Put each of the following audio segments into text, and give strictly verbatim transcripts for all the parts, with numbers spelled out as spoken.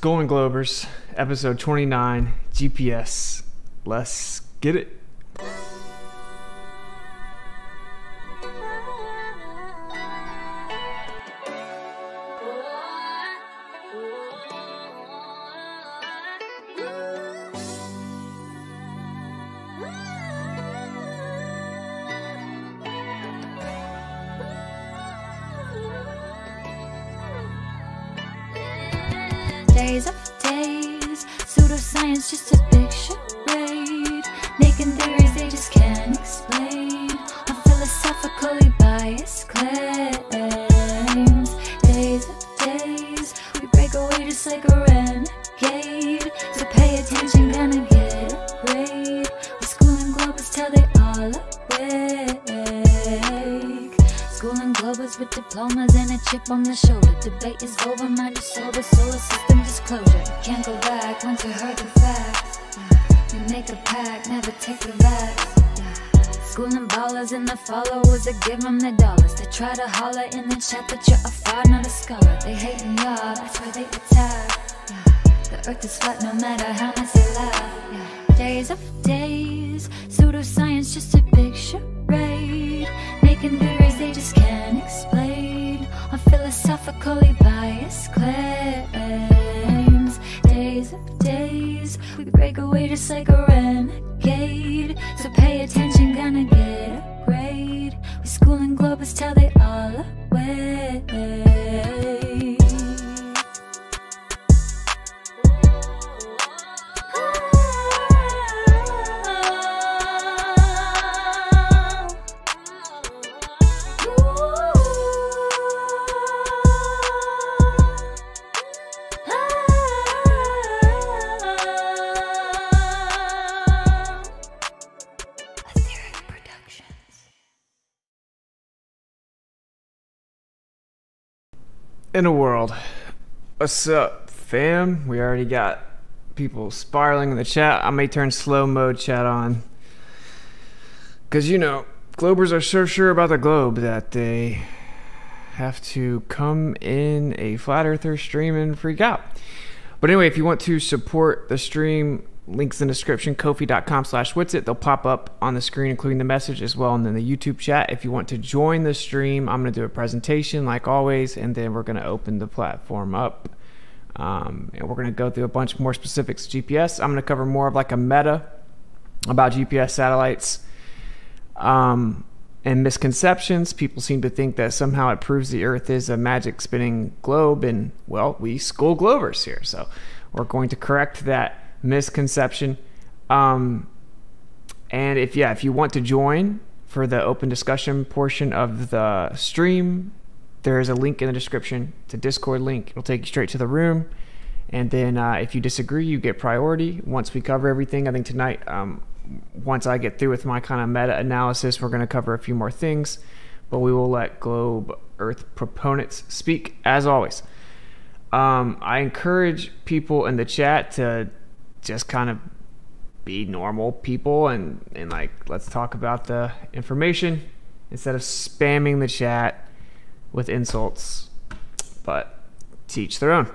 Schooling Globers, episode twenty-nine, G P S. Let's get it. Days of days, pseudoscience just a big charade, making theories they just can't explain, a philosophically biased claims. Days of days, we break away just like a renegade, so pay attention, gonna get a grade, with Schooling Globers till they all awake. Schooling Globers with diplomas and a chip on the shoulder, debate is over, mind is sober, solar system closure. Can't go back once you heard the facts. We make a pact, never take the vax. Schooling ballers and the followers that give them the dollars. They try to holler in the chat that you're a fraud, not a scholar. They hating y'all, that's why they attack. The earth is flat no matter how much they laugh. Days of days, pseudoscience just a big charade, making theories they just can't explain, a philosophically biased claim. Days of days, we break away just like a renegade, so pay attention, gonna get a grade, we Schooling Globers till they all awake. In a world. What's up, fam? We already got people spiraling in the chat. I may turn slow mode chat on, because, you know, Globers are so sure about the globe that they have to come in a flat earther stream and freak out. But anyway, if you want to support the stream, links in the description, ko-fi dot com slash Witsit. They'll pop up on the screen, including the message as well, and then the YouTube chat. If you want to join the stream, I'm going to do a presentation like always, and then we're going to open the platform up. Um, and we're going to go through a bunch more specifics G P S. I'm going to cover more of like a meta about G P S satellites um, and misconceptions. People seem to think that somehow it proves the Earth is a magic spinning globe, and, well, we School Globers here. So we're going to correct that misconception. Um and if yeah if you want to join for the open discussion portion of the stream, there is a link in the description. It's a Discord link. It'll take you straight to the room, and then uh if you disagree, you get priority once we cover everything. I think tonight, um once I get through with my kind of meta analysis, we're going to cover a few more things, but we will let globe Earth proponents speak as always. um I encourage people in the chat to just kind of be normal people and and like, let's talk about the information instead of spamming the chat with insults, but to each their own.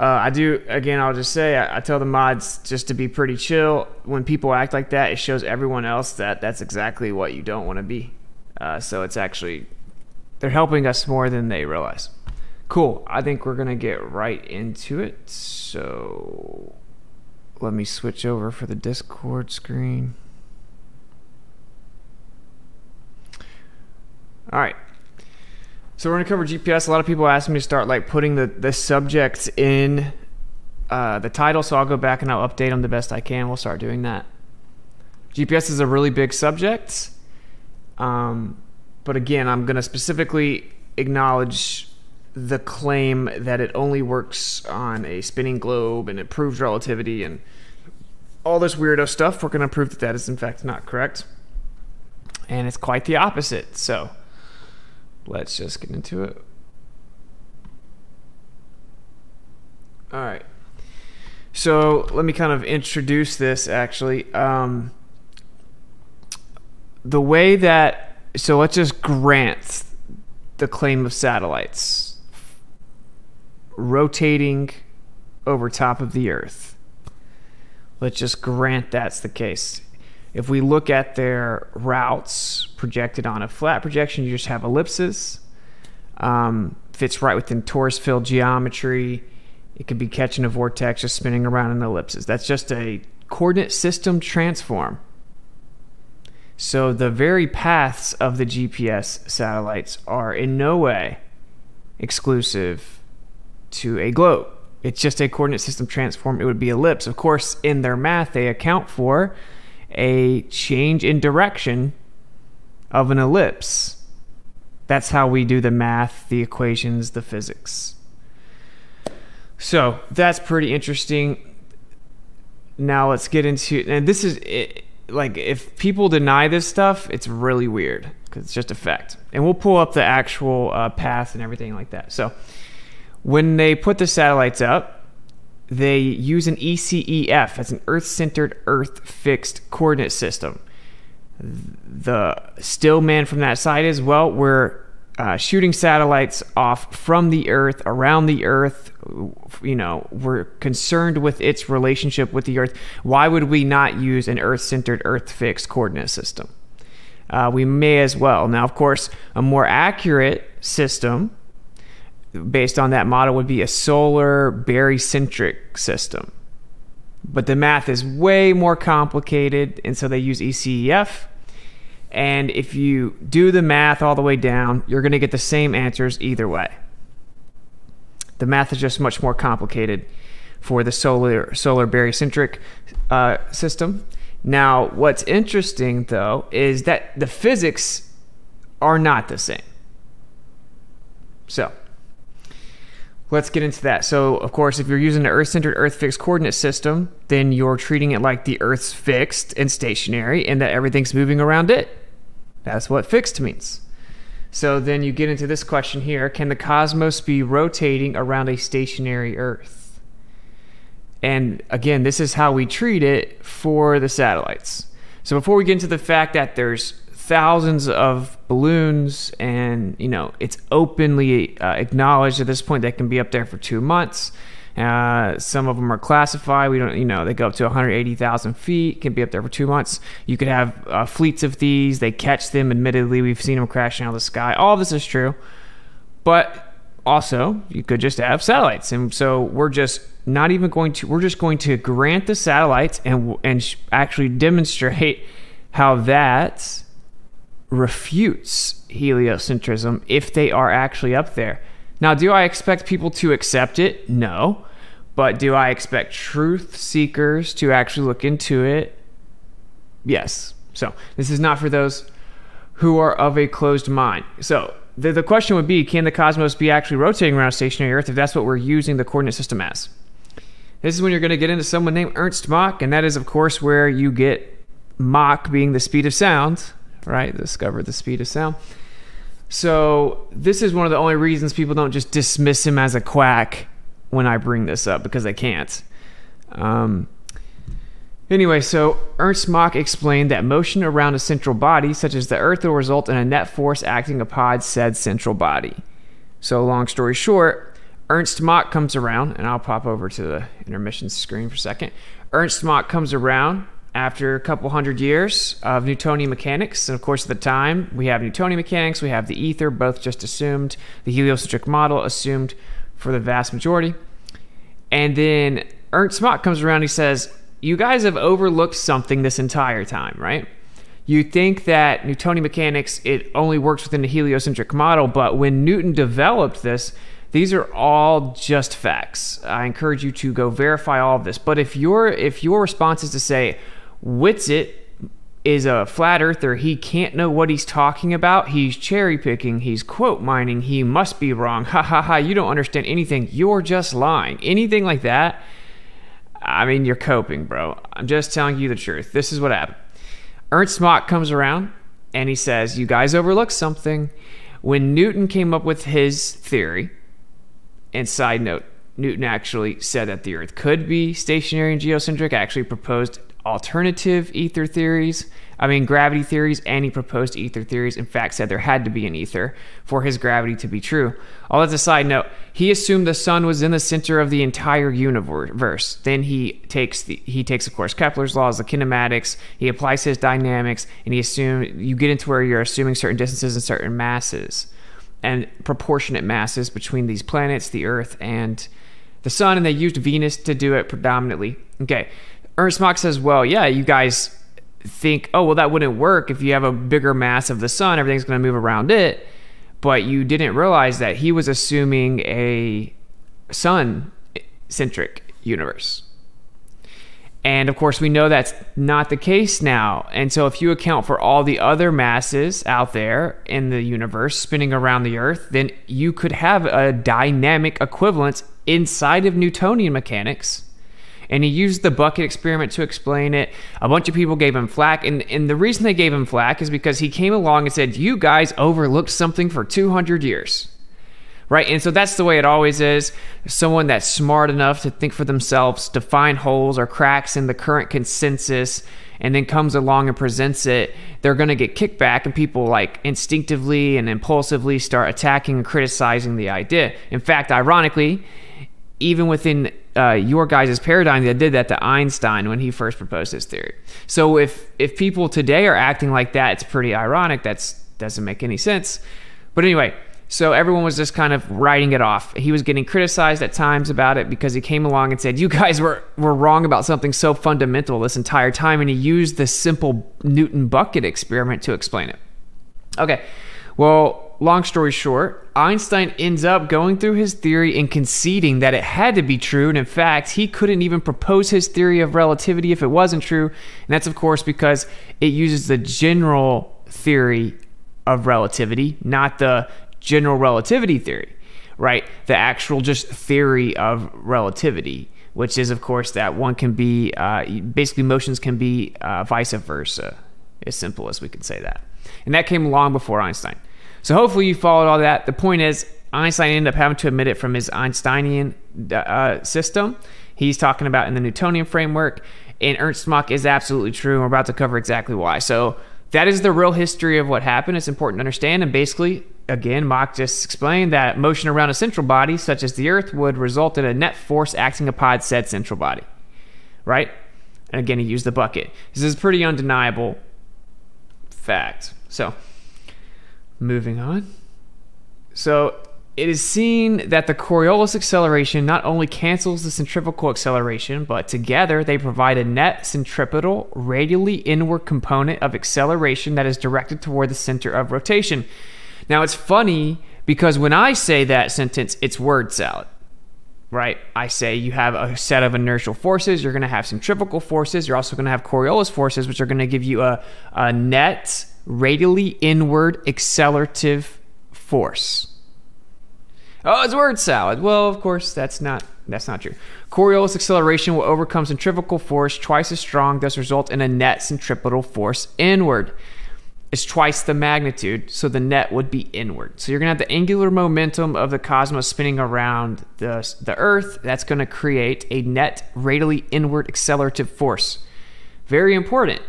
uh I do, again, I'll just say, I, I tell the mods just to be pretty chill. When people act like that, it shows everyone else that that's exactly what you don't want to be. Uh so it's actually, they're helping us more than they realize. Cool, I think we're gonna get right into it. So let me switch over for the Discord screen. All right. So we're going to cover G P S. A lot of people asked me to start like putting the, the subjects in uh, the title. So I'll go back and I'll update them the best I can. We'll start doing that. G P S is a really big subject. Um, but again, I'm going to specifically acknowledge the claim that it only works on a spinning globe and it proves relativity and all this weirdo stuff. We're going to prove that that is in fact not correct, and it's quite the opposite. So let's just get into it. All right, so let me kind of introduce this actually. Um, the way that, so let's just grant the claim of satellites rotating over top of the Earth. Let's just grant that's the case. If we look at their routes projected on a flat projection, you just have ellipses. Um, fits right within torus field geometry. It could be catching a vortex, just spinning around in ellipses. That's just a coordinate system transform. So the very paths of the G P S satellites are in no way exclusive to a globe. It's just a coordinate system transform. It would be ellipse. Of course, in their math, they account for a change in direction of an ellipse. That's how we do the math, the equations, the physics. So that's pretty interesting. Now let's get into, and this is it, like, if people deny this stuff, it's really weird because it's just a fact. And we'll pull up the actual uh, path and everything like that. So when they put the satellites up, they use an E C E F as an Earth-centered, Earth-fixed coordinate system. The stillman from that side is, well, we're uh, shooting satellites off from the Earth, around the Earth. You know, we're concerned with its relationship with the Earth. Why would we not use an Earth-centered, Earth-fixed coordinate system? Uh, we may as well. Now, of course, a more accurate system based on that model would be a solar barycentric system. But the math is way more complicated, and so they use E C E F. And if you do the math all the way down, you're going to get the same answers either way. The math is just much more complicated for the solar solar barycentric uh, system. Now, what's interesting, though, is that the physics are not the same. So let's get into that. So, of course, if you're using an Earth-centered, Earth-fixed coordinate system, then you're treating it like the Earth's fixed and stationary and that everything's moving around it. That's what fixed means. So then you get into this question here. Can the cosmos be rotating around a stationary Earth? And again, this is how we treat it for the satellites. So before we get into the fact that there's thousands of balloons and, you know, it's openly uh, acknowledged at this point that can be up there for two months. Uh, some of them are classified. We don't, you know, they go up to one hundred eighty thousand feet, can be up there for two months. You could have uh, fleets of these. They catch them. Admittedly, we've seen them crashing out of the sky. All this is true. But also, you could just have satellites. And so we're just not even going to, we're just going to grant the satellites and, and actually demonstrate how that's refutes heliocentrism if they are actually up there. Now, do I expect people to accept it? No. But do I expect truth seekers to actually look into it? Yes. So this is not for those who are of a closed mind. So the, the question would be, can the cosmos be actually rotating around stationary Earth if that's what we're using the coordinate system as? This is when you're going to get into someone named Ernst Mach, and that is, of course, where you get Mach being the speed of sound, right? Discover the speed of sound. So this is one of the only reasons people don't just dismiss him as a quack when I bring this up, because they can't. Um, anyway, so Ernst Mach explained that motion around a central body, such as the Earth, will result in a net force acting upon said central body. So long story short, Ernst Mach comes around, and I'll pop over to the intermission screen for a second. Ernst Mach comes around after a couple hundred years of Newtonian mechanics. And of course, at the time, we have Newtonian mechanics, we have the ether, both just assumed, the heliocentric model assumed for the vast majority. And then Ernst Mach comes around, he says, you guys have overlooked something this entire time, right? You think that Newtonian mechanics, it only works within the heliocentric model, but when Newton developed this, these are all just facts. I encourage you to go verify all of this. But if your if your response is to say, Witsit is a flat earther, he can't know what he's talking about, he's cherry picking, he's quote mining, he must be wrong, ha ha ha, you don't understand anything, you're just lying, anything like that, I mean, you're coping, bro. I'm just telling you the truth. This is what happened. Ernst Mach comes around and he says, you guys overlooked something. When Newton came up with his theory, and side note, Newton actually said that the Earth could be stationary and geocentric, actually proposed alternative ether theories, I mean gravity theories, and he proposed ether theories. In fact, said there had to be an ether for his gravity to be true. All that's a side note. He assumed the sun was in the center of the entire universe. Then he takes the, he takes of course Kepler's laws, the kinematics. He applies his dynamics, and he assumed you get into where you're assuming certain distances and certain masses and proportionate masses between these planets, the Earth and the sun, and they used Venus to do it predominantly. Okay. Ernst Mach says, well, yeah, you guys think, oh, well, that wouldn't work. If you have a bigger mass of the sun, everything's going to move around it. But you didn't realize that he was assuming a sun-centric universe. And, of course, we know that's not the case now. And so if you account for all the other masses out there in the universe spinning around the Earth, then you could have a dynamic equivalence inside of Newtonian mechanics. And he used the bucket experiment to explain it. A bunch of people gave him flack. And, and the reason they gave him flack is because he came along and said, you guys overlooked something for two hundred years. Right? And so that's the way it always is. Someone that's smart enough to think for themselves, to find holes or cracks in the current consensus, and then comes along and presents it, they're going to get kickback, and people like instinctively and impulsively start attacking and criticizing the idea. In fact, ironically, even within Uh, your guys' paradigm that did that to Einstein when he first proposed his theory. So if if people today are acting like that, it's pretty ironic. That's doesn't make any sense. But anyway, so everyone was just kind of writing it off. He was getting criticized at times about it because he came along and said, you guys were, were wrong about something so fundamental this entire time, and he used the simple Newton bucket experiment to explain it. Okay, well, long story short, Einstein ends up going through his theory and conceding that it had to be true. And in fact, he couldn't even propose his theory of relativity if it wasn't true. And that's, of course, because it uses the general theory of relativity, not the general relativity theory, right? The actual just theory of relativity, which is, of course, that one can be, uh, basically motions can be uh, vice versa, as simple as we can say that. And that came long before Einstein. So hopefully you followed all that. The point is, Einstein ended up having to admit it from his Einsteinian uh, system. He's talking about in the Newtonian framework, and Ernst Mach is absolutely true, and we're about to cover exactly why. So that is the real history of what happened. It's important to understand, and basically, again, Mach just explained that motion around a central body, such as the Earth, would result in a net force acting upon said central body, right? And again, he used the bucket. This is a pretty undeniable fact. So moving on. So it is seen that the Coriolis acceleration not only cancels the centrifugal acceleration, but together they provide a net centripetal radially inward component of acceleration that is directed toward the center of rotation. Now it's funny because when I say that sentence, it's word salad, right? I say you have a set of inertial forces, you're going to have centrifugal forces, you're also going to have Coriolis forces, which are going to give you a, a net radially inward accelerative force. Oh, it's word salad. Well, of course, that's not that's not true. Coriolis acceleration will overcome centrifugal force twice as strong, thus result in a net centripetal force inward. It's twice the magnitude, so the net would be inward. So you're going to have the angular momentum of the cosmos spinning around the, the Earth. That's going to create a net radially inward accelerative force. Very important.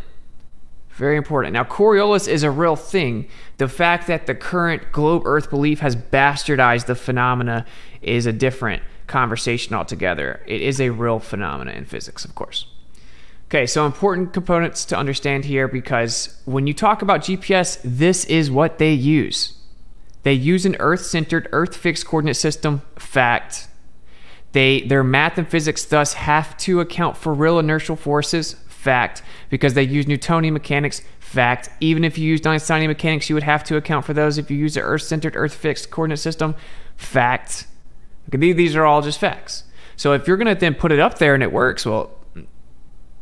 Very important. Now, Coriolis is a real thing. The fact that the current globe Earth belief has bastardized the phenomena is a different conversation altogether. It is a real phenomena in physics, of course. Okay, so important components to understand here, because when you talk about G P S, this is what they use. They use an Earth-centered, Earth-fixed coordinate system fact. They, their math and physics thus have to account for real inertial forces fact, because they use Newtonian mechanics fact. Even if you used Einsteinian mechanics, you would have to account for those. If you use the Earth-centered, Earth-fixed coordinate system fact. Okay, these are all just facts. So if you're going to then put it up there and it works, well,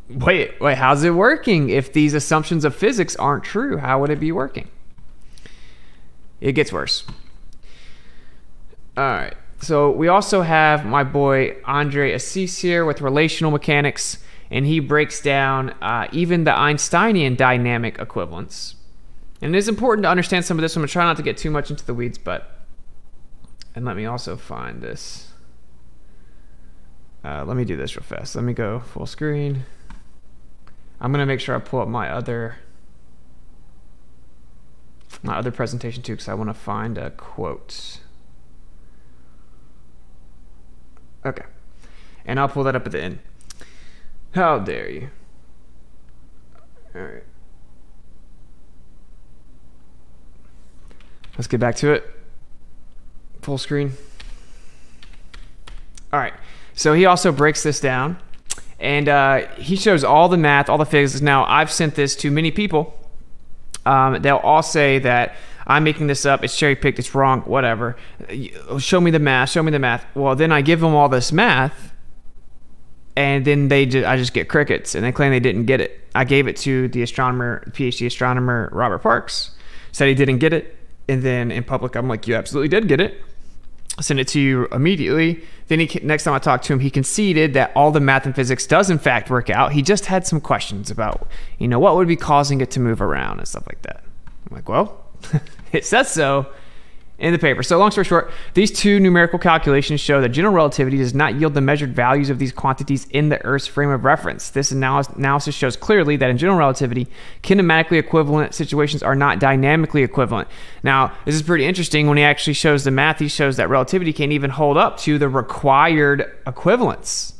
wait, wait, how's it working? If these assumptions of physics aren't true, how would it be working? It gets worse. All right. So we also have my boy Andre Assis here with relational mechanics. And he breaks down uh, even the Einsteinian dynamic equivalence. And it is important to understand some of this. I'm going to try not to get too much into the weeds, but... And let me also find this. Uh, let me do this real fast. Let me go full screen. I'm gonna make sure I pull up my other my other presentation too, because I want to find a quote. Okay, and I'll pull that up at the end. How dare you? All right, let's get back to it. Full screen. All right, so he also breaks this down, and uh, he shows all the math, all the physics. Now, I've sent this to many people. Um, they'll all say that I'm making this up, it's cherry-picked, it's wrong, whatever. Show me the math, show me the math. Well, then I give them all this math, and then they just, I just get crickets, and they claim they didn't get it. I gave it to the astronomer, PhD astronomer Robert Parks, said he didn't get it, and then in public I'm like, you absolutely did get it. I sent it to you immediately. Then he, next time I talked to him, he conceded that all the math and physics does in fact work out. He just had some questions about, you know, what would be causing it to move around and stuff like that. I'm like, well, it says so in the paper. So long story short, these two numerical calculations show that general relativity does not yield the measured values of these quantities in the Earth's frame of reference. This analysis shows clearly that in general relativity, kinematically equivalent situations are not dynamically equivalent. Now, this is pretty interesting. When he actually shows the math, he shows that relativity can't even hold up to the required equivalence.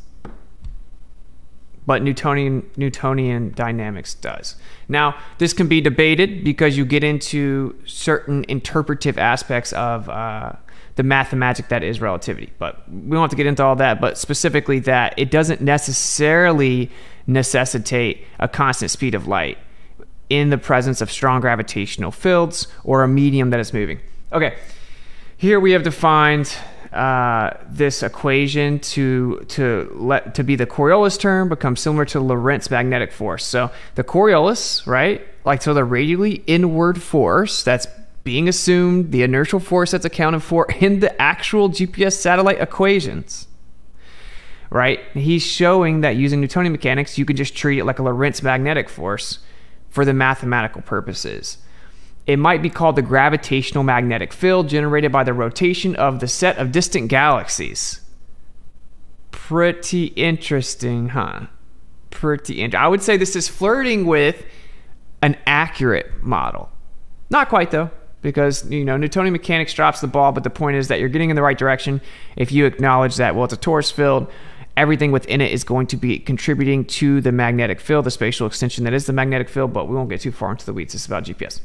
But Newtonian, Newtonian dynamics does. Now, this can be debated because you get into certain interpretive aspects of uh, the mathematic that is relativity. But we don't have to get into all that, but specifically that it doesn't necessarily necessitate a constant speed of light in the presence of strong gravitational fields or a medium that is moving. Okay, here we have defined Uh, this equation to to let to be the Coriolis term becomes similar to Lorentz magnetic force. So the Coriolis, right? Like so, the radially inward force that's being assumed, the inertial force that's accounted for in the actual G P S satellite equations, right? He's showing that using Newtonian mechanics, you can just treat it like a Lorentz magnetic force for the mathematical purposes. It might be called the gravitational magnetic field generated by the rotation of the set of distant galaxies. Pretty interesting, huh? Pretty interesting. I would say this is flirting with an accurate model. Not quite, though, because, you know, Newtonian mechanics drops the ball, but the point is that you're getting in the right direction if you acknowledge that, well, it's a torus field. Everything within it is going to be contributing to the magnetic field, the spatial extension that is the magnetic field, but we won't get too far into the weeds. This is about G P S.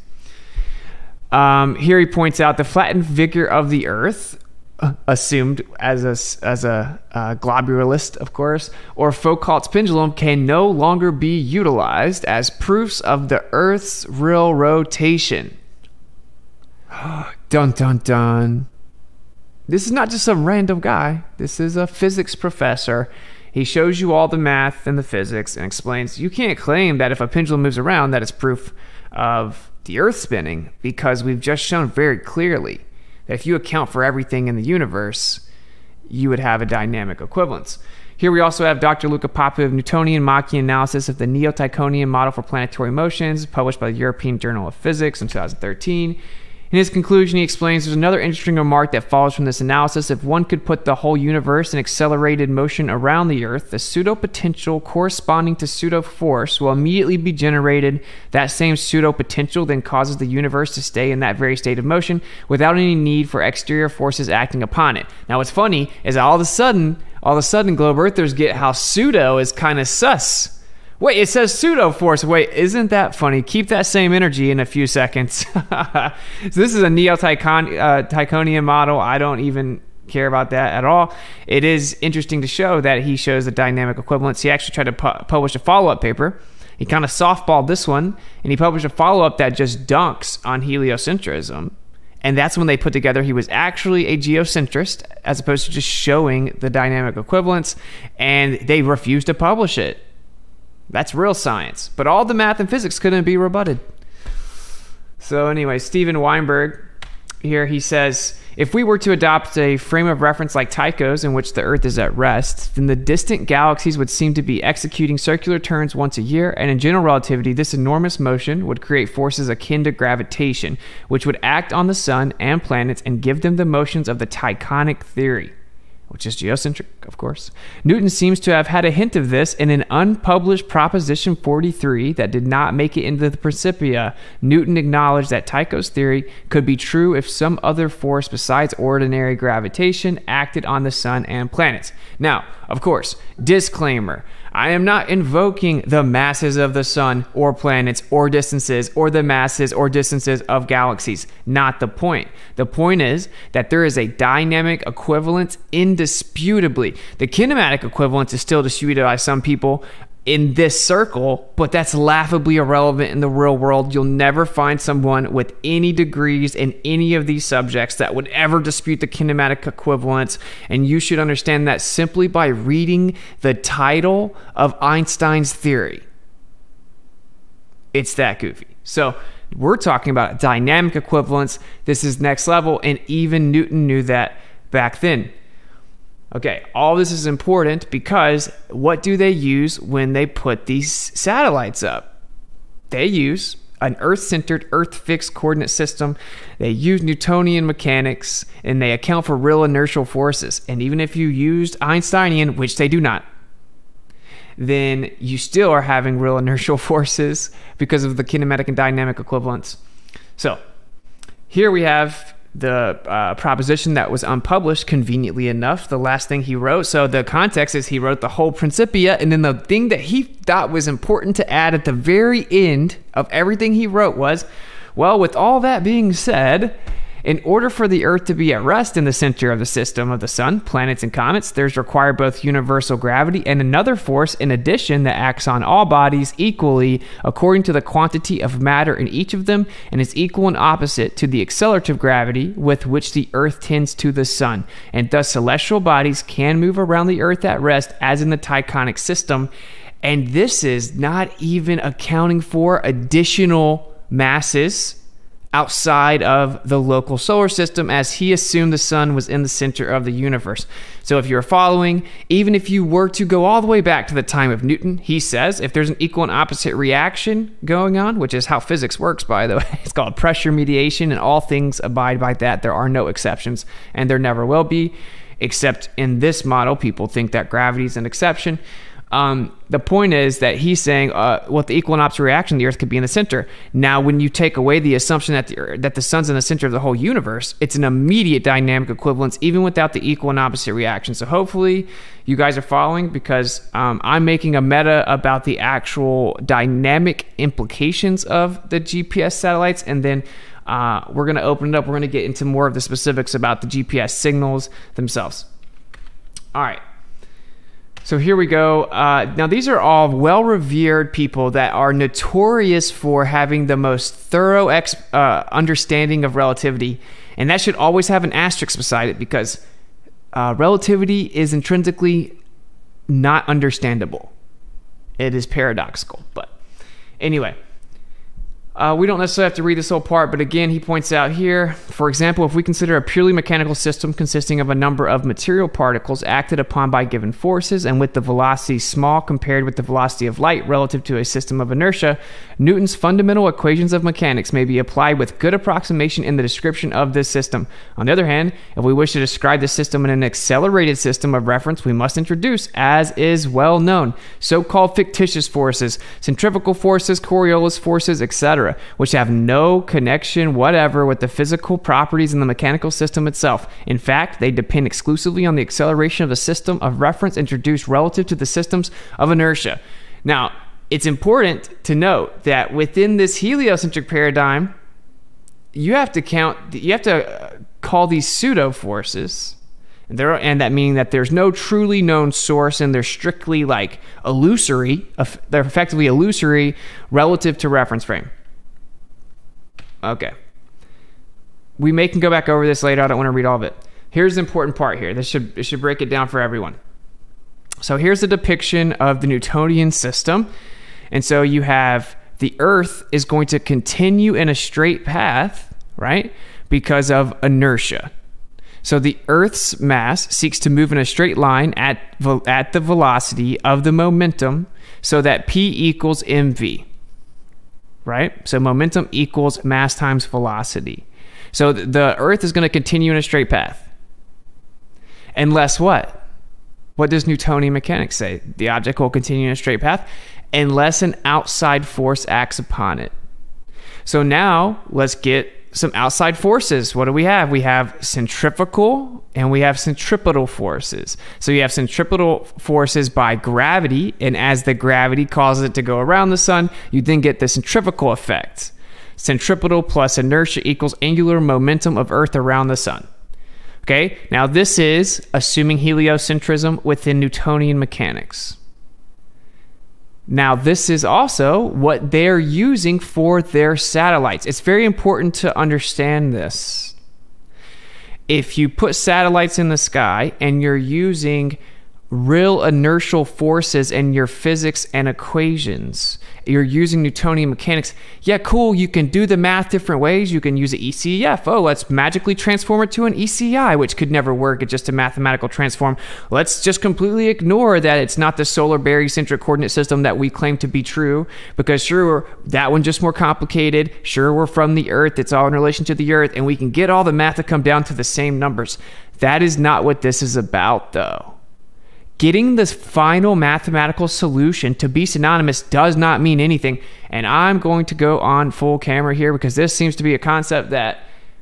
Um, here he points out the flattened figure of the Earth, uh, assumed as a, as a uh, globularist, of course, or Foucault's pendulum can no longer be utilized as proofs of the Earth's real rotation. Dun, dun, dun. This is not just some random guy. This is a physics professor. He shows you all the math and the physics and explains you can't claim that if a pendulum moves around that it's proof of the Earth spinning, because we've just shown very clearly that if you account for everything in the universe, you would have a dynamic equivalence. Here we also have Doctor Luca Papu of Newtonian Machian Analysis of the Neo-Tychonian Model for Planetary Motions, published by the European Journal of Physics in two thousand thirteen. In his conclusion, he explains there's another interesting remark that follows from this analysis. If one could put the whole universe in accelerated motion around the Earth, the pseudo-potential corresponding to pseudo-force will immediately be generated. That same pseudo-potential then causes the universe to stay in that very state of motion without any need for exterior forces acting upon it. Now, what's funny is all of a sudden, all of a sudden, globe earthers get how pseudo is kind of sus. Wait, it says pseudo-force. Wait, isn't that funny? Keep that same energy in a few seconds. So this is a Neo-Tychonian uh, model. I don't even care about that at all. It is interesting to show that he shows the dynamic equivalence. He actually tried to pu publish a follow-up paper. He kind of softballed this one, and he published a follow-up that just dunks on heliocentrism. And that's when they put together he was actually a geocentrist as opposed to just showing the dynamic equivalence, and they refused to publish it. That's real science. But all the math and physics couldn't be rebutted. So anyway, Steven Weinberg here, he says, if we were to adopt a frame of reference like Tycho's in which the Earth is at rest, then the distant galaxies would seem to be executing circular turns once a year, and in general relativity, this enormous motion would create forces akin to gravitation, which would act on the sun and planets and give them the motions of the Tychonic theory. which is geocentric, of course. Newton seems to have had a hint of this in an unpublished Proposition forty-three that did not make it into the Principia. Newton acknowledged that Tycho's theory could be true if some other force besides ordinary gravitation acted on the sun and planets. Now, of course, disclaimer, I am not invoking the masses of the sun or planets or distances or the masses or distances of galaxies. Not the point. The point is that there is a dynamic equivalence indisputably. The kinematic equivalence is still disputed by some people in this circle, but that's laughably irrelevant in the real world. You'll never find someone with any degrees in any of these subjects that would ever dispute the kinematic equivalence, and you should understand that simply by reading the title of Einstein's theory. It's that goofy. So we're talking about dynamic equivalence. This is next level, and even Newton knew that back then. Okay, all this is important because what do they use when they put these satellites up? They use an Earth-centered, Earth-fixed coordinate system. They use Newtonian mechanics, and they account for real inertial forces. And even if you used Einsteinian, which they do not, then you still are having real inertial forces because of the kinematic and dynamic equivalence. So here we have the uh, proposition that was unpublished, conveniently enough, the last thing he wrote. So the context is he wrote the whole Principia, and then the thing that he thought was important to add at the very end of everything he wrote was, well, with all that being said, in order for the Earth to be at rest in the center of the system of the sun, planets, and comets, there's required both universal gravity and another force in addition that acts on all bodies equally according to the quantity of matter in each of them and is equal and opposite to the accelerative gravity with which the Earth tends to the sun. And thus celestial bodies can move around the Earth at rest as in the Tychonic system. And this is not even accounting for additional masses outside of the local solar system, as he assumed the sun was in the center of the universe. So if you're following, even if you were to go all the way back to the time of Newton, he says if there's an equal and opposite reaction going on, which is how physics works, by the way, it's called pressure mediation, and all things abide by that. There are no exceptions, and there never will be, except in this model. People think that gravity is an exception. Um, the point is that he's saying, uh, with the equal and opposite reaction, the Earth could be in the center. Now, when you take away the assumption that the Earth, that the sun's in the center of the whole universe, it's an immediate dynamic equivalence, even without the equal and opposite reaction. So hopefully you guys are following, because um, I'm making a meta about the actual dynamic implications of the G P S satellites, and then uh, we're going to open it up. We're going to get into more of the specifics about the G P S signals themselves. All right. So here we go. Uh, now, these are all well-revered people that are notorious for having the most thorough ex uh, understanding of relativity. And that should always have an asterisk beside it, because uh, relativity is intrinsically not understandable. It is paradoxical. But anyway, uh, we don't necessarily have to read this whole part. But again, he points out here, for example, if we consider a purely mechanical system consisting of a number of material particles acted upon by given forces and with the velocity small compared with the velocity of light relative to a system of inertia, Newton's fundamental equations of mechanics may be applied with good approximation in the description of this system. On the other hand, if we wish to describe the system in an accelerated system of reference, we must introduce, as is well known, so-called fictitious forces, centrifugal forces, Coriolis forces, et cetera, which have no connection whatever with the physical properties in the mechanical system itself. In fact, they depend exclusively on the acceleration of the system of reference introduced relative to the systems of inertia. Now, it's important to note that within this heliocentric paradigm, you have to count, you have to call these pseudo forces, and, there are, and that meaning that there's no truly known source, and they're strictly like illusory, they're effectively illusory relative to reference frame. Okay. We may can go back over this later. I don't want to read all of it. Here's the important part here. This should, it should break it down for everyone. So here's a depiction of the Newtonian system. And so you have the Earth is going to continue in a straight path, right? Because of inertia. So the Earth's mass seeks to move in a straight line at, at the velocity of the momentum, so that P equals M V, right? So momentum equals mass times velocity. So the Earth is going to continue in a straight path. Unless what? What does Newtonian mechanics say? The object will continue in a straight path unless an outside force acts upon it. So now let's get some outside forces. What do we have? We have centrifugal and we have centripetal forces. So you have centripetal forces by gravity, and as the gravity causes it to go around the sun, you then get the centrifugal effect. Centripetal plus inertia equals angular momentum of Earth around the sun. Okay, now this is assuming heliocentrism within Newtonian mechanics. Now, this is also what they're using for their satellites. It's very important to understand this. If you put satellites in the sky and you're using real inertial forces in your physics and equations, you're using Newtonian mechanics. Yeah, cool, you can do the math different ways. You can use an E C E F. Oh, let's magically transform it to an E C I, which could never work. It's just a mathematical transform. Let's just completely ignore that it's not the solar barycentric coordinate system that we claim to be true, because sure, that one's just more complicated. Sure, we're from the Earth. It's all in relation to the Earth, and we can get all the math to come down to the same numbers. That is not what this is about, though. Getting this final mathematical solution to be synonymous does not mean anything. And I'm going to go on full camera here because this seems to be a concept that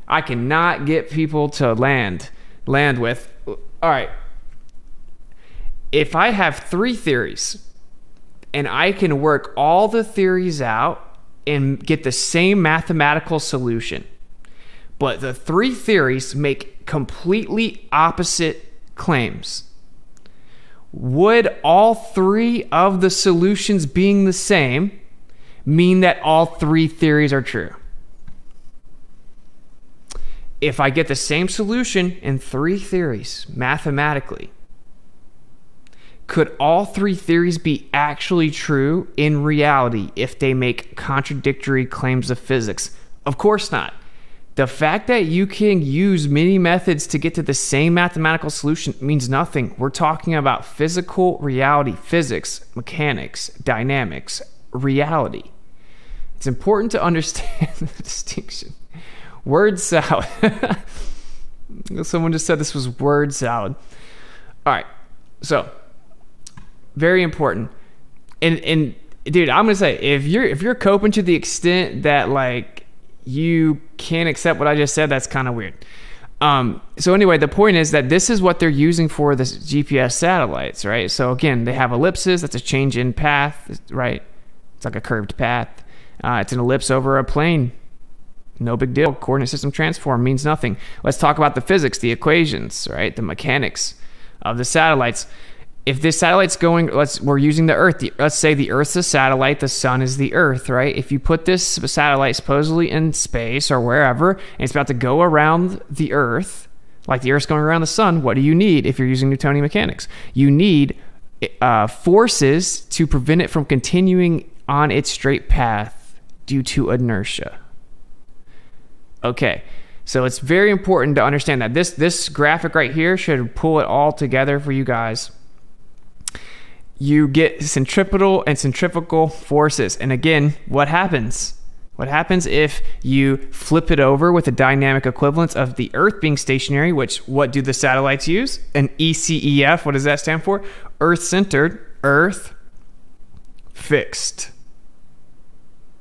I cannot get people to land, land with. All right. If I have three theories and I can work all the theories out and get the same mathematical solution, but the three theories make completely opposite claims, would all three of the solutions being the same mean that all three theories are true? If I get the same solution in three theories mathematically, could all three theories be actually true in reality if they make contradictory claims of physics? Of course not. The fact that you can use many methods to get to the same mathematical solution means nothing. We're talking about physical reality, physics, mechanics, dynamics, reality. It's important to understand the distinction. Word salad. Someone just said this was word salad. All right. So, very important. And and dude, I'm going to say if you're if you're coping to the extent that like you can't accept what I just said, that's kind of weird. Um, so anyway, the point is that this is what they're using for the G P S satellites, right? So again, they have ellipses. That's a change in path, right? It's like a curved path. Uh, it's an ellipse over a plane. No big deal. Coordinate system transform means nothing. Let's talk about the physics, the equations, right? The mechanics of the satellites. If this satellite's going, let's we're using the Earth. The, let's say the Earth's a satellite, the sun is the Earth, right? If you put this satellite supposedly in space or wherever, and it's about to go around the Earth, like the Earth's going around the sun, what do you need if you're using Newtonian mechanics? You need uh, forces to prevent it from continuing on its straight path due to inertia. Okay. So it's very important to understand that. This, this graphic right here should pull it all together for you guys. You get centripetal and centrifugal forces. And again, what happens? What happens if you flip it over with a dynamic equivalence of the Earth being stationary, which what do the satellites use? An E C E F, what does that stand for? Earth-centered, Earth fixed,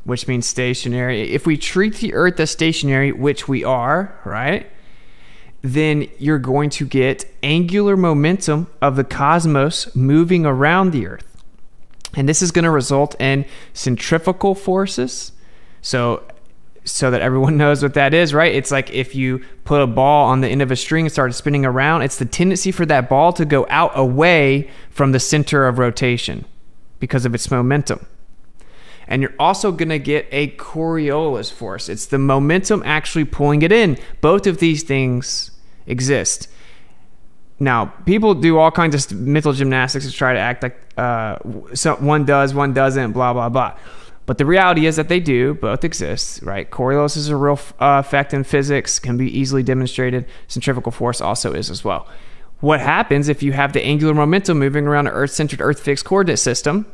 which means stationary. If we treat the Earth as stationary, which we are, right? Then you're going to get angular momentum of the cosmos moving around the Earth. And this is going to result in centrifugal forces. So so that everyone knows what that is, right? It's like if you put a ball on the end of a string and started spinning around, it's the tendency for that ball to go out away from the center of rotation because of its momentum. And you're also going to get a Coriolis force. It's the momentum actually pulling it in. Both of these things exist. Now, people do all kinds of mental gymnastics to try to act like uh, so one does, one doesn't, blah, blah, blah. But the reality is that they do. Both exist, right? Coriolis is a real uh, effect in physics, can be easily demonstrated. Centrifugal force also is as well. What happens if you have the angular momentum moving around an Earth-centered, Earth-fixed coordinate system,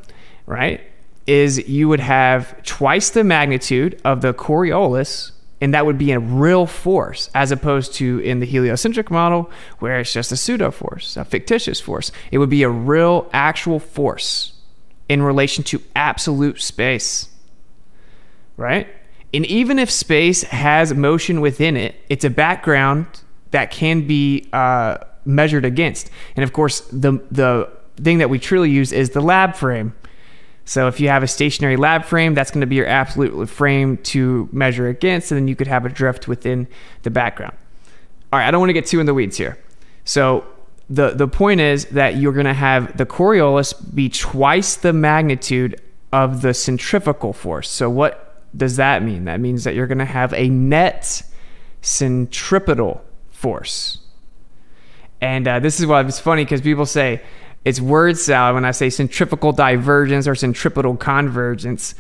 right? Is you would have twice the magnitude of the Coriolis And that would be a real force, as opposed to in the heliocentric model, where it's just a pseudo force, a fictitious force. It would be a real, actual force in relation to absolute space, right? And even if space has motion within it, it's a background that can be uh, measured against. And of course, the the thing that we truly use is the lab frame. So if you have a stationary lab frame, that's going to be your absolute frame to measure against, and then you could have a drift within the background. All right, I don't want to get too in the weeds here. So the, the point is that you're going to have the Coriolis be twice the magnitude of the centrifugal force. So what does that mean? That means that you're going to have a net centripetal force. And uh, this is why it's funny, because people say, it's word salad when I say centrifugal divergence or centripetal convergence.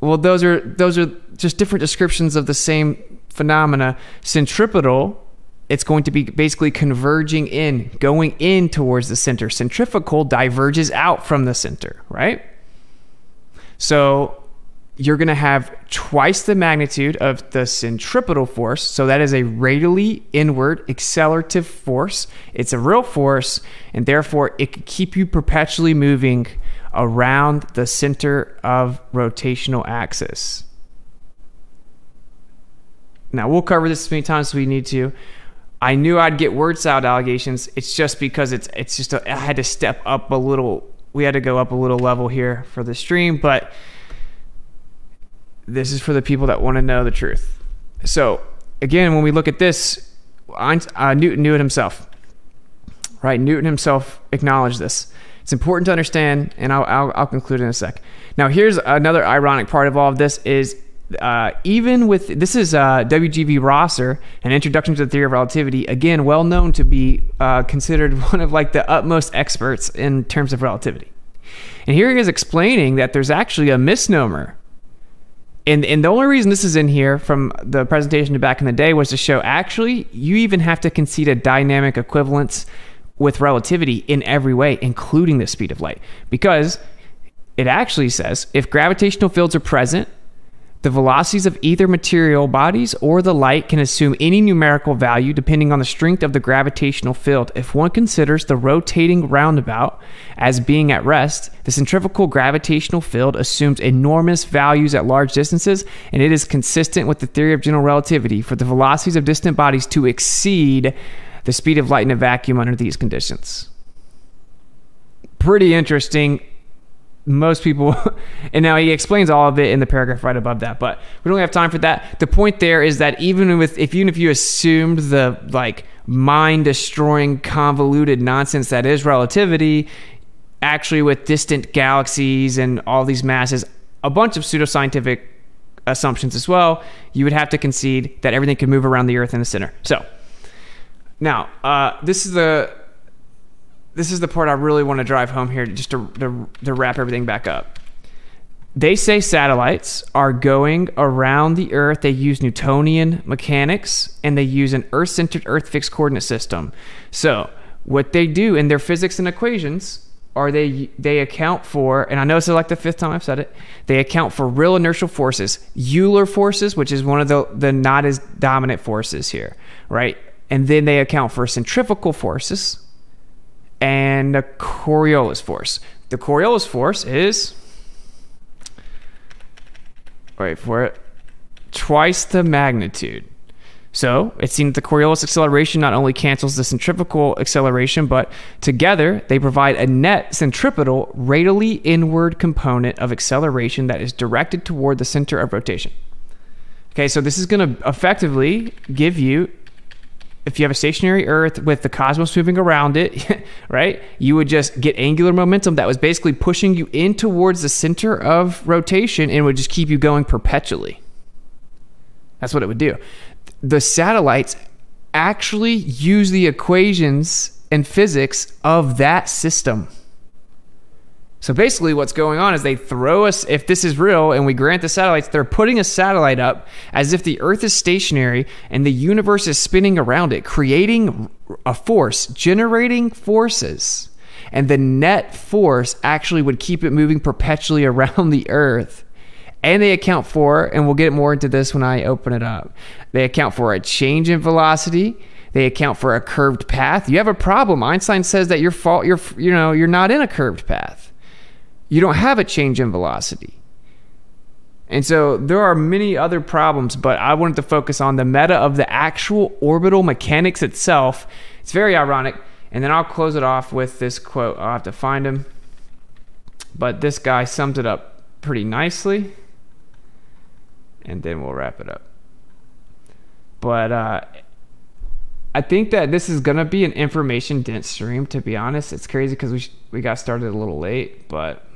Well, those are those are just different descriptions of the same phenomena. Centripetal, it's going to be basically converging in, going in towards the center. Centrifugal diverges out from the center, right? So you're going to have twice the magnitude of the centripetal force. So that is a radially inward accelerative force. It's a real force, and therefore it could keep you perpetually moving around the center of rotational axis. Now, we'll cover this as many times as we need to. I knew I'd get word salad allegations. It's just because it's it's just a, I had to step up a little. We had to go up a little level here for the stream, but this is for the people that want to know the truth. So again, when we look at this, uh, Newton knew it himself, right? Newton himself acknowledged this. It's important to understand, and I'll, I'll, I'll conclude in a sec. Now, here's another ironic part of all of this is uh, even with, this is uh, W G B Rosser, an introduction to the theory of relativity, again, well known to be uh, considered one of like the utmost experts in terms of relativity. And here he is explaining that there's actually a misnomer. And, and the only reason this is in here from the presentation back in the day was to show actually you even have to concede a dynamic equivalence with relativity in every way, including the speed of light. Because it actually says if gravitational fields are present, the velocities of either material bodies or the light can assume any numerical value depending on the strength of the gravitational field. If one considers the rotating roundabout as being at rest, the centrifugal gravitational field assumes enormous values at large distances, and it is consistent with the theory of general relativity for the velocities of distant bodies to exceed the speed of light in a vacuum under these conditions. Pretty interesting. Most people, and now he explains all of it in the paragraph right above that, but we don't have time for that. The point there is that even with, if even if you assumed the like mind-destroying, convoluted nonsense that is relativity, actually with distant galaxies and all these masses, a bunch of pseudoscientific assumptions as well, you would have to concede that everything could move around the Earth in the center. So now uh, this is the. This is the part I really want to drive home here, just to, to, to wrap everything back up. They say satellites are going around the Earth. They use Newtonian mechanics, and they use an Earth-centered, Earth-fixed coordinate system. So what they do in their physics and equations are they, they account for, and I know this is like the fifth time I've said it, they account for real inertial forces, Euler forces, which is one of the, the not as dominant forces here, right? And then they account for centrifugal forces, and the Coriolis force. The Coriolis force is, wait for it, twice the magnitude. So it seems the Coriolis acceleration not only cancels the centrifugal acceleration, but together they provide a net centripetal radially inward component of acceleration that is directed toward the center of rotation. Okay, so this is going to effectively give you, if you have a stationary Earth with the cosmos moving around it, right, you would just get angular momentum that was basically pushing you in towards the center of rotation and would just keep you going perpetually. That's what it would do. The satellites actually use the equations and physics of that system. So basically what's going on is they throw us, if this is real and we grant the satellites, they're putting a satellite up as if the Earth is stationary and the universe is spinning around it, creating a force, generating forces. And the net force actually would keep it moving perpetually around the Earth And they account for, and we'll get more into this when I open it up, they account for a change in velocity. They account for a curved path. You have a problem. Einstein says that your fault, you're, you know, you're not in a curved path. You don't have a change in velocity. And so there are many other problems, but I wanted to focus on the meta of the actual orbital mechanics itself. It's very ironic. And then I'll close it off with this quote. I'll have to find him. But this guy sums it up pretty nicely. And then we'll wrap it up. But uh, I think that this is going to be an information-dense stream, to be honest. It's crazy because we, sh we got started a little late, but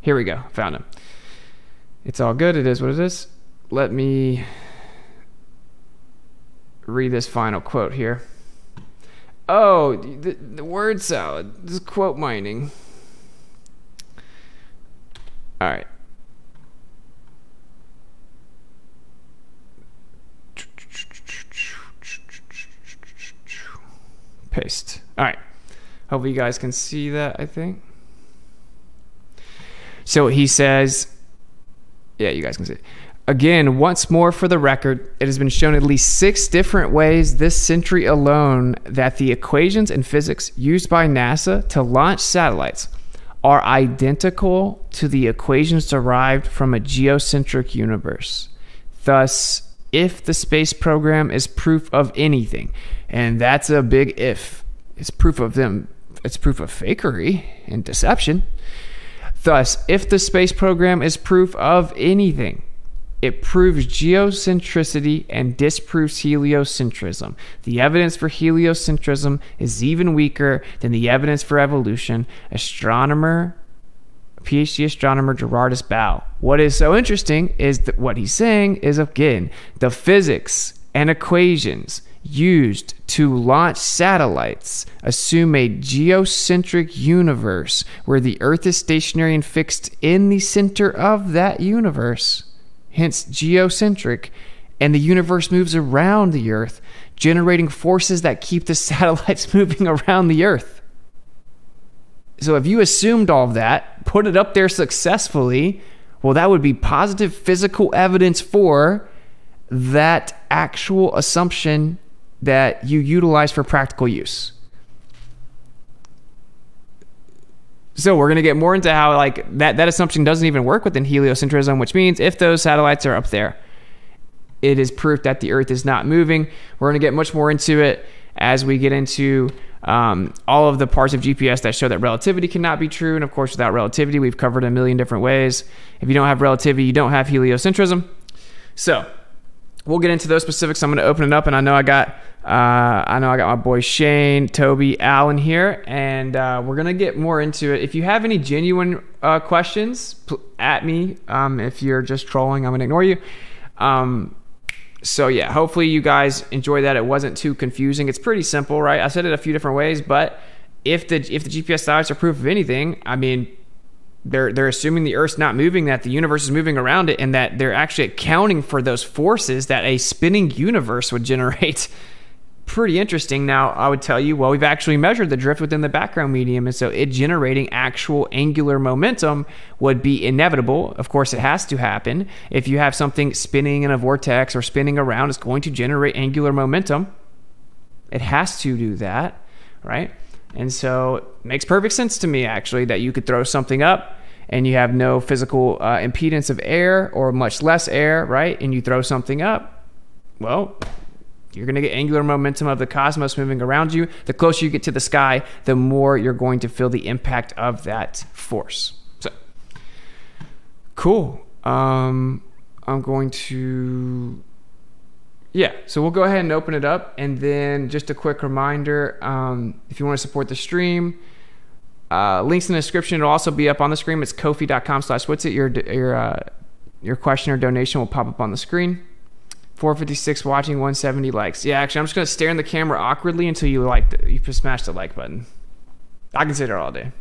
here we go. Found him. It's all good. It is what it is. Let me read this final quote here. Oh, the, the word salad. This is quote mining. All right. Paste. All right. Hopefully you guys can see that, I think. So he says, yeah, you guys can see it. Again, once more for the record, it has been shown at least six different ways this century alone that the equations in physics used by NASA to launch satellites are identical to the equations derived from a geocentric universe. Thus, if the space program is proof of anything, and that's a big if, it's proof of them, it's proof of fakery and deception. Thus, if the space program is proof of anything, it proves geocentricity and disproves heliocentrism. The evidence for heliocentrism is even weaker than the evidence for evolution. Astronomer, PhD astronomer Gerardus Bau. What is so interesting is that what he's saying is, again, the physics and equations used to launch satellites assume a geocentric universe where the Earth is stationary and fixed in the center of that universe, hence geocentric, and the universe moves around the Earth, generating forces that keep the satellites moving around the Earth. So if you assumed all of that, put it up there successfully, well, that would be positive physical evidence for that actual assumption that you utilize for practical use. So we're going to get more into how like that, that assumption doesn't even work within heliocentrism, which means if those satellites are up there, it is proof that the Earth is not moving. We're going to get much more into it as we get into um, all of the parts of G P S that show that relativity cannot be true. And of course, without relativity, we've covered a million different ways. If you don't have relativity, you don't have heliocentrism. So we'll get into those specifics. I'm going to open it up, and I know I got, uh, I know I got my boy Shane, Toby, Alan here, and uh, we're going to get more into it. If you have any genuine uh, questions, at me. Um, if you're just trolling, I'm going to ignore you. Um, so yeah, hopefully you guys enjoy that. It wasn't too confusing. It's pretty simple, right? I said it a few different ways, but if the if the G P S satellites are proof of anything, I mean, They're, they're assuming the Earth's not moving, that the universe is moving around it, and that they're actually accounting for those forces that a spinning universe would generate. Pretty interesting. Now, I would tell you, well, we've actually measured the drift within the background medium, and so it generating actual angular momentum would be inevitable. Of course, it has to happen. If you have something spinning in a vortex or spinning around, it's going to generate angular momentum. It has to do that, right? And so it makes perfect sense to me, actually, that you could throw something up and you have no physical uh, impedance of air or much less air, right? And you throw something up, well, you're going to get angular momentum of the cosmos moving around you. The closer you get to the sky, the more you're going to feel the impact of that force. So, cool. Um, I'm going to... Yeah, so we'll go ahead and open it up. And then just a quick reminder, um, if you want to support the stream, uh, links in the description. It'll also be up on the screen. It's ko-fi dot com slash Witsit. Your, your, uh, your question or donation will pop up on the screen. four fifty-six watching, one seventy likes. Yeah, actually, I'm just going to stare in the camera awkwardly until you like the, you smash the like button. I can sit there all day.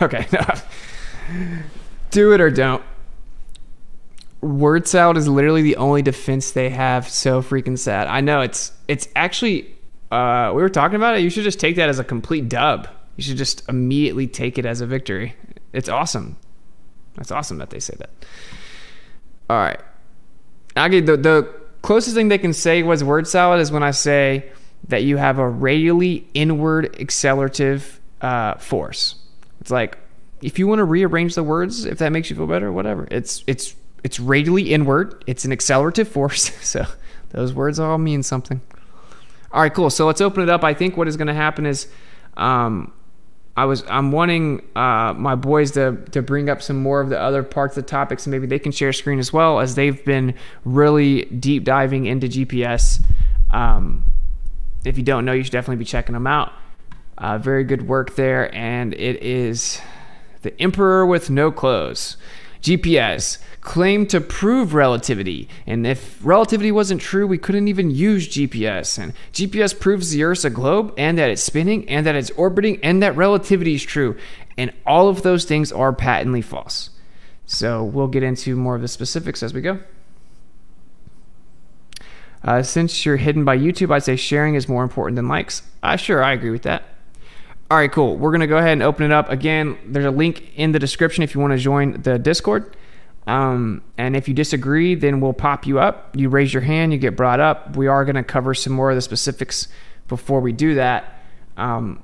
Okay, no. Do it or don't. word salad is literally the only defense they have. So freaking sad. I know it's it's actually uh, we were talking about it. You should just take that as a complete dub. You should just immediately take it as a victory. It's awesome. That's awesome that they say that. All right. Okay, the, the closest thing they can say was word salad is when I say that you have a radially inward accelerative uh, force. It's like, if you want to rearrange the words, if that makes you feel better, whatever. It's it's it's radially inward. It's an accelerative force. So those words all mean something. All right, cool. So let's open it up. I think what is going to happen is... Um, I was, I'm wanting uh, my boys to, to bring up some more of the other parts of the topics, and maybe they can share screen as well, as they've been really deep diving into G P S. Um, if you don't know, you should definitely be checking them out. Uh, very good work there. And it is The Emperor with No Clothes. G P S claimed to prove relativity, and if relativity wasn't true, we couldn't even use G P S. And G P S proves the Earth's a globe, and that it's spinning, and that it's orbiting, and that relativity is true. And all of those things are patently false. So we'll get into more of the specifics as we go. Uh, since you're hidden by YouTube, I'd say sharing is more important than likes. Uh, sure, I agree with that. All right, cool. We're going to go ahead and open it up. Again, there's a link in the description if you want to join the Discord. Um, and if you disagree, then we'll pop you up. You raise your hand, you get brought up. We are going to cover some more of the specifics before we do that. Um,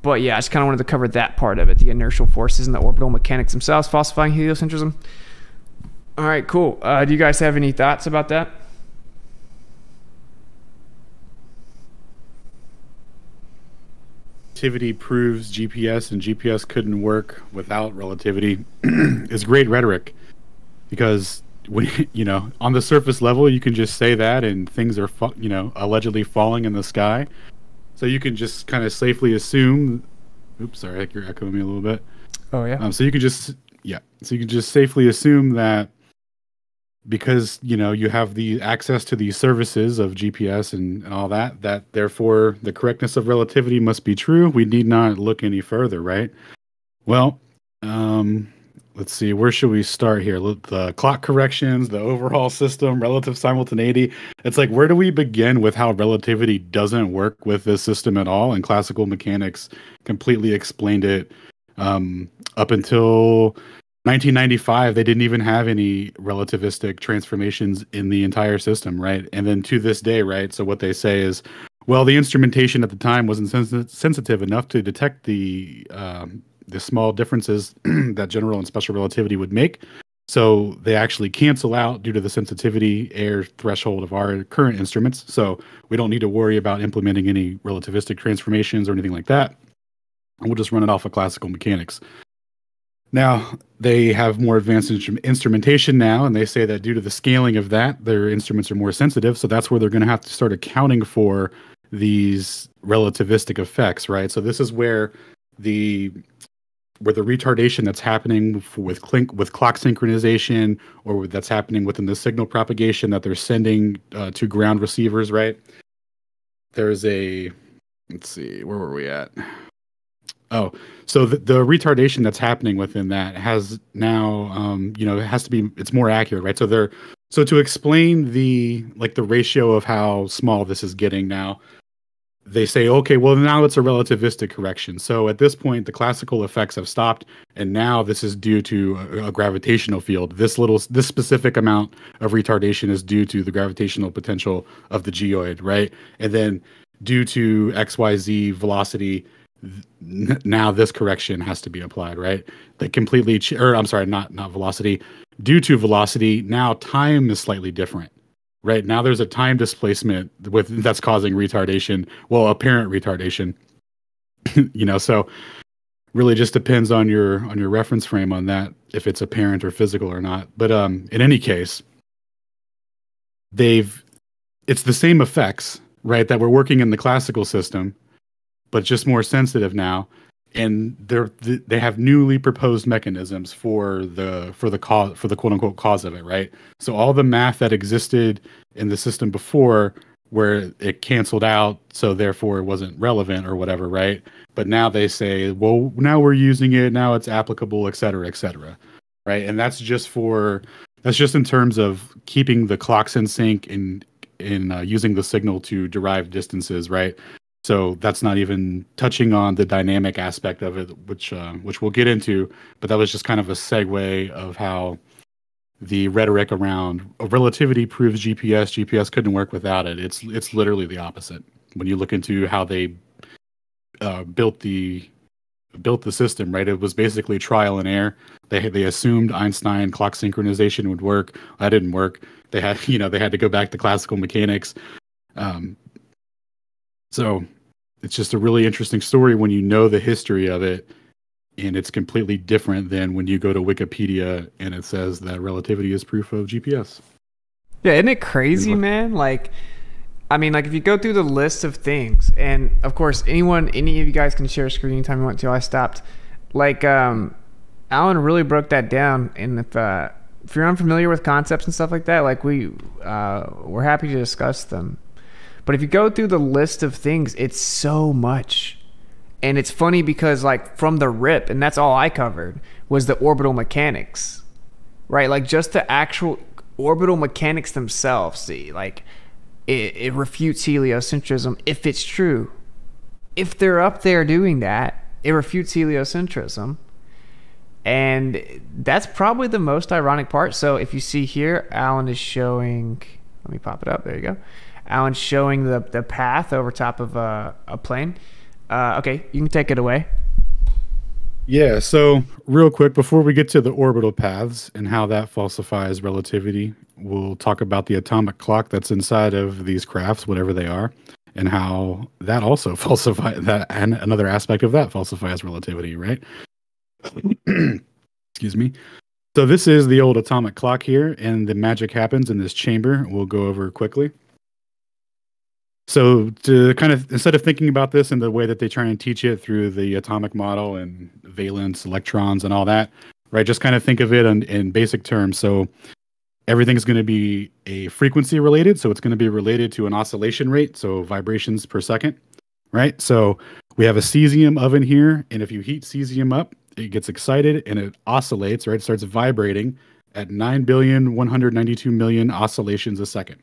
but yeah, I just kind of wanted to cover that part of it, the inertial forces and the orbital mechanics themselves, falsifying heliocentrism. All right, cool. Uh, do you guys have any thoughts about that? Relativity proves G P S, and G P S couldn't work without relativity is great rhetoric, because when, you know, on the surface level you can just say that and things are, you know, allegedly falling in the sky, so you can just kind of safely assume. Oops, sorry, you're echoing me a little bit. Oh yeah. Um, so you can just yeah, so you can just safely assume that because, you know, you have the access to the services of G P S and, and all that, that therefore the correctness of relativity must be true. We need not look any further, right? Well, um, let's see, where should we start here? The clock corrections, the overhaul system, relative simultaneity. It's like, where do we begin with how relativity doesn't work with this system at all? And classical mechanics completely explained it um, up until... nineteen ninety-five, they didn't even have any relativistic transformations in the entire system, right? And then to this day, right? So what they say is, well, the instrumentation at the time wasn't sens sensitive enough to detect the um, the small differences that general and special relativity would make. So they actually cancel out due to the sensitivity error threshold of our current instruments. So we don't need to worry about implementing any relativistic transformations or anything like that. And we'll just run it off of classical mechanics. Now, they have more advanced instru instrumentation now, and they say that due to the scaling of that, their instruments are more sensitive, so that's where they're going to have to start accounting for these relativistic effects, right? So this is where the where the retardation that's happening with, clink, with clock synchronization, or that's happening within the signal propagation that they're sending uh, to ground receivers, right? There's a... Let's see, where were we at? Oh, so the, the retardation that's happening within that has now, um, you know, it has to be, it's more accurate, right? So they're, so to explain the, like the ratio of how small this is getting now, they say, okay, well now it's a relativistic correction. So at this point, the classical effects have stopped, and now this is due to a, a gravitational field. This little, this specific amount of retardation is due to the gravitational potential of the geoid, right? And then due to X Y Z velocity, now this correction has to be applied, right? They completely, or I'm sorry, not not velocity. Due to velocity, now time is slightly different, right? Now there's a time displacement with that's causing retardation. Well, apparent retardation, you know. So really, just depends on your on your reference frame on that, if it's apparent or physical or not. But um, in any case, they've it's the same effects, right? That we're working in the classical system, but just more sensitive now, and they're th they have newly proposed mechanisms for the for the cause for the quote unquote cause of it, right? So all the math that existed in the system before, where it canceled out, so therefore it wasn't relevant or whatever, right? But now they say, well, now we're using it, now it's applicable, et cetera, et cetera. right? And that's just for that's just in terms of keeping the clocks in sync and in uh, using the signal to derive distances, right? So that's not even touching on the dynamic aspect of it, which uh, which we'll get into. But that was just kind of a segue of how the rhetoric around relativity proves G P S. G P S couldn't work without it. It's it's literally the opposite. When you look into how they uh, built the built the system, right? It was basically trial and error. They they assumed Einstein clock synchronization would work. That didn't work. They had you know they had to go back to classical mechanics. Um, so it's just a really interesting story when you know the history of it. And it's completely different than when you go to Wikipedia and it says that relativity is proof of G P S. Yeah, isn't it crazy, man? Like, I mean, like if you go through the list of things, and of course, anyone, any of you guys can share a screen anytime you want to. I stopped. Like, um, Alan really broke that down. And if uh, if you're unfamiliar with concepts and stuff like that, like we uh, we're happy to discuss them. But if you go through the list of things, it's so much. And it's funny because, like, from the rip, and that's all I covered, was the orbital mechanics, right? Like, just the actual orbital mechanics themselves, see? Like, it, it refutes heliocentrism if it's true. If they're up there doing that, it refutes heliocentrism. And that's probably the most ironic part. So if you see here, Alan is showing... Let me pop it up. There you go. Alan's showing the, the path over top of a, a plane. Uh, okay, you can take it away. Yeah, so real quick, before we get to the orbital paths and how that falsifies relativity, we'll talk about the atomic clock that's inside of these crafts, whatever they are, and how that also falsifies that, and another aspect of that falsifies relativity, right? Excuse me. So this is the old atomic clock here, and the magic happens in this chamber. We'll go over quickly. So to kind of, instead of thinking about this in the way that they try and teach it through the atomic model and valence electrons and all that, right, just kind of think of it in, in basic terms. So everything's going to be a frequency related. So it's going to be related to an oscillation rate. So vibrations per second, right? So we have a cesium oven here. And if you heat cesium up, it gets excited and it oscillates, right? It starts vibrating at nine billion, one hundred ninety-two million oscillations a second.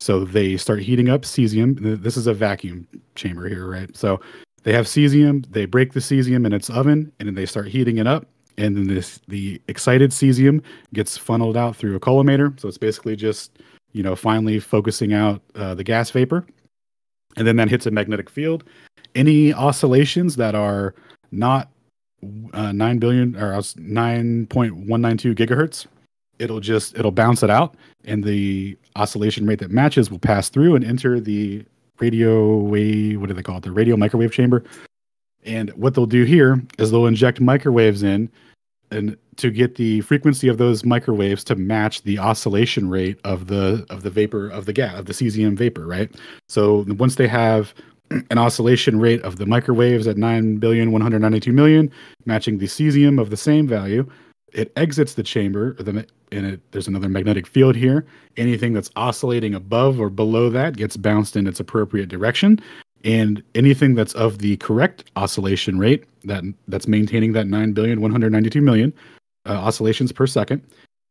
So they start heating up cesium. This is a vacuum chamber here, right? So they have cesium, they break the cesium in its oven, and then they start heating it up. And then this, the excited cesium gets funneled out through a collimator. So it's basically just, you know, finally focusing out uh, the gas vapor. And then that hits a magnetic field. Any oscillations that are not uh, nine billion or nine point one nine two gigahertz, it'll just, it'll bounce it out, and the oscillation rate that matches will pass through and enter the radio wave, what do they call it? The radio microwave chamber. And what they'll do here is they'll inject microwaves in and to get the frequency of those microwaves to match the oscillation rate of the, of the vapor of the gas, of the cesium vapor, right? So once they have an oscillation rate of the microwaves at nine billion, one hundred ninety-two million, matching the cesium of the same value, it exits the chamber, and it, there's another magnetic field here. Anything that's oscillating above or below that gets bounced in its appropriate direction. And anything that's of the correct oscillation rate, that that's maintaining that nine billion, one hundred ninety-two million uh, oscillations per second,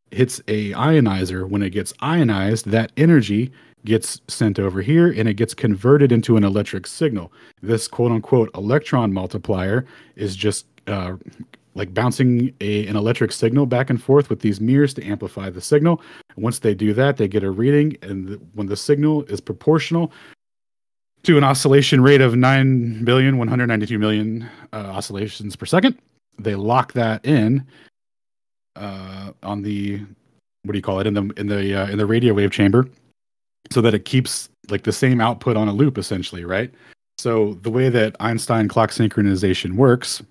hits a ionizer. When it gets ionized, that energy gets sent over here, and it gets converted into an electric signal. This quote-unquote electron multiplier is just... Uh, like bouncing a, an electric signal back and forth with these mirrors to amplify the signal. Once they do that, they get a reading, and the, when the signal is proportional to an oscillation rate of nine billion, one hundred ninety-two million uh, oscillations per second, they lock that in uh, on the, what do you call it, in the in the uh, in the radio wave chamber, so that it keeps like the same output on a loop, essentially, right? So the way that Einstein clock synchronization works,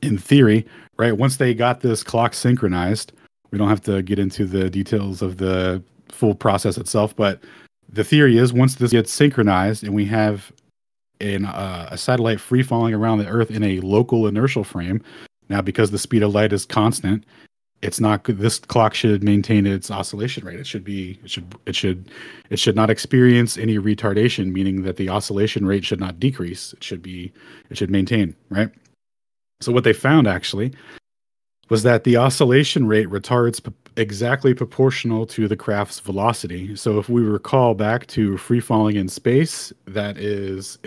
in theory, right, once they got this clock synchronized, we don't have to get into the details of the full process itself, but the theory is once this gets synchronized and we have an, uh, a satellite free falling around the Earth in a local inertial frame, now because the speed of light is constant, it's not good. This clock should maintain its oscillation rate. It should be, it should, it should, it should not experience any retardation, meaning that the oscillation rate should not decrease. It should be, it should maintain, right? So what they found actually was that the oscillation rate retards exactly proportional to the craft's velocity. So if we recall back to free falling in space, that is,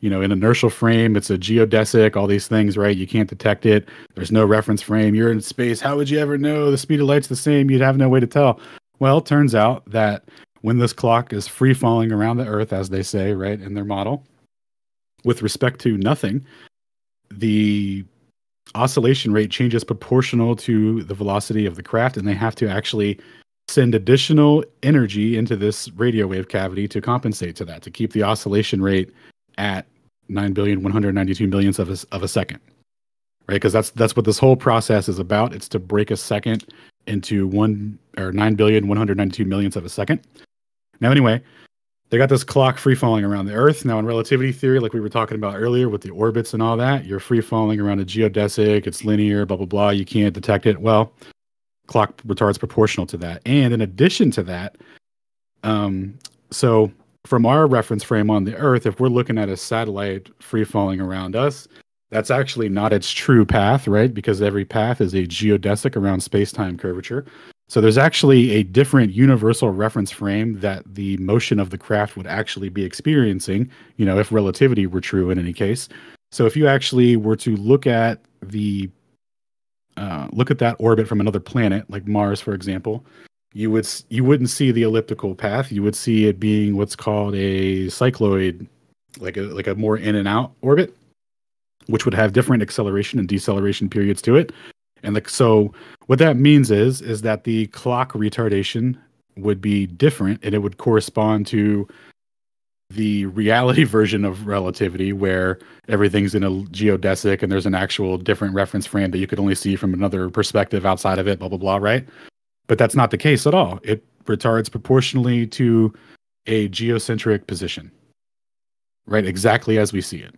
you know, an inertial frame, it's a geodesic, all these things, right? You can't detect it. There's no reference frame. You're in space. How would you ever know the speed of light's the same? You'd have no way to tell. Well, it turns out that when this clock is free falling around the Earth, as they say, right, in their model, with respect to nothing, the oscillation rate changes proportional to the velocity of the craft, and they have to actually send additional energy into this radio wave cavity to compensate to that, to keep the oscillation rate at nine billion, one hundred ninety-two millionths of a, of a second, right? Because that's that's what this whole process is about. It's to break a second into one or nine billion, one hundred ninety-two millionths of a second. Now, anyway, they got this clock free falling around the Earth. Now, in relativity theory, like we were talking about earlier with the orbits and all that, you're free falling around a geodesic, it's linear, blah, blah, blah. You can't detect it. Well, clock retards proportional to that. And in addition to that, um, so from our reference frame on the Earth, if we're looking at a satellite free falling around us, that's actually not its true path, right? Because every path is a geodesic around space-time curvature. So there's actually a different universal reference frame that the motion of the craft would actually be experiencing, you know, if relativity were true in any case. So if you actually were to look at the uh, look at that orbit from another planet, like Mars, for example, you would you wouldn't see the elliptical path. You would see it being what's called a cycloid, like a like a more in and out orbit, which would have different acceleration and deceleration periods to it. And the, so what that means is, is that the clock retardation would be different, and it would correspond to the reality version of relativity where everything's in a geodesic and there's an actual different reference frame that you could only see from another perspective outside of it, blah, blah, blah, right? But that's not the case at all. It retards proportionally to a geocentric position, right? Exactly as we see it.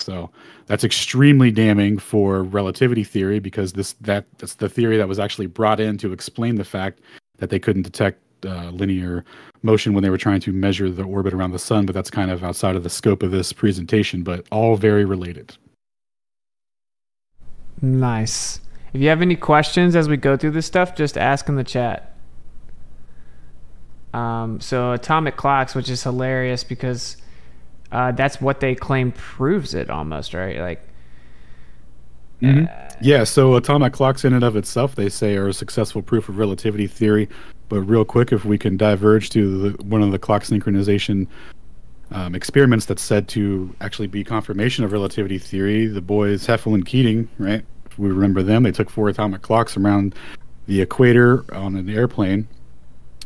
So that's extremely damning for relativity theory, because this that that's the theory that was actually brought in to explain the fact that they couldn't detect uh, linear motion when they were trying to measure the orbit around the sun. But that's kind of outside of the scope of this presentation, but all very related. Nice. If you have any questions as we go through this stuff, just ask in the chat. Um, so atomic clocks, which is hilarious because... Uh, that's what they claim proves it almost, right? Like, mm-hmm. uh, yeah. So atomic clocks in and of itself, they say, are a successful proof of relativity theory. But real quick, if we can diverge to the, one of the clock synchronization um, experiments that's said to actually be confirmation of relativity theory, the boys Heffel and Keating, right? If we remember them. They took four atomic clocks around the equator on an airplane,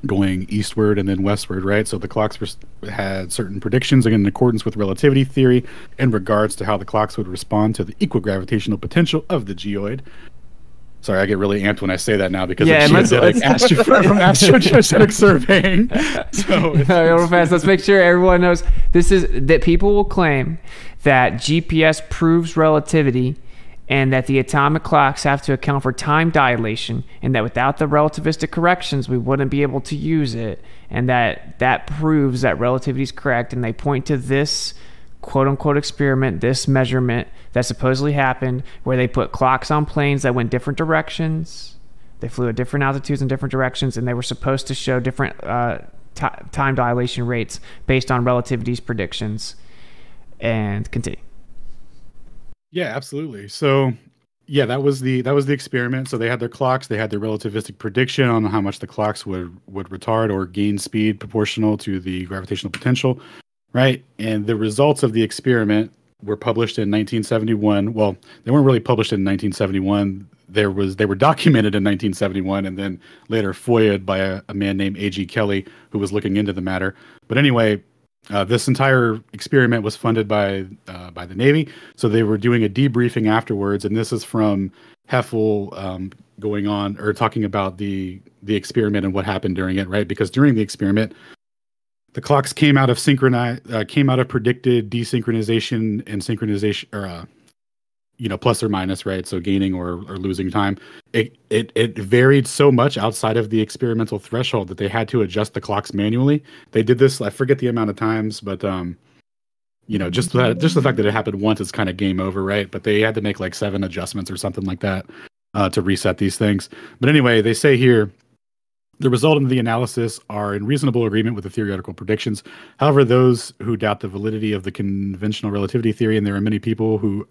going eastward and then westward, right? So the clocks were, had certain predictions, again, in accordance with relativity theory in regards to how the clocks would respond to the equigravitational potential of the geoid. Sorry, I get really amped when I say that now because yeah, of geodetic astro from astrogeodetic surveying. So it's, all right, real fast, let's make sure everyone knows this is that people will claim that G P S proves relativity, and that the atomic clocks have to account for time dilation, and that without the relativistic corrections, we wouldn't be able to use it, and that that proves that relativity is correct, and they point to this quote-unquote experiment, this measurement that supposedly happened, where they put clocks on planes that went different directions, they flew at different altitudes in different directions, and they were supposed to show different uh, time dilation rates based on relativity's predictions. And continue. Yeah, absolutely. So, yeah, that was the that was the experiment. So they had their clocks, they had their relativistic prediction on how much the clocks would would retard or gain speed proportional to the gravitational potential, right? And the results of the experiment were published in nineteen seventy-one. Well, they weren't really published in nineteen seventy-one. There was they were documented in nineteen seventy-one, and then later foya'd by a, a man named A G Kelly, who was looking into the matter. But anyway. Uh, this entire experiment was funded by uh, by the Navy, so they were doing a debriefing afterwards, and this is from Heffel um, going on or talking about the the experiment and what happened during it, right? Because during the experiment, the clocks came out of synchronize uh, came out of predicted desynchronization and synchronization, or uh, you know, plus or minus, right? So gaining or or losing time. It it it varied so much outside of the experimental threshold that they had to adjust the clocks manually. They did this, I forget the amount of times, but um, you know, just that just the fact that it happened once is kind of game over, right? But they had to make like seven adjustments or something like that uh, to reset these things. But anyway, they say here, the result of the analysis are in reasonable agreement with the theoretical predictions. However, those who doubt the validity of the conventional relativity theory, and there are many people who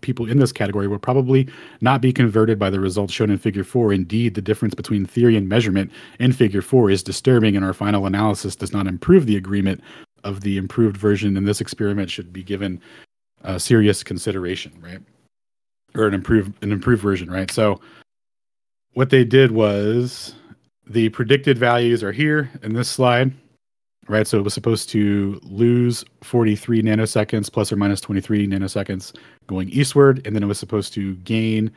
people in this category, will probably not be converted by the results shown in figure four. Indeed, the difference between theory and measurement in figure four is disturbing, and our final analysis does not improve the agreement of the improved version, and this experiment should be given uh, serious consideration, right? Or an improved, an improved version, right? So what they did was, the predicted values are here in this slide, right? So it was supposed to lose forty-three nanoseconds, plus or minus twenty-three nanoseconds going eastward. And then it was supposed to gain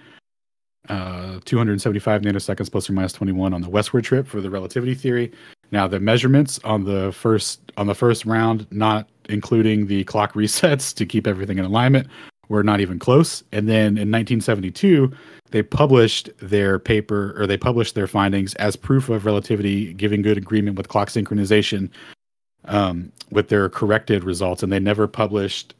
uh, two hundred seventy-five nanoseconds, plus or minus twenty-one on the westward trip for the relativity theory. Now the measurements on the first, on the first round, not including the clock resets to keep everything in alignment, were not even close. And then in nineteen seventy-two, they published their paper, or they published their findings as proof of relativity, giving good agreement with clock synchronization, um, with their corrected results. And they never published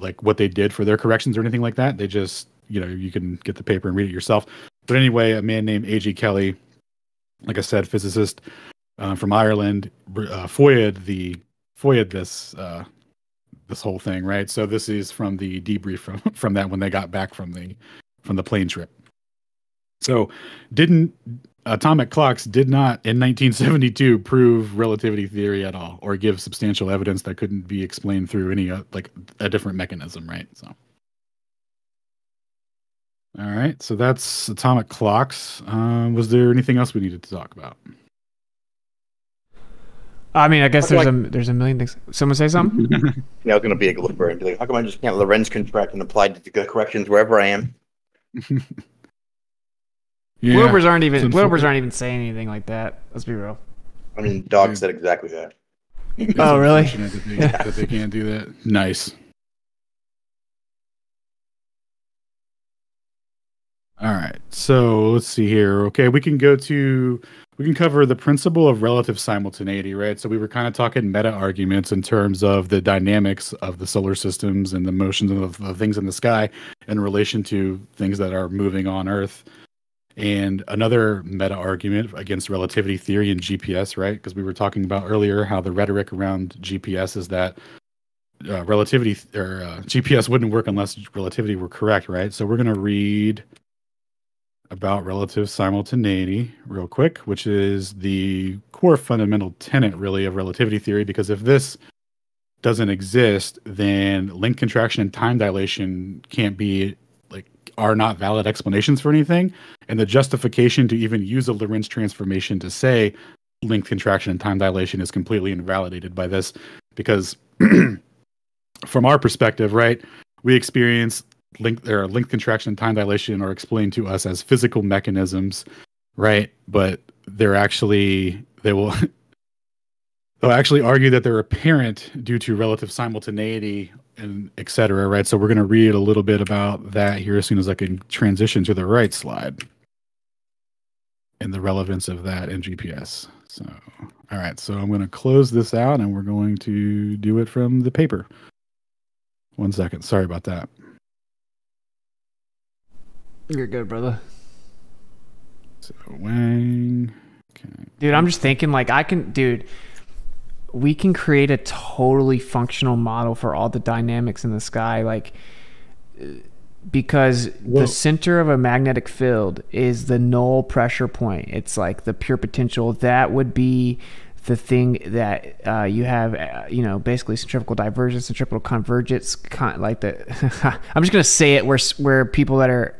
like what they did for their corrections or anything like that. They just, you know, you can get the paper and read it yourself. But anyway, a man named A G Kelly, like I said, physicist uh, from Ireland, uh, foiled the, foiled this, uh, this whole thing, right? So this is from the debrief from, from that when they got back from the from the plane trip. So didn't atomic clocks did not in nineteen seventy-two prove relativity theory at all, or give substantial evidence that couldn't be explained through any uh, like a different mechanism, right? So all right, so that's atomic clocks. Um, was there anything else we needed to talk about? I mean, I guess there's like, a there's a million things. Someone say something? Yeah, I was gonna be a glibber and be like, how come I just can't Lorentz contract and apply the corrections wherever I am? Yeah. Globers aren't even Globers aren't even saying anything like that. Let's be real. I mean, Dog yeah. said exactly that. It's oh, really? That they, yeah. that they can't do that. Nice. All right, so let's see here. Okay, we can go to. We can cover the principle of relative simultaneity, right? So we were kind of talking meta arguments in terms of the dynamics of the solar systems and the motions of, of things in the sky in relation to things that are moving on Earth. And another meta argument against relativity theory and G P S, right? Because we were talking about earlier how the rhetoric around G P S is that uh, relativity or uh, G P S wouldn't work unless relativity were correct, right? So we're going to read about relative simultaneity real quick, which is the core fundamental tenet really of relativity theory, because if this doesn't exist, then length contraction and time dilation can't be like are not valid explanations for anything. And the justification to even use a Lorentz transformation to say length contraction and time dilation is completely invalidated by this, because from our perspective, right, we experience length or length contraction and time dilation are explained to us as physical mechanisms, right? But they're actually they will they'll actually argue that they're apparent due to relative simultaneity and et cetera, right? So we're going to read a little bit about that here as soon as I can transition to the right slide and the relevance of that in G P S. So all right, so I'm going to close this out and we're going to do it from the paper. One second, sorry about that. You're good, brother. So Wang. Okay. Dude, I'm just thinking like I can, dude, we can create a totally functional model for all the dynamics in the sky. Like, because Whoa. the center of a magnetic field is the null pressure point. It's like the pure potential. That would be the thing that uh, you have, uh, you know, basically centrifugal divergence, centripetal convergence, con like the, I'm just going to say it where, where people that are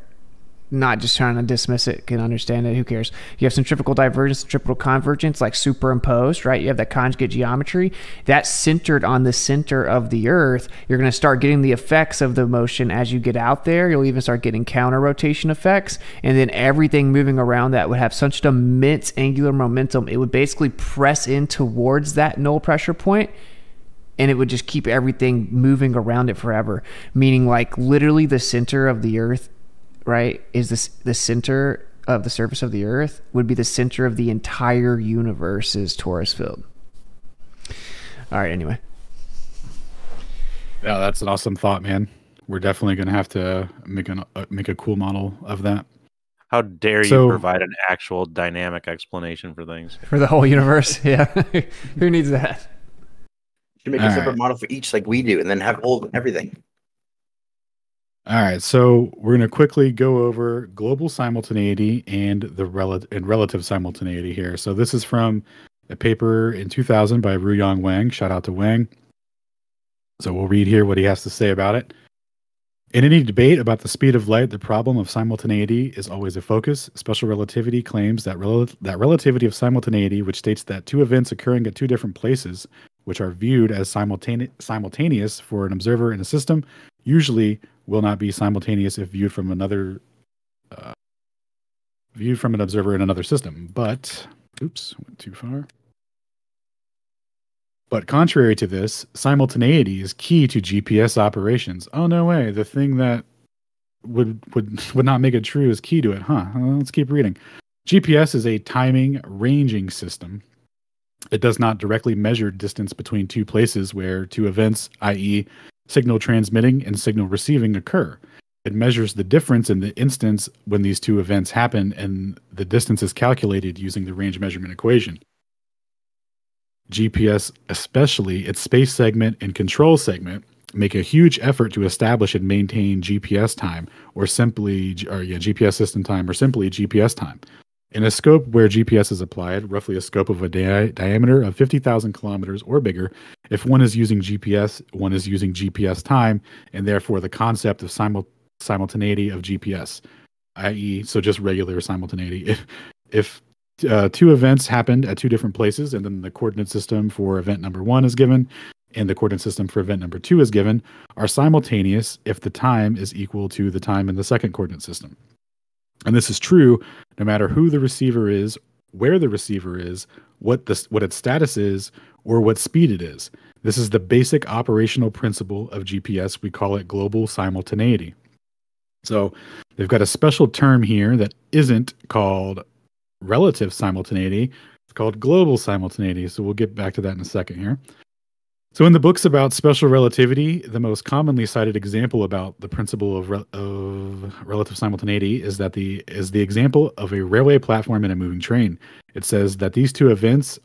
not just trying to dismiss it can understand it. Who cares? You have centrifugal divergence, centripetal convergence, like superimposed, right? You have that conjugate geometry that's centered on the center of the Earth. You're going to start getting the effects of the motion as you get out there. You'll even start getting counter rotation effects. And then everything moving around that would have such an immense angular momentum. It would basically press in towards that null pressure point, and it would just keep everything moving around it forever. Meaning like literally the center of the Earth, right, is this the center of the surface of the Earth would be the center of the entire universe's torus field. All right, anyway. Yeah, that's an awesome thought, man. We're definitely going to have to make an uh, make a cool model of that. How dare so, you provide an actual dynamic explanation for things? For the whole universe, yeah. Who needs that? You should make all a separate right. model for each like we do, and then have all everything. All right, so we're going to quickly go over global simultaneity and the rel- and relative simultaneity here. So this is from a paper in two thousand by Ruyong Wang. Shout out to Wang. So we'll read here what he has to say about it. In any debate about the speed of light, the problem of simultaneity is always a focus. Special relativity claims that, rel- that relativity of simultaneity, which states that two events occurring at two different places, which are viewed as simultane- simultaneous for an observer in a system, usually will not be simultaneous if viewed from another uh, viewed from an observer in another system. But oops, went too far. But contrary to this, simultaneity is key to G P S operations. Oh no way! The thing that would would would not make it true is key to it, huh? Well, let's keep reading. G P S is a timing ranging system. It does not directly measure distance between two places where two events, that is, signal transmitting and signal receiving, occur. It measures the difference in the instance when these two events happen, and the distance is calculated using the range measurement equation. G P S, especially its space segment and control segment, make a huge effort to establish and maintain G P S time, or simply or yeah, G P S system time, or simply G P S time. In a scope where G P S is applied, roughly a scope of a di- diameter of fifty thousand kilometers or bigger, if one is using G P S, one is using G P S time, and therefore the concept of simul- simultaneity of G P S, that is, so just regular simultaneity. If, if uh, two events happened at two different places, and then the coordinate system for event number one is given, and the coordinate system for event number two is given, are simultaneous if the time is equal to the time in the second coordinate system. And this is true no matter who the receiver is, where the receiver is, what the, what its status is, or what speed it is. This is the basic operational principle of G P S. We call it global simultaneity. So they've got a special term here that isn't called relative simultaneity. It's called global simultaneity. So we'll get back to that in a second here. So in the books about special relativity, the most commonly cited example about the principle of, re- of relative simultaneity is that the is the example of a railway platform and a moving train. It says that these two events,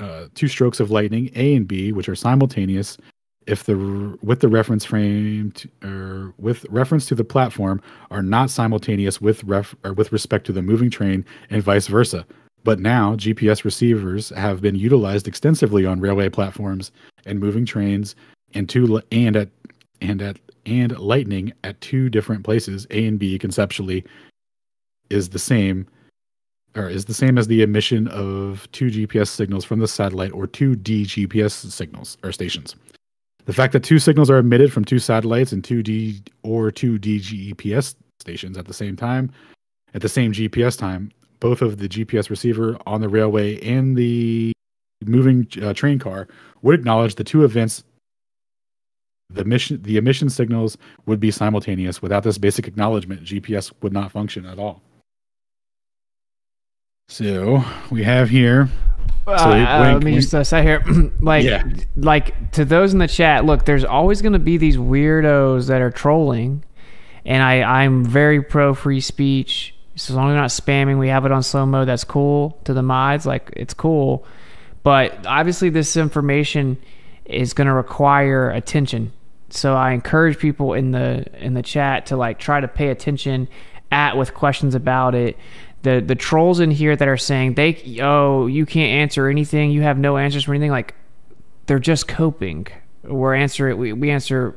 uh, two strokes of lightning, A and B, which are simultaneous, if the with the reference frame to, or with reference to the platform, are not simultaneous with ref or with respect to the moving train, and vice versa. But now, G P S receivers have been utilized extensively on railway platforms and moving trains, and two and at and at and lightning at two different places. A and B conceptually is the same, or is the same as the emission of two G P S signals from the satellite, or two D G P S signals or stations. The fact that two signals are emitted from two satellites and two D or two D G P S stations at the same time, at the same G P S time. Both of the G P S receiver on the railway and the moving uh, train car would acknowledge the two events. The mission, the emission signals would be simultaneous. Without this basic acknowledgement, G P S would not function at all. So we have here. Uh, so wink, uh, let me wink. just uh, say here, like, yeah. like to those in the chat. Look, there's always going to be these weirdos that are trolling, and I, I'm very pro free speech. So as long as you're not spamming, we have it on slow mode. That's cool to the mods. Like, it's cool. But obviously, this information is going to require attention. So I encourage people in the in the chat to, like, try to pay attention at with questions about it. The the trolls in here that are saying, they oh, you can't answer anything. You have no answers for anything. Like, they're just coping. We're answering, we, we answer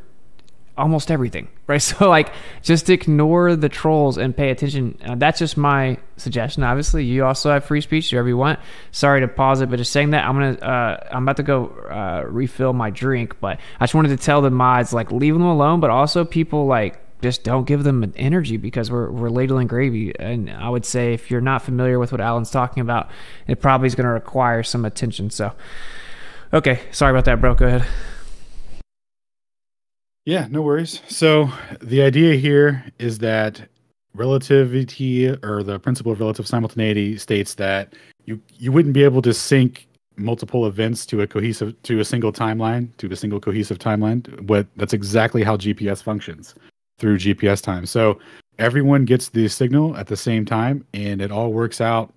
almost everything, right? So, like, just ignore the trolls and pay attention. Uh, that's just my suggestion. Obviously, you also have free speech, whatever you want. Sorry to pause it, but just saying that, I'm gonna, uh, I'm about to go uh, refill my drink. But I just wanted to tell the mods, like, leave them alone. But also, people, like, just don't give them energy because we're we're ladling gravy. And I would say, if you're not familiar with what Alan's talking about, it probably is going to require some attention. So, okay, sorry about that, bro. Go ahead. Yeah, no worries. So the idea here is that relativity, or the principle of relative simultaneity, states that you, you wouldn't be able to sync multiple events to a cohesive to a single timeline, to a single cohesive timeline. What that's exactly how G P S functions through G P S time. So everyone gets the signal at the same time, and it all works out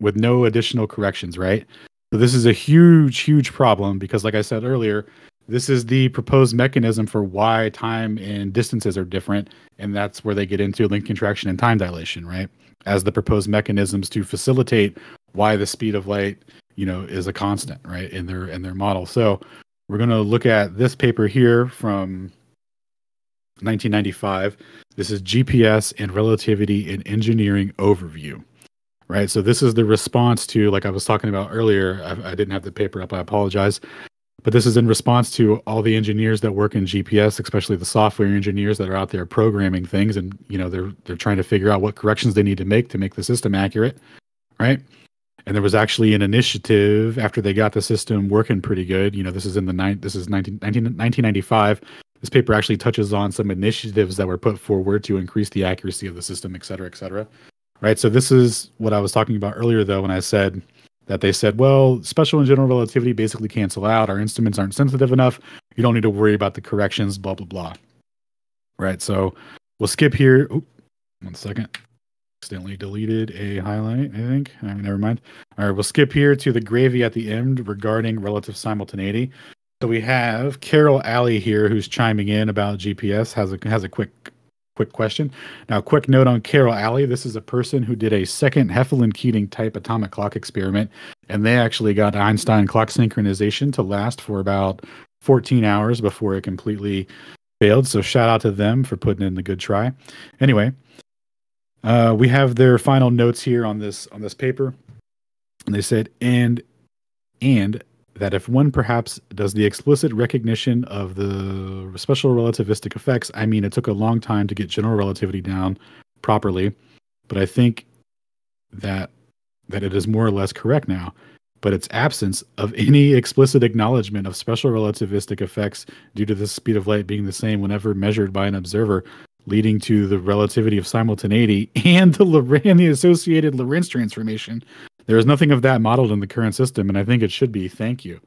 with no additional corrections, right? So this is a huge, huge problem because, like I said earlier, this is the proposed mechanism for why time and distances are different, and that's where they get into length contraction and time dilation, right? As the proposed mechanisms to facilitate why the speed of light, you know, is a constant, right, in their in their model. So we're going to look at this paper here from nineteen ninety-five. This is G P S and Relativity in Engineering Overview, right? So this is the response to, like I was talking about earlier, I, I didn't have the paper up, I apologize. But this is in response to all the engineers that work in G P S, especially the software engineers that are out there programming things, and you know they're they're trying to figure out what corrections they need to make to make the system accurate, right? And there was actually an initiative after they got the system working pretty good. You know, this is in the nine. This is nineteen ninety-five. This paper actually touches on some initiatives that were put forward to increase the accuracy of the system, et cetera, et cetera, right? So this is what I was talking about earlier, though, when I said that they said, well, special and general relativity basically cancel out. Our instruments aren't sensitive enough. You don't need to worry about the corrections, blah, blah, blah. Right, so we'll skip here. Oop, one second. Accidentally deleted a highlight, I think. All right, never mind. All right, we'll skip here to the gravy at the end regarding relative simultaneity. So we have Carol Alley here who's chiming in about G P S, has a, has a quick Quick question. Now, quick note on Carol Alley. This is a person who did a second Heffelin-Keating type atomic clock experiment, and they actually got Einstein clock synchronization to last for about fourteen hours before it completely failed. So shout out to them for putting in the good try. Anyway, uh, we have their final notes here on this on this paper. And they said, and and that if one perhaps does the explicit recognition of the special relativistic effects, I mean, it took a long time to get general relativity down properly, but I think that that it is more or less correct now. But its absence of any explicit acknowledgement of special relativistic effects due to the speed of light being the same whenever measured by an observer, leading to the relativity of simultaneity and the, Lorentz, and the associated Lorentz transformation. There is nothing of that modeled in the current system, and I think it should be. Thank you.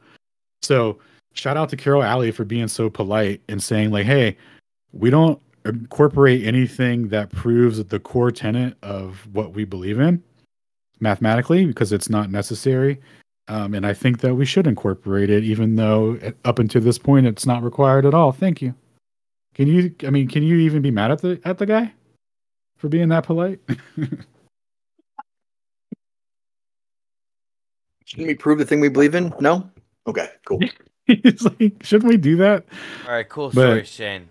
So shout out to Carol Alley for being so polite and saying, like, hey, we don't incorporate anything that proves the core tenet of what we believe in mathematically because it's not necessary. Um, and I think that we should incorporate it, even though up until this point, it's not required at all. Thank you. Can you, I mean, can you even be mad at the, at the guy for being that polite? Shouldn't we prove the thing we believe in? No? Okay, cool. It's like, shouldn't we do that? All right, cool story, but, Shane.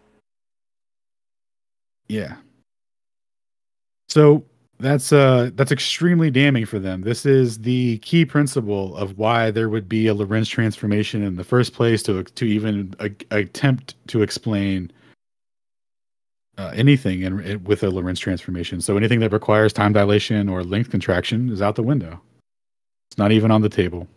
Yeah. So that's uh that's extremely damning for them. This is the key principle of why there would be a Lorentz transformation in the first place to to even a, attempt to explain Uh, anything in, in, with a Lorentz transformation. So anything that requires time dilation or length contraction is out the window. It's not even on the table.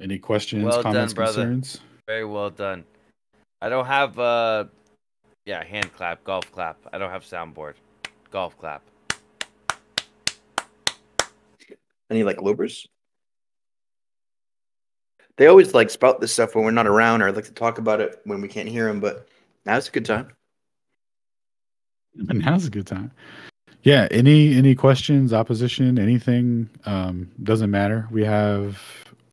Any questions, well comments, done, concerns? Very well done. I don't have, uh, yeah, hand clap, golf clap. I don't have soundboard. Golf clap. Any, like, lubers? They always like spout this stuff when we're not around, or like to talk about it when we can't hear them. But now's a good time. Now's a good time. Yeah. Any any questions, opposition, anything? Um, doesn't matter. We have,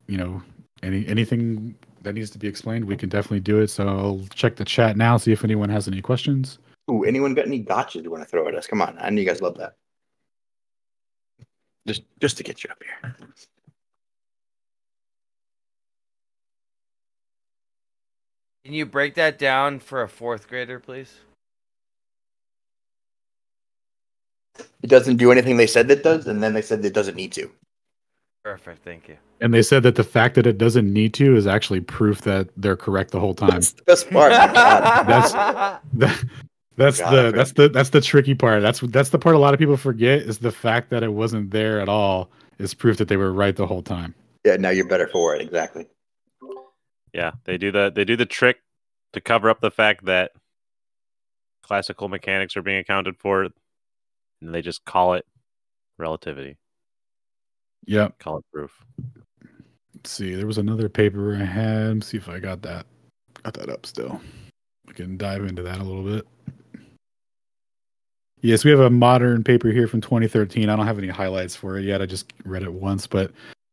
you know, any anything that needs to be explained, we can definitely do it. So I'll check the chat now, see if anyone has any questions. Ooh, anyone got any gotchas you want to throw at us? Come on, I know you guys love that. Just just to get you up here. Can you break that down for a fourth grader, please? It doesn't do anything they said that does, and then they said it doesn't need to. Perfect, thank you. And they said that the fact that it doesn't need to is actually proof that they're correct the whole time. That's the best part. that's that, that's God, the that's the that's the tricky part. That's that's the part a lot of people forget is the fact that it wasn't there at all is proof that they were right the whole time. Yeah, now you're better for it, exactly. Yeah, they do the they do the trick to cover up the fact that classical mechanics are being accounted for, and they just call it relativity. Yeah, call it proof. Let's see, there was another paper I had. Let's see if I got that got that up still. we can dive into that a little bit. Yes, we have a modern paper here from twenty thirteen. I don't have any highlights for it yet. I just read it once, but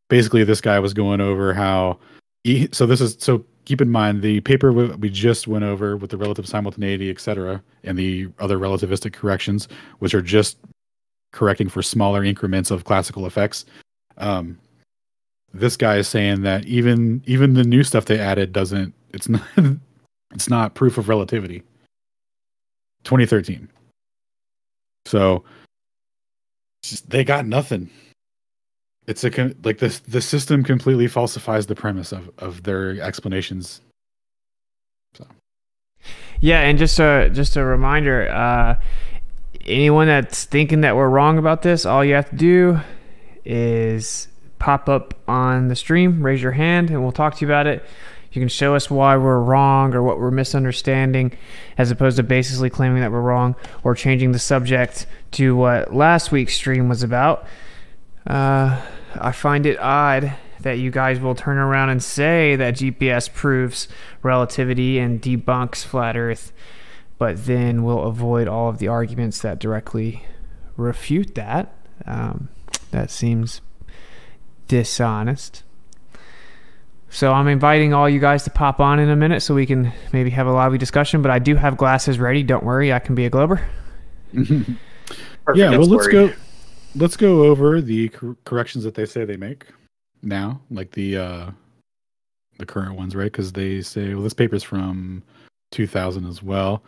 basically this guy was going over how he, so this is, so keep in mind the paper we just went over with the relative simultaneity, et cetera, and the other relativistic corrections, which are just correcting for smaller increments of classical effects. Um, this guy is saying that even, even the new stuff they added doesn't, it's not, it's not proof of relativity. twenty thirteen. So just, they got nothing. It's a, like this, the system completely falsifies the premise of, of their explanations. So. Yeah. And just a, just a reminder, uh, anyone that's thinking that we're wrong about this, all you have to do is pop up on the stream, raise your hand, and we'll talk to you about it. You can show us why we're wrong or what we're misunderstanding, as opposed to basically claiming that we're wrong or changing the subject to what last week's stream was about. Uh, I find it odd that you guys will turn around and say that G P S proves relativity and debunks flat Earth, but then we'll avoid all of the arguments that directly refute that. Um, that seems dishonest. So I'm inviting all you guys to pop on in a minute so we can maybe have a lively discussion, but I do have glasses ready. Don't worry. I can be a glober. Mm-hmm. Yeah. Well, let's go, let's go over the cor corrections that they say they make now, like the, uh, the current ones, right? Cause they say, well, this paper's from two thousand as well.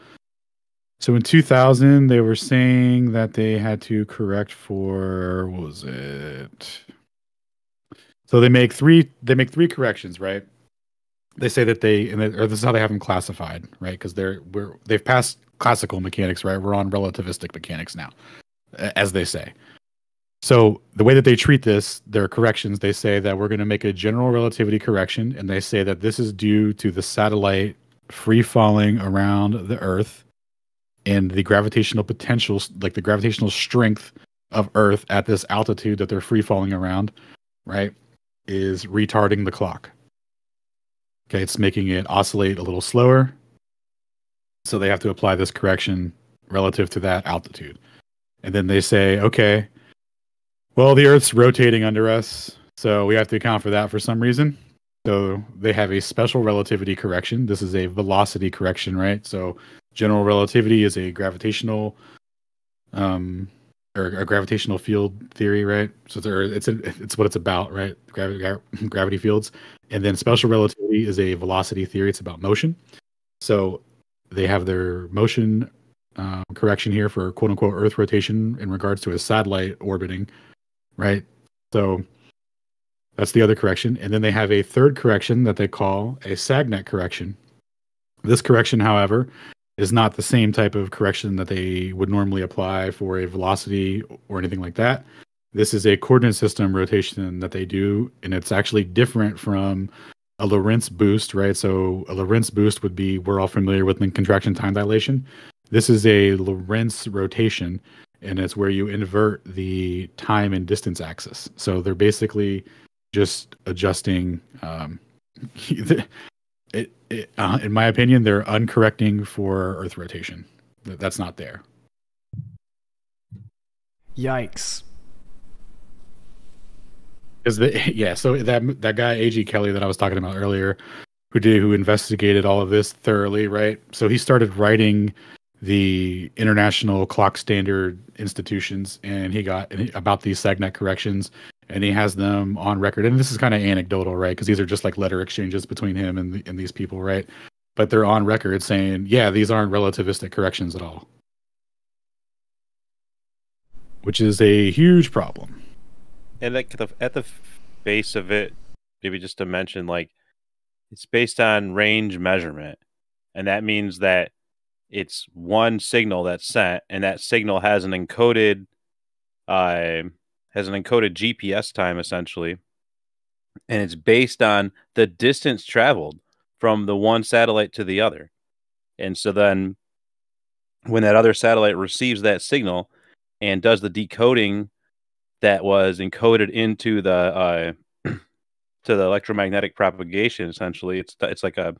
So in two thousand, they were saying that they had to correct for, what was it? So they make three. They make three corrections, right? They say that they, and they, or this is how they have them classified, right? Because they're we're they've passed classical mechanics, right? We're on relativistic mechanics now, as they say. So the way that they treat this, their corrections, they say that we're going to make a general relativity correction, and they say that this is due to the satellite free falling around the Earth and the gravitational potential, like the gravitational strength of Earth at this altitude that they're free falling around, right? Is retarding the clock. Okay, it's making it oscillate a little slower. So they have to apply this correction relative to that altitude. And then they say, okay, well, the Earth's rotating under us, so we have to account for that for some reason. So they have a special relativity correction. This is a velocity correction, right? So general relativity is a gravitational um or a gravitational field theory, right? So there, it's a, it's what it's about, right? Gravity, gra gravity fields. And then special relativity is a velocity theory. It's about motion. So they have their motion um, correction here for quote unquote Earth rotation in regards to a satellite orbiting, right? So that's the other correction. And then they have a third correction that they call a Sagnac correction. This correction, however, is not the same type of correction that they would normally apply for a velocity or anything like that. This is a coordinate system rotation that they do, and it's actually different from a Lorentz boost, right? So a Lorentz boost would be, we're all familiar with contraction time dilation. This is a Lorentz rotation, and it's where you invert the time and distance axis. So they're basically just adjusting... Um, It, it, uh, in my opinion, they're uncorrecting for Earth rotation. That's not there. Yikes. Is the, yeah, so that that guy, A G Kelly, that I was talking about earlier, who did who investigated all of this thoroughly, right? So he started writing the International Clock Standard Institutions, and he got about these Sagnac corrections. And he has them on record. And this is kind of anecdotal, right? Because these are just like letter exchanges between him and, the, and these people, right? But they're on record saying, yeah, these aren't relativistic corrections at all. Which is a huge problem. And like the, at the base of it, maybe just to mention, like, it's based on range measurement. And that means that it's one signal that's sent, and that signal has an encoded... Uh, has an encoded G P S time, essentially, and it's based on the distance traveled from the one satellite to the other. And so then when that other satellite receives that signal and does the decoding that was encoded into the uh, to the electromagnetic propagation, essentially, it's, it's like a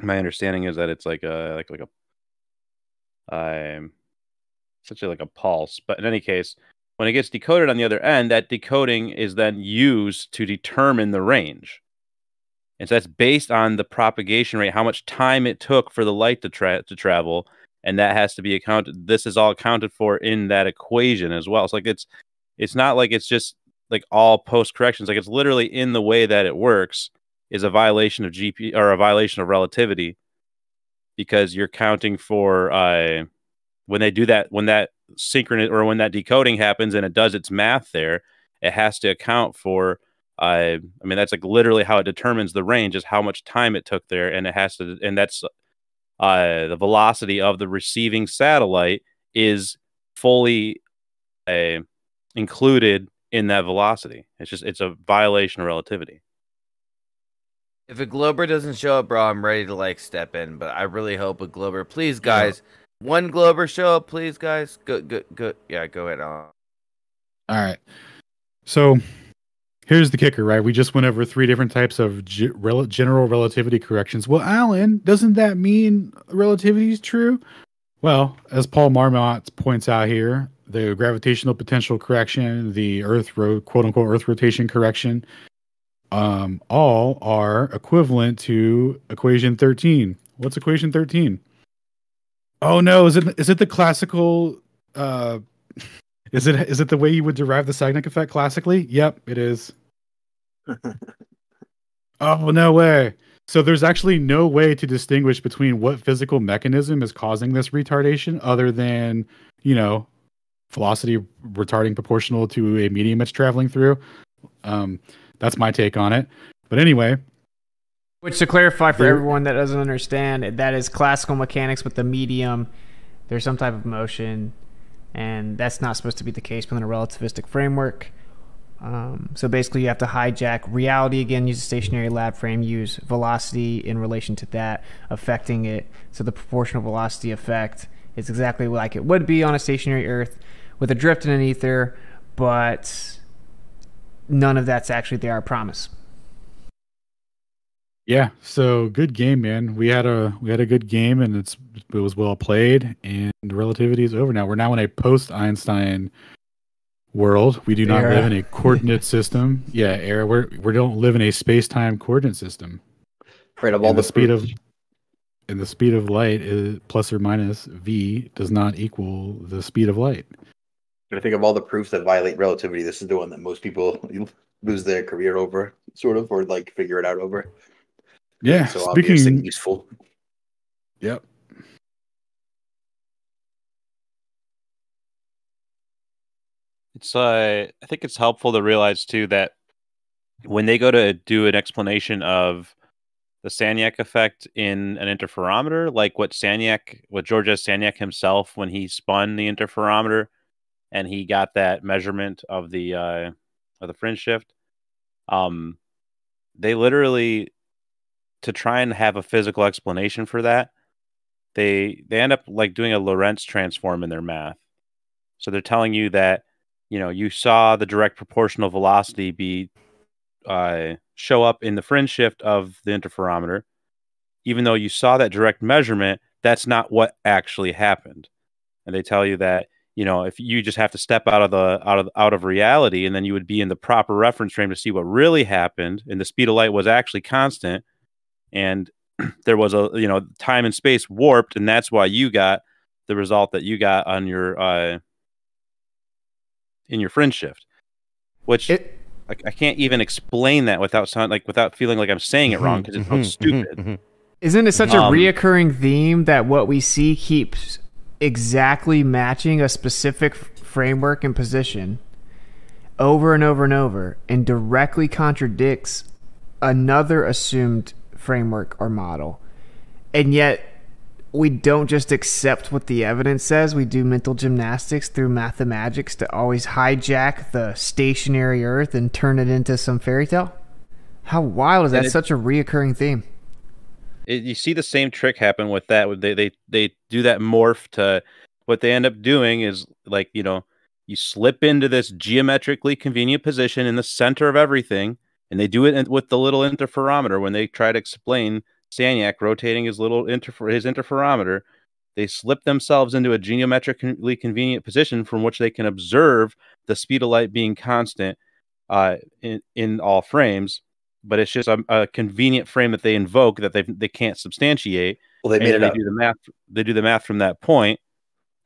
my understanding is that it's like a like like a um essentially like a pulse. But in any case, when it gets decoded on the other end, that decoding is then used to determine the range. And so that's based on the propagation rate, how much time it took for the light to tra to travel, and that has to be accounted. This is all accounted for in that equation as well. It's like it's it's not like it's just like all post corrections. Like it's literally in the way that it works is a violation of G P or a violation of relativity, because you're counting for uh, when they do that when that synchronous or when that decoding happens and it does its math there, it has to account for. I, I mean, that's like literally how it determines the range is how much time it took there. And it has to, and that's uh, the velocity of the receiving satellite is fully uh, included in that velocity. It's just, it's a violation of relativity. If a Glober doesn't show up, bro, I'm ready to like step in, but I really hope a Glober, please guys, yeah. One Glober show up, please guys. Good, good, good. Yeah, go ahead. On. All right. So, here's the kicker, right? We just went over three different types of ge rel general relativity corrections. Well, Alan, doesn't that mean relativity is true? Well, as Paul Marmot points out here, the gravitational potential correction, the Earth ro quote-unquote Earth rotation correction, um, all are equivalent to equation thirteen. What's equation thirteen? Oh no, is it is it the classical? Uh, Is it is it the way you would derive the Sagnac effect classically? Yep, it is. Oh, no way. So there's actually no way to distinguish between what physical mechanism is causing this retardation other than, you know, velocity retarding proportional to a medium it's traveling through. Um, that's my take on it. But anyway. Which, to clarify for everyone that doesn't understand, that is classical mechanics with the medium. There's some type of motion. And that's not supposed to be the case within a relativistic framework. Um, so basically you have to hijack reality again, use a stationary lab frame, use velocity in relation to that, affecting it. So the proportional velocity effect is exactly like it would be on a stationary Earth with a drift in an ether, but none of that's actually there, I promise. Yeah, so good game, man. We had a we had a good game, and it's it was well played. And relativity is over now. We're now in a post-Einstein world. We do not era. live in a coordinate system. Yeah, era. We're, we don't live in a space-time coordinate system. Right of all and the, the speed of and the speed of light is plus or minus v does not equal the speed of light. I think of all the proofs that violate relativity, this is the one that most people lose their career over, sort of, or like figure it out over. Yeah, so speaking useful. Yep. It's uh, I think it's helpful to realize too that when they go to do an explanation of the Sagnac effect in an interferometer, like what Sagnac, what George S. Sagnac himself, when he spun the interferometer, and he got that measurement of the uh, of the fringe shift, um, they literally. To try and have a physical explanation for that, they they end up like doing a Lorentz transform in their math. So they're telling you that, you know, you saw the direct proportional velocity be uh, show up in the fringe shift of the interferometer, even though you saw that direct measurement. That's not what actually happened. And they tell you that, you know, if you just have to step out of the out of out of reality, and then you would be in the proper reference frame to see what really happened, and the speed of light was actually constant. And there was a, you know, time and space warped, and that's why you got the result that you got on your uh, in your fringe shift, which it, I, I can't even explain that without sound, like without feeling like I'm saying it wrong because it sounds stupid. Isn't it such um, a reoccurring theme that what we see keeps exactly matching a specific framework and position over and over and over, and directly contradicts another assumed framework or model, and yet we don't just accept what the evidence says. We do mental gymnastics through mathematics to always hijack the stationary Earth and turn it into some fairy tale. How wild is that? It, such a reoccurring theme. It, you see the same trick happen with that. They they they do that morph to what they end up doing is like, you know, you slip into this geometrically convenient position in the center of everything. And they do it with the little interferometer when they try to explain Sagnac rotating his little interfer his interferometer, they slip themselves into a geometrically convenient position from which they can observe the speed of light being constant uh, in, in all frames. But it's just a, a convenient frame that they invoke that they they can't substantiate. Well, they made it they up. do the math. They do the math from that point,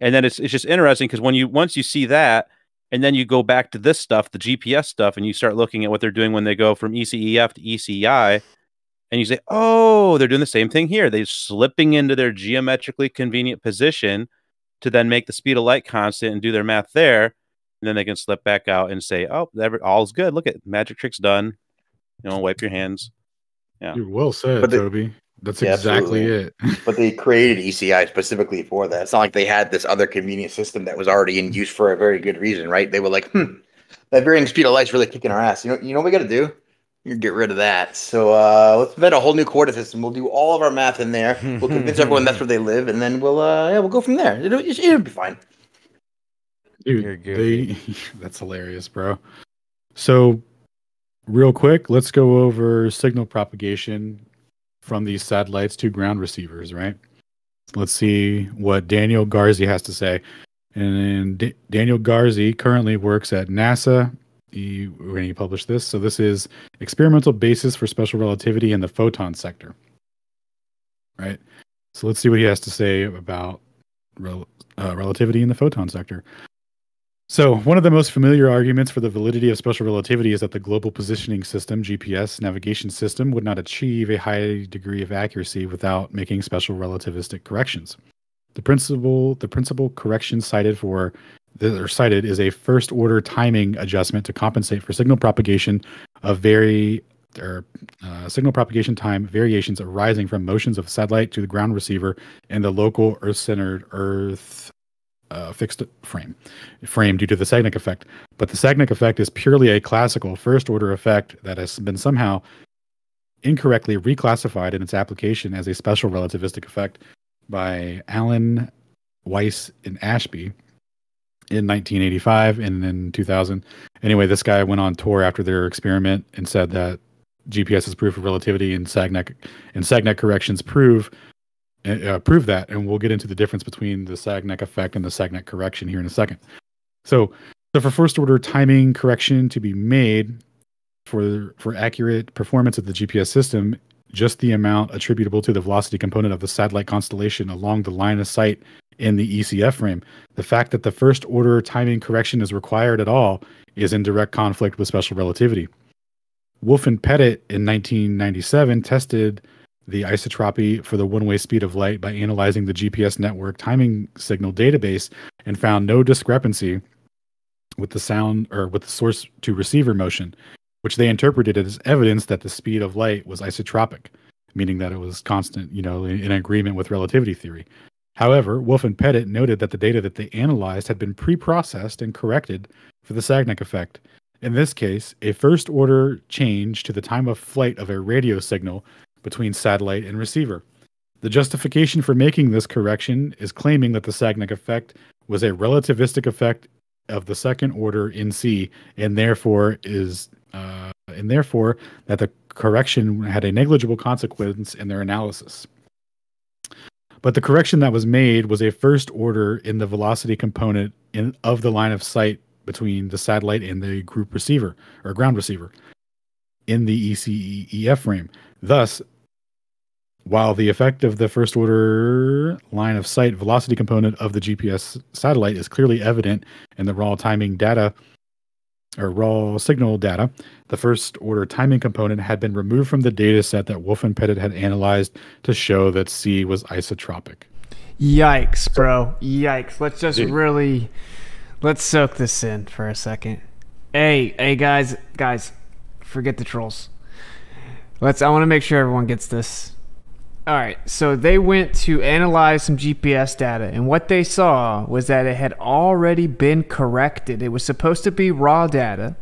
and then it's it's just interesting because when you once you see that, and then you go back to this stuff, the G P S stuff, and you start looking at what they're doing when they go from E C E F to E C I, and you say, "Oh, they're doing the same thing here. They're slipping into their geometrically convenient position to then make the speed of light constant and do their math there, and then they can slip back out and say, "Oh, all's good. Look at magic tricks done." You know, wipe your hands. Yeah, you're well said, but they, Toby. That's yeah, exactly absolutely. it. But they created E C I specifically for that. It's not like they had this other convenient system that was already in use for a very good reason, right? They were like, "Hmm, that varying speed of light's really kicking our ass. You know, you know what we got to do? You get rid of that. So uh, let's invent a whole new coordinate system. We'll do all of our math in there. We'll convince everyone that's where they live, and then we'll uh, yeah, we'll go from there. It'll, it'll be fine." Dude, they, that's hilarious, bro. So. Real quick, let's go over signal propagation from these satellites to ground receivers, right? Let's see what Daniel Garzi has to say. And D Daniel Garzi currently works at NASA he, when he published this. So this is experimental basis for special relativity in the photon sector, right? So let's see what he has to say about rel uh, relativity in the photon sector. So one of the most familiar arguments for the validity of special relativity is that the global positioning system, G P S navigation system, would not achieve a high degree of accuracy without making special relativistic corrections. The principal, the principal correction cited for or cited is a first order timing adjustment to compensate for signal propagation of very or uh, signal propagation time variations arising from motions of satellite to the ground receiver and the local Earth-centered Earth. Uh, fixed frame frame due to the Sagnac effect. But the Sagnac effect is purely a classical first order effect that has been somehow incorrectly reclassified in its application as a special relativistic effect by Allen, Weiss, and Ashby in nineteen eighty-five and in two thousand. Anyway, this guy went on tour after their experiment and said that G P S is proof of relativity and Sagnac and Sagnac corrections prove Uh, prove that, and we'll get into the difference between the Sagnac effect and the Sagnac correction here in a second. So, so for first order timing correction to be made for for accurate performance of the G P S system, just the amount attributable to the velocity component of the satellite constellation along the line of sight in the E C F frame. The fact that the first order timing correction is required at all is in direct conflict with special relativity. Wolf and Petit in nineteen ninety-seven tested the isotropy for the one-way speed of light by analyzing the G P S network timing signal database and found no discrepancy with the sound or with the source to receiver motion, which they interpreted as evidence that the speed of light was isotropic, meaning that it was constant, you know, in agreement with relativity theory. However, Wolf and Petit noted that the data that they analyzed had been pre-processed and corrected for the Sagnac effect. In this case, a first-order change to the time of flight of a radio signal between satellite and receiver. The justification for making this correction is claiming that the Sagnac effect was a relativistic effect of the second order in C, and therefore is uh, and therefore that the correction had a negligible consequence in their analysis. But the correction that was made was a first order in the velocity component in, of the line of sight between the satellite and the group receiver or ground receiver in the E C E F frame. Thus, while the effect of the first order line of sight velocity component of the G P S satellite is clearly evident in the raw timing data or raw signal data, the first order timing component had been removed from the data set that Wolf and Petit had analyzed to show that C was isotropic. Yikes, bro. Yikes. Let's just Dude. really, let's soak this in for a second. Hey, hey guys, guys, forget the trolls. Let's. I want to make sure everyone gets this. All right. So they went to analyze some G P S data, and what they saw was that it had already been corrected. It was supposed to be raw data,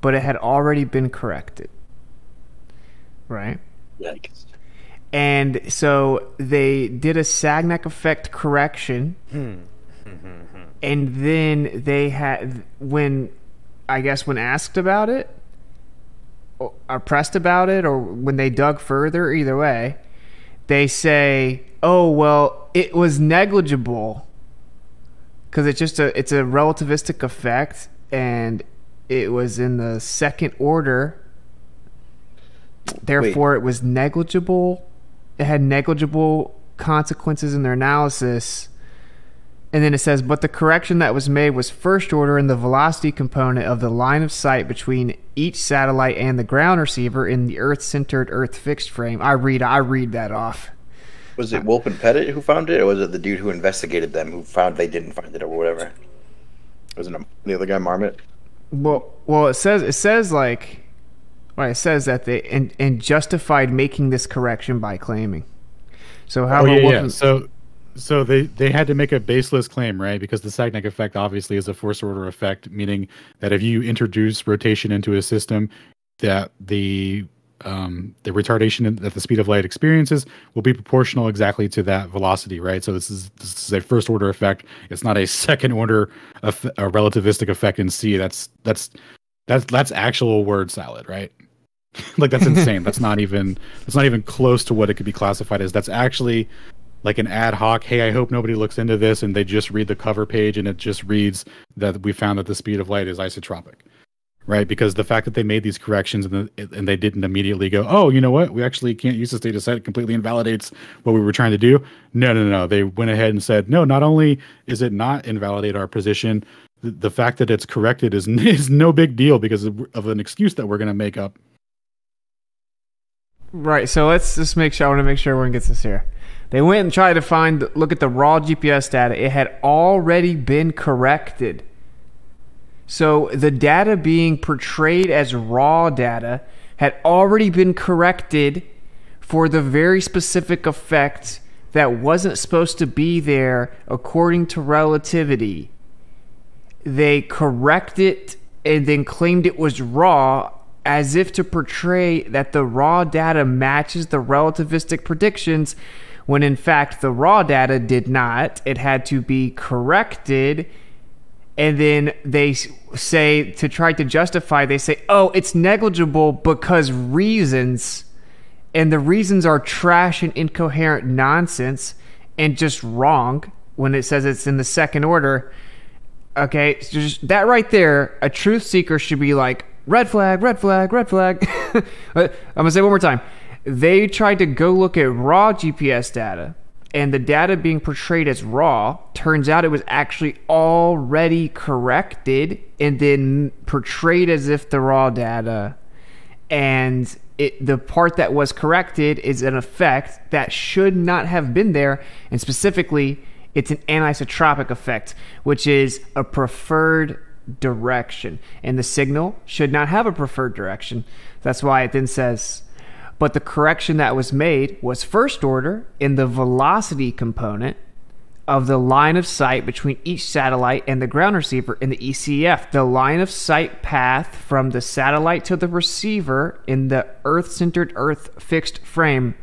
but it had already been corrected. Right? Yikes. And so they did a Sagnac effect correction, and then they had when, I guess, when asked about it. Or pressed about it, or when they dug further, either way, they say, oh, well, it was negligible because it's just a, it's a relativistic effect, and it was in the second order. Therefore, Wait. it was negligible. It had negligible consequences in their analysis. And then it says, but the correction that was made was first order in the velocity component of the line of sight between each satellite and the ground receiver in the Earth-centered, Earth-fixed frame. I read, I read that off. Was it Wolf and Petit who found it, or was it the dude who investigated them who found they didn't find it, or whatever? Wasn't it the other guy, Marmot? Well, well, it says it says like, well, it says that they and, and justified making this correction by claiming. So how? Oh, about yeah, Wolf yeah. And, so. So they, they had to make a baseless claim, right? Because the Sagnac effect obviously is a force order effect, meaning that if you introduce rotation into a system, that the um, the retardation that the speed of light experiences will be proportional exactly to that velocity, right? So this is this is a first order effect. It's not a second order of a relativistic effect in C. That's that's that's that's actual word salad, right? Like that's insane. That's not even that's not even close to what it could be classified as. That's actually like an ad hoc, hey, I hope nobody looks into this, and they just read the cover page, and it just reads that we found that the speed of light is isotropic, right? Because the fact that they made these corrections and, the, and they didn't immediately go, oh, you know what? We actually can't use this data set. It completely invalidates what we were trying to do. No, no, no. They went ahead and said, no, not only is it not invalidate our position, the, the fact that it's corrected is, is no big deal because of, of an excuse that we're going to make up. Right. So let's just make sure. I want to make sure everyone gets this here. They went and tried to find, look at the raw G P S data. It had already been corrected. So the data being portrayed as raw data had already been corrected for the very specific effect that wasn't supposed to be there according to relativity. They corrected it and then claimed it was raw, as if to portray that the raw data matches the relativistic predictions, when in fact the raw data did not. It had to be corrected. And then they say, to try to justify, they say, oh, it's negligible because reasons. And the reasons are trash and incoherent nonsense and just wrong when it says it's in the second order. Okay, so just that right there, a truth seeker should be like, red flag, red flag, red flag. I'm gonna say it one more time. They tried to go look at raw G P S data, and the data being portrayed as raw, turns out it was actually already corrected and then portrayed as if the raw data. And it, the part that was corrected is an effect that should not have been there. And specifically, it's an anisotropic effect, which is a preferred direction. And the signal should not have a preferred direction. That's why it then says, but the correction that was made was first order in the velocity component of the line of sight between each satellite and the ground receiver in the E C F. The line of sight path from the satellite to the receiver in the Earth-centered, Earth-fixed frame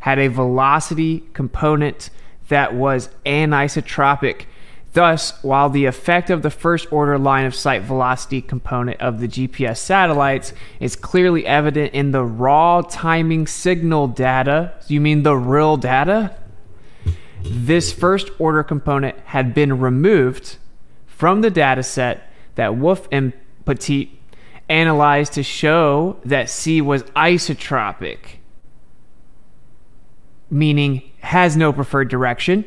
had a velocity component that was anisotropic. Thus, while the effect of the first-order line-of-sight velocity component of the G P S satellites is clearly evident in the raw timing signal data, you mean the real data? This first-order component had been removed from the dataset that Wolf and Petit analyzed to show that C was isotropic, meaning has no preferred direction.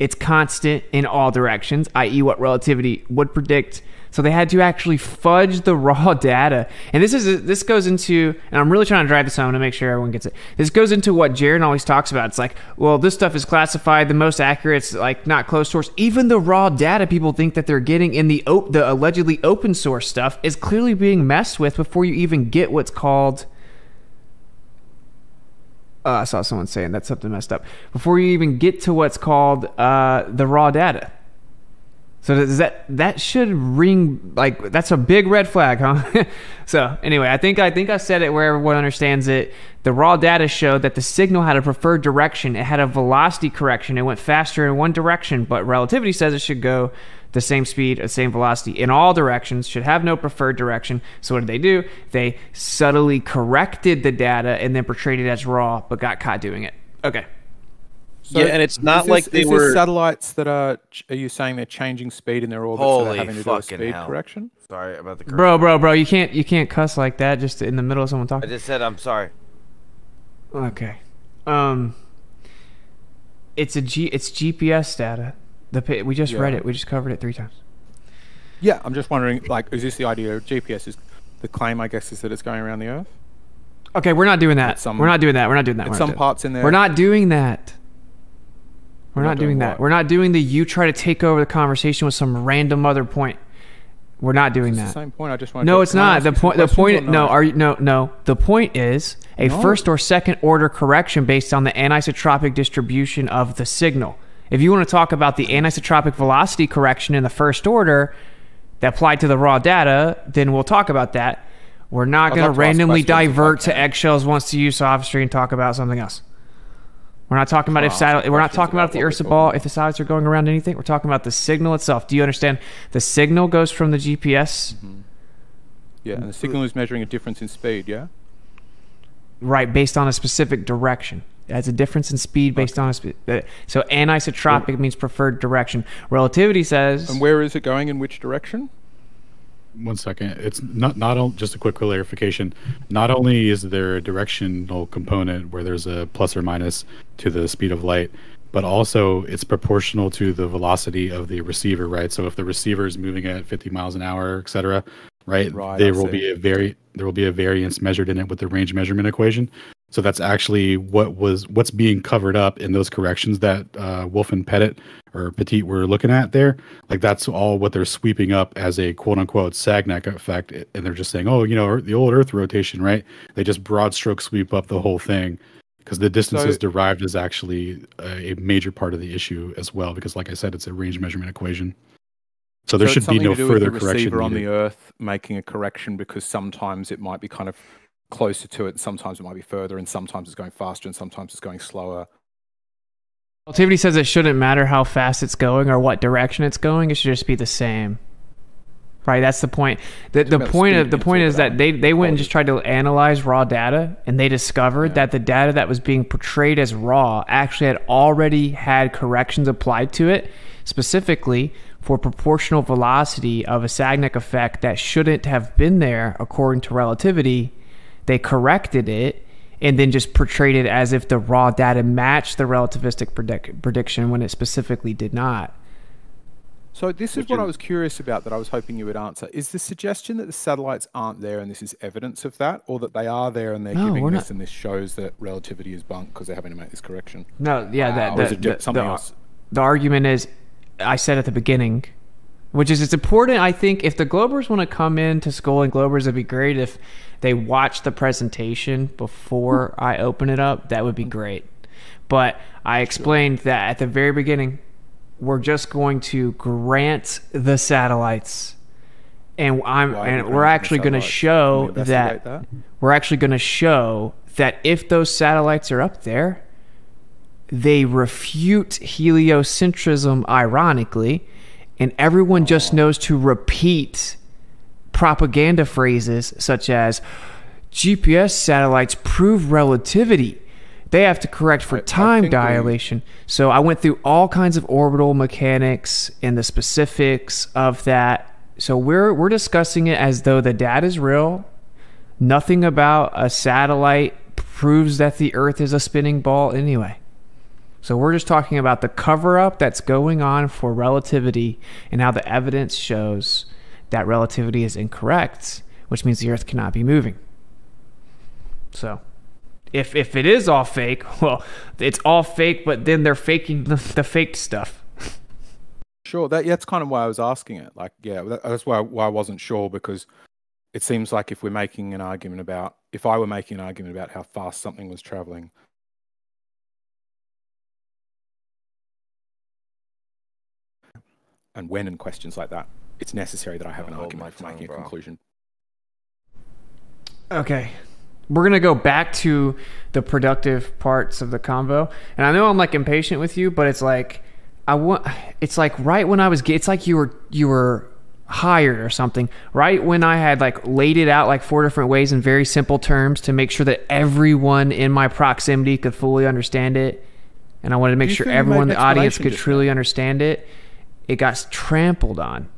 It's constant in all directions, that is what relativity would predict. So they had to actually fudge the raw data. And this is this goes into, and I'm really trying to drive this home to make sure everyone gets it. This goes into what Jaron always talks about. It's like, well, this stuff is classified, the most accurate, it's like not closed source. Even the raw data people think that they're getting in the, op the allegedly open source stuff is clearly being messed with before you even get what's called... Uh, I saw someone saying that's something messed up. Before you even get to what's called uh, the raw data. So does that that should ring, like, that's a big red flag, huh? So anyway, I think I think I said it where everyone understands it. The raw data showed that the signal had a preferred direction. It had a velocity correction. It went faster in one direction, but relativity says it should go the same speed, the same velocity in all directions, should have no preferred direction. So what did they do? They subtly corrected the data and then portrayed it as raw, but got caught doing it. Okay. So yeah, and it's not this, like they were satellites that are. Are you saying they're changing speed in their orbit? Holy so they're having to fucking do a speed hell. correction. Sorry about the correction. Bro, bro, bro. You can't, you can't cuss like that just in the middle of someone talking. I just said I'm sorry. Okay, um, it's a G. It's G P S data. The we just yeah. read it. We just covered it three times. Yeah, I'm just wondering. Like, is this the idea of G P S? Is the claim, I guess, is that it's going around the Earth? Okay, we're not doing that. Some, we're not doing that. We're not doing that. Some parts in there. We're not doing that. We're not, not doing, doing that. What? We're not doing the you try to take over the conversation with some random other point. We're not doing it's that. The same point. I just want. No, to it's not the point. The point. No, are you, no, no. The point is a no. first or second order correction based on the anisotropic distribution of the signal. If you want to talk about the anisotropic velocity correction in the first order that applied to the raw data, then we'll talk about that. We're not going to randomly divert to eggshells once the use off stream and talk about something else. We're not talking about if satellite, we're not talking about if the Earth's a ball, if the satellites are going around anything. We're talking about the signal itself. Do you understand? The signal goes from the G P S. Mm-hmm. Yeah, and the signal is measuring a difference in speed, yeah? Right, based on a specific direction. That's a difference in speed based okay. on a speed. So anisotropic yeah. means preferred direction. Relativity says... And where is it going in which direction? One second. It's not, not just a quick clarification. Not only is there a directional component where there's a plus or minus to the speed of light, but also it's proportional to the velocity of the receiver, right? So if the receiver is moving at fifty miles an hour, et cetera, right, right there will be a vari there will be a variance measured in it with the range measurement equation. So that's actually what was what's being covered up in those corrections that uh, Wolf and Petit or Petit were looking at there. Like that's all what they're sweeping up as a quote unquote Sagnac effect, and they're just saying, oh, you know, the old Earth rotation, right? They just broad stroke sweep up the whole thing because the distances so, derived is actually a, a major part of the issue as well. Because, like I said, it's a range measurement equation. So there so should be no further correction. Receiver on the Earth making a correction because sometimes it might be kind of closer to it, and sometimes it might be further, and sometimes it's going faster, and sometimes it's going slower. Relativity says it shouldn't matter how fast it's going or what direction it's going; it should just be the same. Right? That's the point. The, the point of the point is that they they went and just tried to analyze raw data, and they discovered yeah. that the data that was being portrayed as raw actually had already had corrections applied to it, specifically for proportional velocity of a Sagnac effect that shouldn't have been there according to relativity. They corrected it and then just portrayed it as if the raw data matched the relativistic predict prediction when it specifically did not. So this is what I was curious about that I was hoping you would answer. Is the suggestion that the satellites aren't there and this is evidence of that, or that they are there and they're no, giving this not. and this shows that relativity is bunk because they're having to make this correction? No, yeah. Wow. That, that, the, something the, else? the argument is, I said at the beginning, which is it's important, I think, if the Globers want to come in to Schooling Globers, it'd be great if... they watch the presentation before I open it up. That would be great. But I explained sure. that at the very beginning, we're just going to grant the satellites, and I'm and we're actually going to show that, that we're actually going to show that if those satellites are up there, they refute heliocentrism, ironically, and everyone oh. just knows to repeat propaganda phrases such as G P S satellites prove relativity. They have to correct for time dilation. So I went through all kinds of orbital mechanics and the specifics of that. So we're we're discussing it as though the data is real. Nothing about a satellite proves that the Earth is a spinning ball anyway. So we're just talking about the cover-up that's going on for relativity and how the evidence shows that relativity is incorrect, which means the Earth cannot be moving. So if if it is all fake, well, it's all fake, but then they're faking the, the fake stuff. Sure, that, yeah, that's kind of why I was asking it. Like, yeah, that, that's why, why I wasn't sure, because it seems like if we're making an argument about, if I were making an argument about how fast something was traveling, and when and questions like that, it's necessary that I have an argument for making a conclusion. Okay. We're going to go back to the productive parts of the convo. And I know I'm like impatient with you, but it's like, I want, it's like right when I was, it's like you were, you were hired or something, right? When I had like laid it out like four different ways in very simple terms to make sure that everyone in my proximity could fully understand it. and I wanted to make sure everyone in the audience could truly understand it. It got trampled on.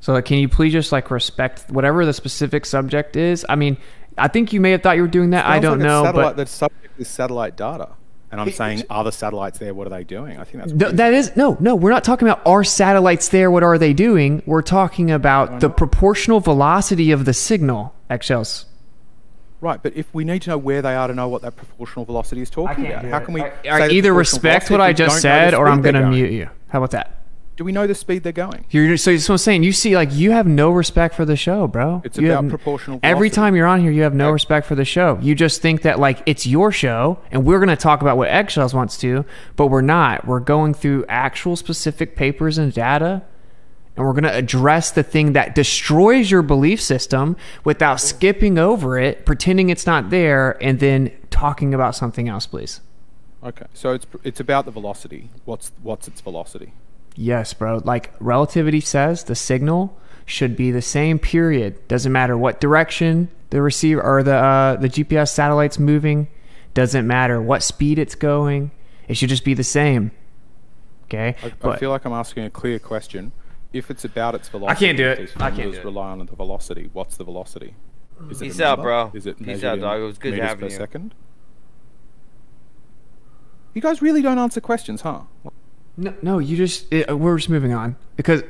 So like, can you please just like respect whatever the specific subject is? I mean, I think you may have thought you were doing that. I don't know, but the subject is satellite data. And I'm saying, are the satellites there? What are they doing? I think that's no, that is no, no. We're not talking about are satellites there? What are they doing? We're talking about the proportional velocity of the signal, Excels. Right, but if we need to know where they are to know what that proportional velocity is talking about, how can we? I, either respect what I just said, or I'm going to mute you. How about that? Do we know the speed they're going? You're, so that's what I'm saying. You see, like, you have no respect for the show, bro. It's you about have, proportional velocity. Every time you're on here, you have no okay. respect for the show. You just think that, like, it's your show, and we're going to talk about what Eggshells wants to, but we're not. We're going through actual specific papers and data, and we're going to address the thing that destroys your belief system without skipping over it, pretending it's not there, and then talking about something else, please. Okay. So it's, it's about the velocity. What's, what's its velocity? Yes, bro. Like relativity says the signal should be the same period. Doesn't matter what direction the receiver or the uh, the G P S satellite's moving. Doesn't matter what speed it's going. It should just be the same. Okay? I, but, I feel like I'm asking a clear question. If it's about its velocity... I can't do it. I can't do it. Rely on the velocity. What's the velocity? Is Peace it out, bro. Is it Peace out, dog. It was good to have you. Second? You guys really don't answer questions, huh? No, no, you just, it, we're just moving on. Because,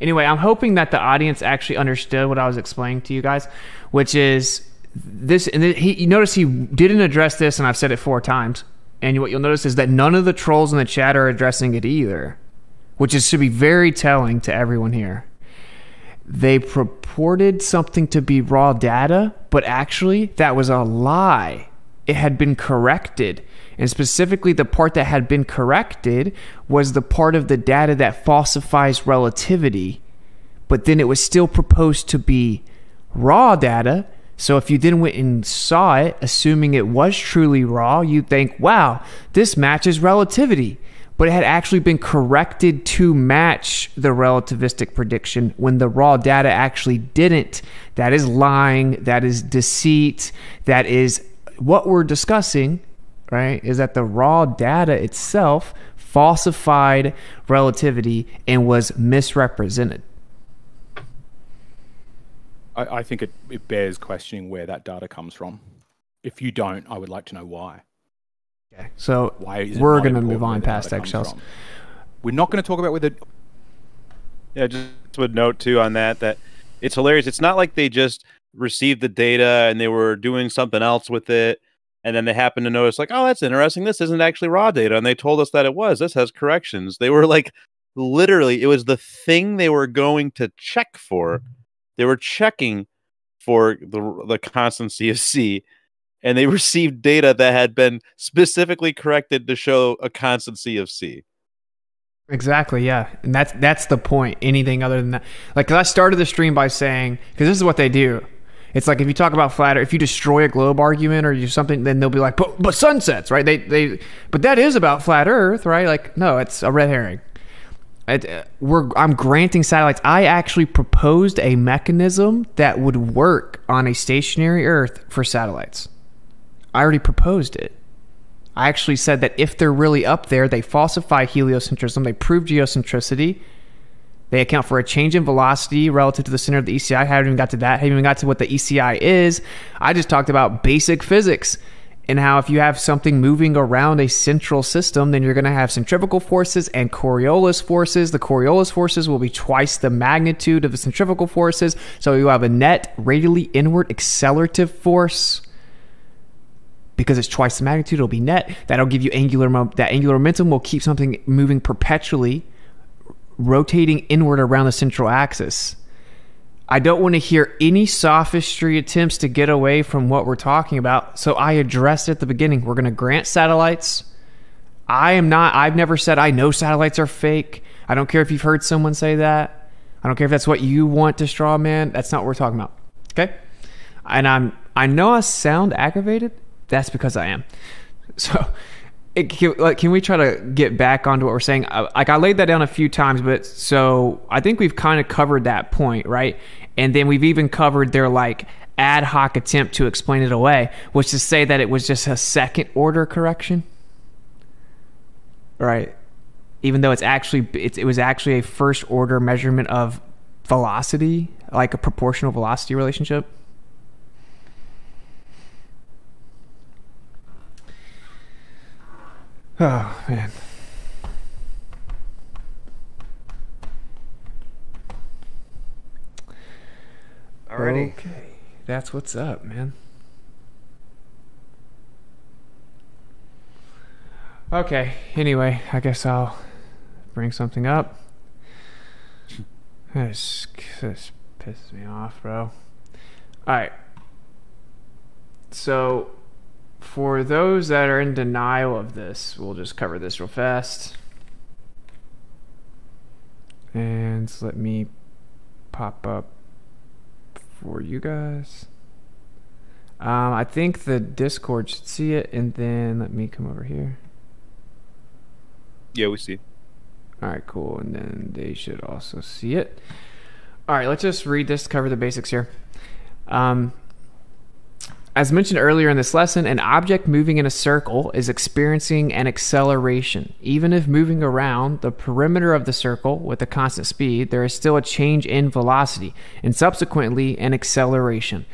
anyway, I'm hoping that the audience actually understood what I was explaining to you guys, which is this, and he, you notice he didn't address this, and I've said it four times, and what you'll notice is that none of the trolls in the chat are addressing it either, which is, should be very telling to everyone here. They purported something to be raw data, but actually, that was a lie. It had been corrected. And specifically, the part that had been corrected was the part of the data that falsifies relativity, but then it was still proposed to be raw data. So if you then went and saw it, assuming it was truly raw, you'd think, wow, this matches relativity. But it had actually been corrected to match the relativistic prediction when the raw data actually didn't. That is lying. That is deceit. That is what we're discussing. Right, is that the raw data itself falsified relativity and was misrepresented. I, I think it, it bears questioning where that data comes from. If you don't, I would like to know why. Okay, so why is we're going to move on past Eggshells. We're not going to talk about where the... Yeah, just would note too on that that it's hilarious. It's not like they just received the data and they were doing something else with it. And then they happened to notice, like, oh, that's interesting. This isn't actually raw data. And they told us that it was. This has corrections. They were like, literally, it was the thing they were going to check for. They were checking for the, the constancy of C. And they received data that had been specifically corrected to show a constancy of C. Exactly, yeah. And that's, that's the point. Anything other than that. Like, because I started the stream by saying, because this is what they do. It's like if you talk about flat, or if you destroy a globe argument or you something, then they'll be like, but, but sunsets, right? They, they, but that is about flat Earth, right? Like, no, it's a red herring. It, uh, we're, I'm granting satellites. I actually proposed a mechanism that would work on a stationary Earth for satellites. I already proposed it. I actually said that if they're really up there, they falsify heliocentrism, they prove geocentricity. They account for a change in velocity relative to the center of the E C I. I haven't even got to that. I haven't even got to what the E C I is. I just talked about basic physics and how if you have something moving around a central system, then you're going to have centrifugal forces and Coriolis forces. The Coriolis forces will be twice the magnitude of the centrifugal forces. So you have a net radially inward accelerative force. Because it's twice the magnitude, it'll be net. That'll give you angular momentum. That angular momentum will keep something moving perpetually, rotating inward around the central axis. I don't want to hear any sophistry attempts to get away from what we're talking about, so I addressed at the beginning, we're going to grant satellites. I am not, I've never said I know satellites are fake. I don't care if you've heard someone say that. I don't care if that's what you want to straw man. That's not what we're talking about, okay? And I'm, I know I sound aggravated. That's because I am. So... It, can, like, can we try to get back onto what we're saying? I, like I laid that down a few times, but so I think we've kind of covered that point, right? And then we've even covered their like ad hoc attempt to explain it away, which is to say that it was just a second order correction. right? Even though it's actually it's, it was actually a first order measurement of velocity, like a proportional velocity relationship. Oh man. Alrighty. Okay. That's what's up, man. Okay. Anyway, I guess I'll bring something up. This, this pisses me off, bro. Alright. So, for those that are in denial of this, we'll just cover this real fast. And let me pop up for you guys. Um, I think the Discord should see it, and then let me come over here. Yeah, we see it. All right, cool. And then they should also see it. All right, let's just read this, cover the basics here. Um, as mentioned earlier in this lesson, an object moving in a circle is experiencing an acceleration. Even if moving around the perimeter of the circle with a constant speed, there is still a change in velocity and subsequently an acceleration.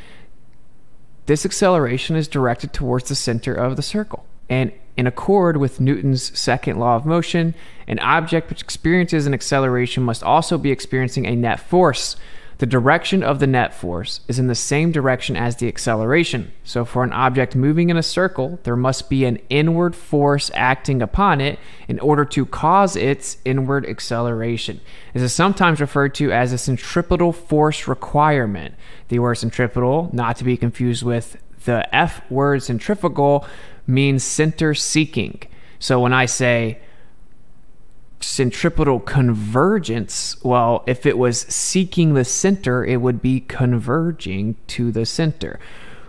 This acceleration is directed towards the center of the circle, and in accord with Newton's second law of motion, an object which experiences an acceleration must also be experiencing a net force. The direction of the net force is in the same direction as the acceleration. So for an object moving in a circle, there must be an inward force acting upon it in order to cause its inward acceleration. This is sometimes referred to as a centripetal force requirement. The word centripetal, not to be confused with the F word centrifugal, means center seeking. So when I say centripetal convergence, well, if it was seeking the center, it would be converging to the center.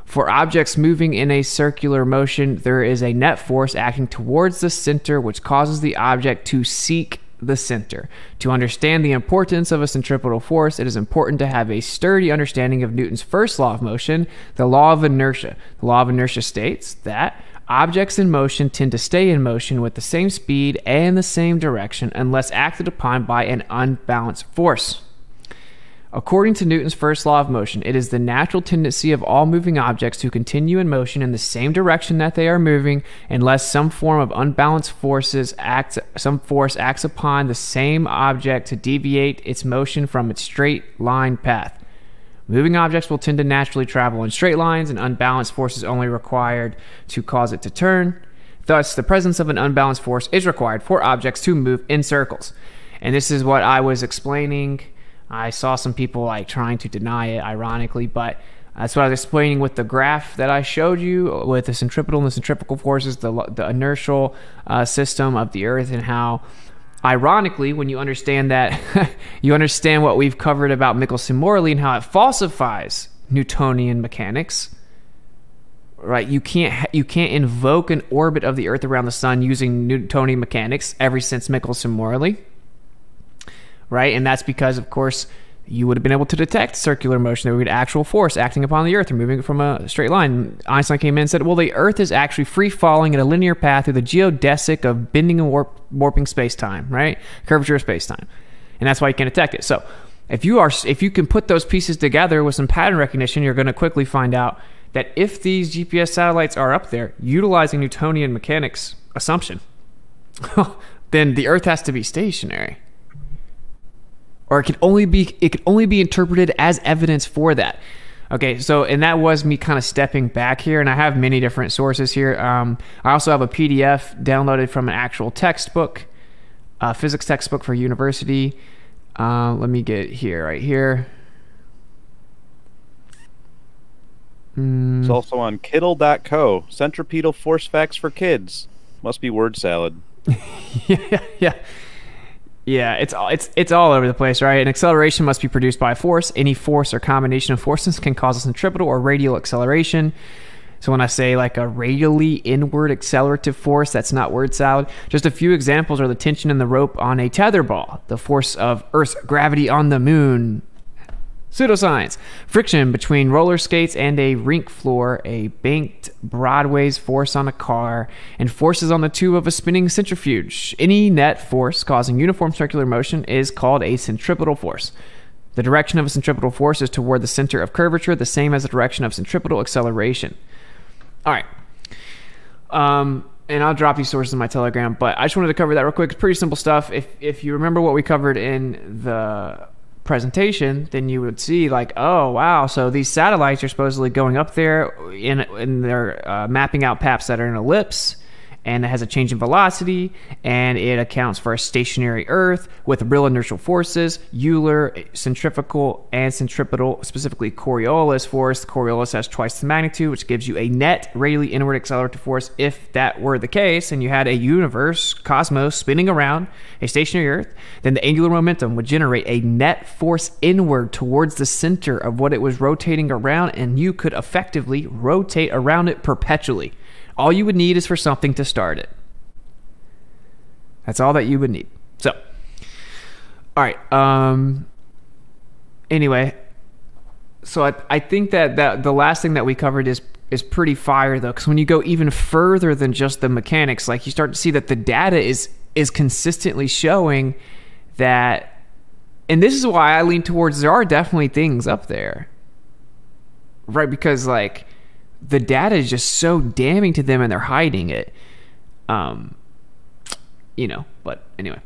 For objects moving in a circular motion, there is a net force acting towards the center, which causes the object to seek the center. To understand the importance of a centripetal force, it is important to have a sturdy understanding of Newton's first law of motion, the law of inertia. The law of inertia states that objects in motion tend to stay in motion with the same speed and the same direction unless acted upon by an unbalanced force. According to Newton's first law of motion, it is the natural tendency of all moving objects to continue in motion in the same direction that they are moving unless some form of unbalanced forces acts, some force acts upon the same object to deviate its motion from its straight line path. Moving objects will tend to naturally travel in straight lines, and unbalanced force is only required to cause it to turn. Thus, the presence of an unbalanced force is required for objects to move in circles. And this is what I was explaining. I saw some people like trying to deny it, ironically, but that's what I was explaining with the graph that I showed you with the centripetal and the centrifugal forces, the, the inertial uh, system of the Earth, and how, ironically, when you understand that, you understand what we've covered about Michelson-Morley and how it falsifies Newtonian mechanics. Right? You can't you can't invoke an orbit of the Earth around the Sun using Newtonian mechanics ever since Michelson-Morley. Right? And that's because, of course, you would have been able to detect circular motion. There would be an actual force acting upon the Earth and moving it from a straight line. Einstein came in and said, well, the Earth is actually free-falling in a linear path through the geodesic of bending and warp, warping space-time, right? Curvature of space-time. And that's why you can detect it. So if you, are, if you can put those pieces together with some pattern recognition, you're going to quickly find out that if these G P S satellites are up there utilizing Newtonian mechanics assumption, then the Earth has to be stationary. Or it could only be it could only be interpreted as evidence for that. Okay, so and that was me kind of stepping back here, and I have many different sources here. Um, I also have a P D F downloaded from an actual textbook, a physics textbook for university. Uh, let me get here, right here. Mm. It's also on Kittle dot co. Centripetal force facts for kids. Must be word salad. yeah, yeah. Yeah, it's all, it's it's all over the place, right? An acceleration must be produced by a force. Any force or combination of forces can cause a centripetal or radial acceleration. So when I say like a radially inward accelerative force, that's not word salad. Just a few examples are the tension in the rope on a tetherball, the force of Earth's gravity on the moon, Pseudoscience. Friction between roller skates and a rink floor, a banked Broadway's force on a car, and forces on the tube of a spinning centrifuge. Any net force causing uniform circular motion is called a centripetal force. The direction of a centripetal force is toward the center of curvature, the same as the direction of centripetal acceleration. All right. Um, and I'll drop these sources in my Telegram, but I just wanted to cover that real quick. It's pretty simple stuff. If, if you remember what we covered in the presentation, then you would see like, oh, wow, so these satellites are supposedly going up there in, in their uh, mapping out paths that are an ellipse, and it has a change in velocity, and it accounts for a stationary Earth with real inertial forces, Euler, centrifugal, and centripetal, specifically Coriolis force. Coriolis has twice the magnitude, which gives you a net radially inward accelerative force. If that were the case, and you had a universe, cosmos, spinning around a stationary Earth, then the angular momentum would generate a net force inward towards the center of what it was rotating around, and you could effectively rotate around it perpetually. All you would need is for something to start it. That's all that you would need. So, all right. Um, anyway, so I, I think that, that the last thing that we covered is is pretty fire, though, because when you go even further than just the mechanics, like you start to see that the data is is consistently showing that, and this is why I lean towards there are definitely things up there, right? Because like, the data is just so damning to them, and they're hiding it. Um, you know, but anyway.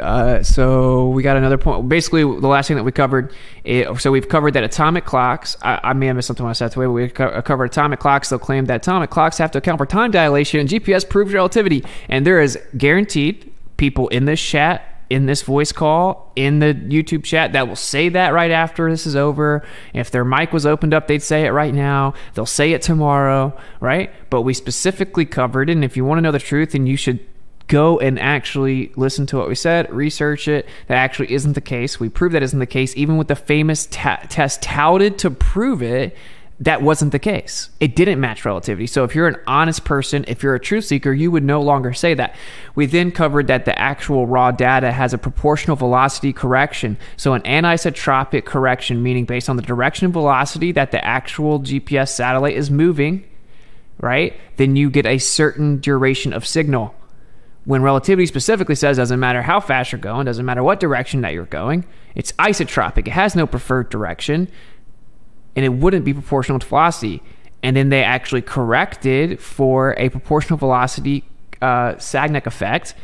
Uh, so we got another point. Basically, the last thing that we covered, is, so we've covered that atomic clocks, I, I may have missed something when I said that, but we co covered atomic clocks. They'll claim that atomic clocks have to account for time dilation, and G P S proves relativity. And there is guaranteed people in this chat, in this voice call, in the YouTube chat, that will say that right after this is over. If their mic was opened up, they'd say it right now. They'll say it tomorrow, right? But we specifically covered it, and if you want to know the truth, then you should go and actually listen to what we said, research it. That actually isn't the case. We proved that isn't the case. Even with the famous ta- test touted to prove it, that wasn't the case. It didn't match relativity. So if you're an honest person, if you're a truth seeker, you would no longer say that. We then covered that the actual raw data has a proportional velocity correction. So an anisotropic correction, meaning based on the direction and velocity that the actual G P S satellite is moving, right? Then you get a certain duration of signal. When relativity specifically says it doesn't matter how fast you're going, doesn't matter what direction that you're going, it's isotropic. It has no preferred direction. And it wouldn't be proportional to velocity. And then they actually corrected for a proportional velocity uh, Sagnac effect,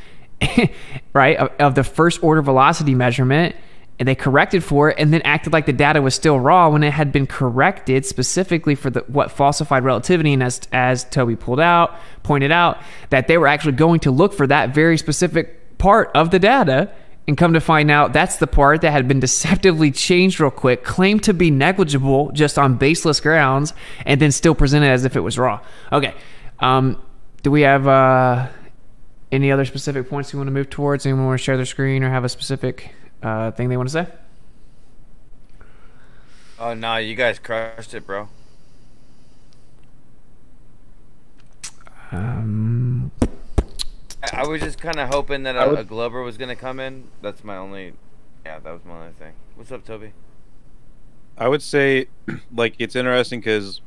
right, of, of the first order velocity measurement. And they corrected for it and then acted like the data was still raw when it had been corrected specifically for the what falsified relativity. And as, as Toby pulled out, pointed out, that they were actually going to look for that very specific part of the data. And come to find out, that's the part that had been deceptively changed real quick, claimed to be negligible just on baseless grounds, and then still presented as if it was raw. Okay. Um, do we have uh, any other specific points you want to move towards? Anyone want to share their screen or have a specific uh, thing they want to say? Oh, no, you guys crushed it, bro. Um... I was just kind of hoping that a, a Glover was going to come in. That's my only... Yeah, that was my only thing. What's up, Toby? I would say, like, it's interesting because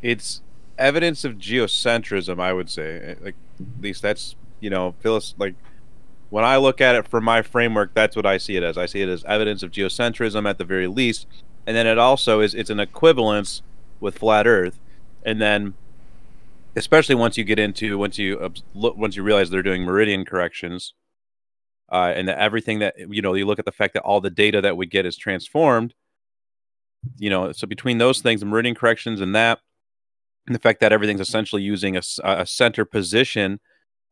it's evidence of geocentrism, I would say. Like, at least that's, you know, Phyllis, like, when I look at it from my framework, that's what I see it as. I see it as evidence of geocentrism at the very least. And then it also is, it's an equivalence with Flat Earth. And then... especially once you get into once you once you realize they're doing meridian corrections, uh, and that everything that you know, you look at the fact that all the data that we get is transformed. You know, so between those things, the meridian corrections and that, and the fact that everything's essentially using a, a center position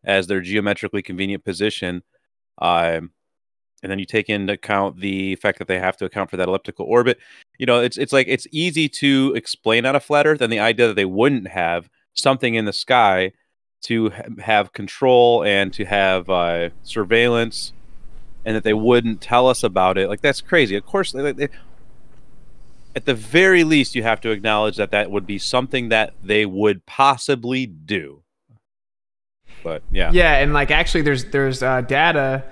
as their geometrically convenient position, um, and then you take into account the fact that they have to account for that elliptical orbit. You know, it's it's like it's easy to explain on a flat Earth, and the idea that they wouldn't have something in the sky to ha have control and to have uh, surveillance, and that they wouldn't tell us about it. Like, that's crazy. Of course, they, they, at the very least, you have to acknowledge that that would be something that they would possibly do. But yeah, yeah, and like actually, there's there's uh, data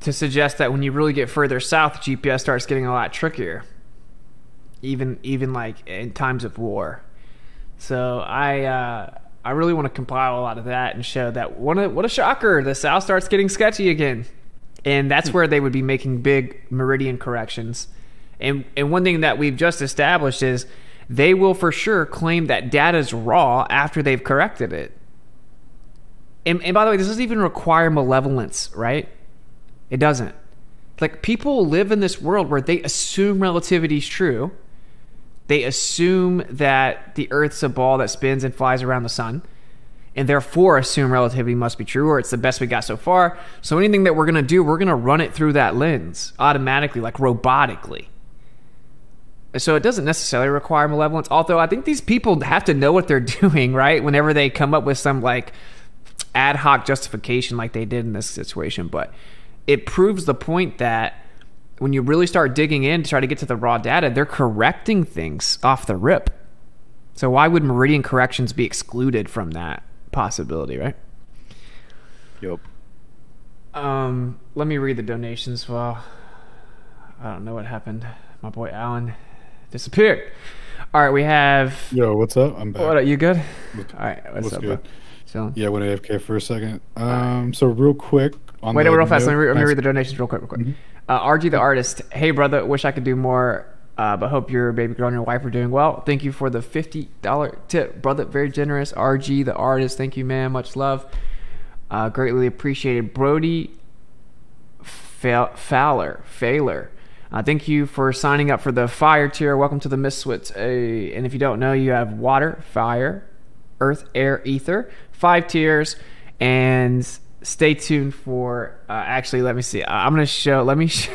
to suggest that when you really get further south, G P S starts getting a lot trickier, even even like in times of war. So I uh, I really want to compile a lot of that and show that what a, what a shocker, the South starts getting sketchy again, and that's where they would be making big meridian corrections. And and one thing that we've just established is they will for sure claim that data's raw after they've corrected it. And, and by the way, this doesn't even require malevolence, right? It doesn't. Like, people live in this world where they assume relativity's true. They assume that the Earth's a ball that spins and flies around the sun, and therefore assume relativity must be true, or it's the best we got so far. So anything that we're going to do, we're going to run it through that lens automatically, like robotically. So it doesn't necessarily require malevolence, although I think these people have to know what they're doing, right? Whenever they come up with some like ad hoc justification like they did in this situation. But it proves the point that when you really start digging in to try to get to the raw data, they're correcting things off the rip. So why would meridian corrections be excluded from that possibility, right? Yep. Um, let me read the donations. Well, I don't know what happened. My boy Alan disappeared. All right, we have... Yo, what's up? I'm back. What up, you good? All right, what's, what's up, good? Bro? So, yeah, I went A F K for a second. Um, so real quick. On Wait, the real fast. Let me, re- let me read the donations real quick. Real quick. Mm-hmm. uh, R G the artist. Hey, brother. Wish I could do more, uh, but hope your baby girl and your wife are doing well. Thank you for the fifty dollar tip, brother. Very generous. R G the artist. Thank you, man. Much love. Uh, greatly appreciated. Brody Fa- Fowler. Fowler. Uh, thank you for signing up for the fire tier. Welcome to the Miswits. Hey, and if you don't know, you have water, fire, earth, air, ether. Five tiers, and stay tuned for uh, actually let me see I'm gonna show let me show,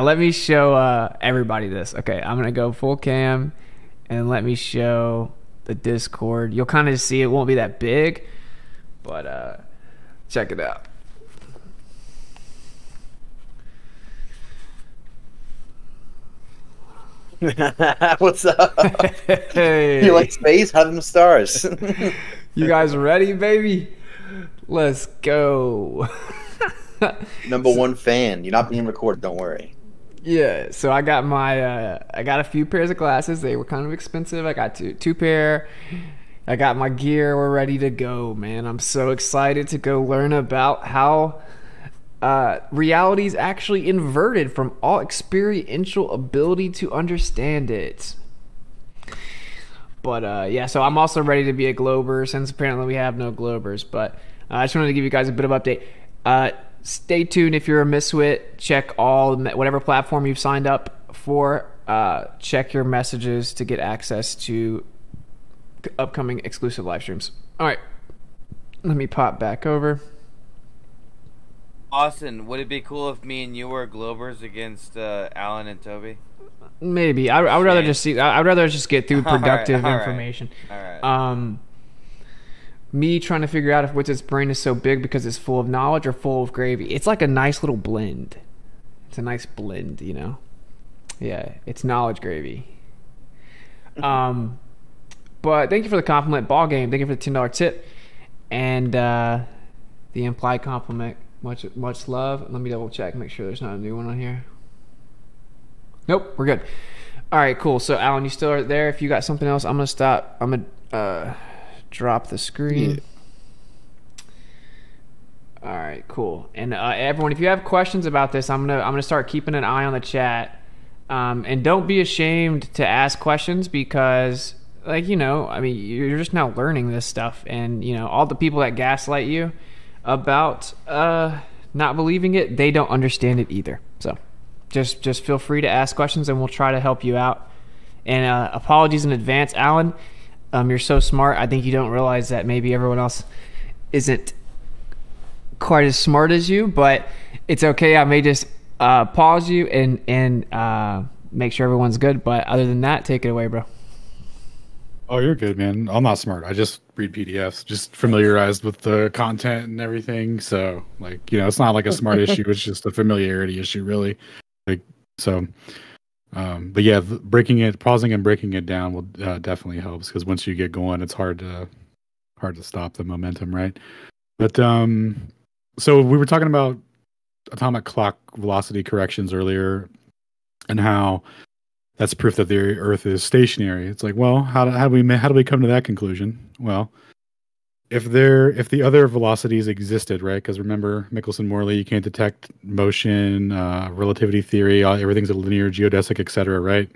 let me show uh, everybody this. Okay, I'm gonna go full cam and let me show the Discord. You'll kind of see it won't be that big, but uh, check it out. What's up? Hey. You like space? Have them stars. You guys ready, baby? Let's go. Number one fan. You're not being recorded. Don't worry. Yeah. So I got my, uh, I got a few pairs of glasses. They were kind of expensive. I got two, two pair. I got my gear. We're ready to go, man. I'm so excited to go learn about how uh, reality is actually inverted from all experiential ability to understand it. But, uh, yeah, so I'm also ready to be a Glober, since apparently we have no Globers. But uh, I just wanted to give you guys a bit of update. Uh, stay tuned if you're a Miswit. Check all, whatever platform you've signed up for. Uh, check your messages to get access to upcoming exclusive live streams. All right. Let me pop back over. Austin, would it be cool if me and you were Globers against uh, Alan and Toby? Maybe I, I would rather just see. I would rather just get through productive all right, all information. Right. Um, me trying to figure out if Witsit's brain is so big because it's full of knowledge or full of gravy. It's like a nice little blend. It's a nice blend, you know. Yeah, it's knowledge gravy. Um, but thank you for the compliment, ball game. Thank you for the ten dollar tip, and uh, the implied compliment. Much much love. Let me double check. Make sure there's not a new one on here. Nope, we're good. All right, cool. So, Alan, you still are there? If you got something else, I'm going to stop. I'm going to uh, drop the screen. Yeah. All right, cool. And uh, everyone, if you have questions about this, I'm going to I'm gonna start keeping an eye on the chat. Um, and don't be ashamed to ask questions because, like, you know, I mean, you're just now learning this stuff. And, you know, all the people that gaslight you about uh, not believing it, they don't understand it either. So. Just just feel free to ask questions, and we'll try to help you out. And uh, apologies in advance, Alan. Um, you're so smart. I think you don't realize that maybe everyone else isn't quite as smart as you, but it's okay. I may just uh, pause you and, and uh, make sure everyone's good. But other than that, take it away, bro. Oh, you're good, man. I'm not smart. I just read P D Fs, just familiarized with the content and everything. So, like, you know, it's not like a smart issue. It's just a familiarity issue, really. Like, so, um, but yeah, breaking it, pausing and breaking it down will uh, definitely helps, because once you get going, it's hard to hard to stop the momentum, right? But um, so we were talking about atomic clock velocity corrections earlier and how that's proof that the Earth is stationary. It's like, well, how do, how do we how do we come to that conclusion? Well, if there if the other velocities existed, right? Because remember, Michelson, Morley, you can't detect motion, uh, relativity theory, everything's a linear, geodesic, et cetera. Right?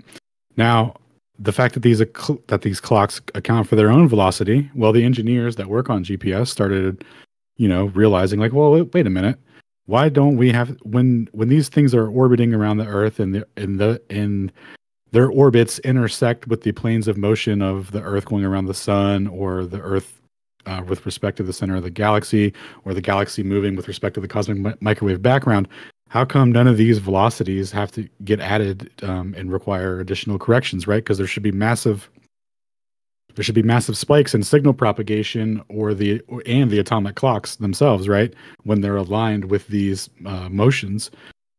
Now, the fact that these that these clocks account for their own velocity, well, the engineers that work on G P S started, you know, realizing like, well, wait, wait a minute, why don't we have when when these things are orbiting around the Earth and the in the in their orbits intersect with the planes of motion of the Earth going around the Sun, or the Earth uh, with respect to the center of the galaxy, or the galaxy moving with respect to the cosmic mi microwave background. How come none of these velocities have to get added um, and require additional corrections, right? Because there should be massive, there should be massive spikes in signal propagation, or the or, and the atomic clocks themselves, right? When they're aligned with these uh, motions,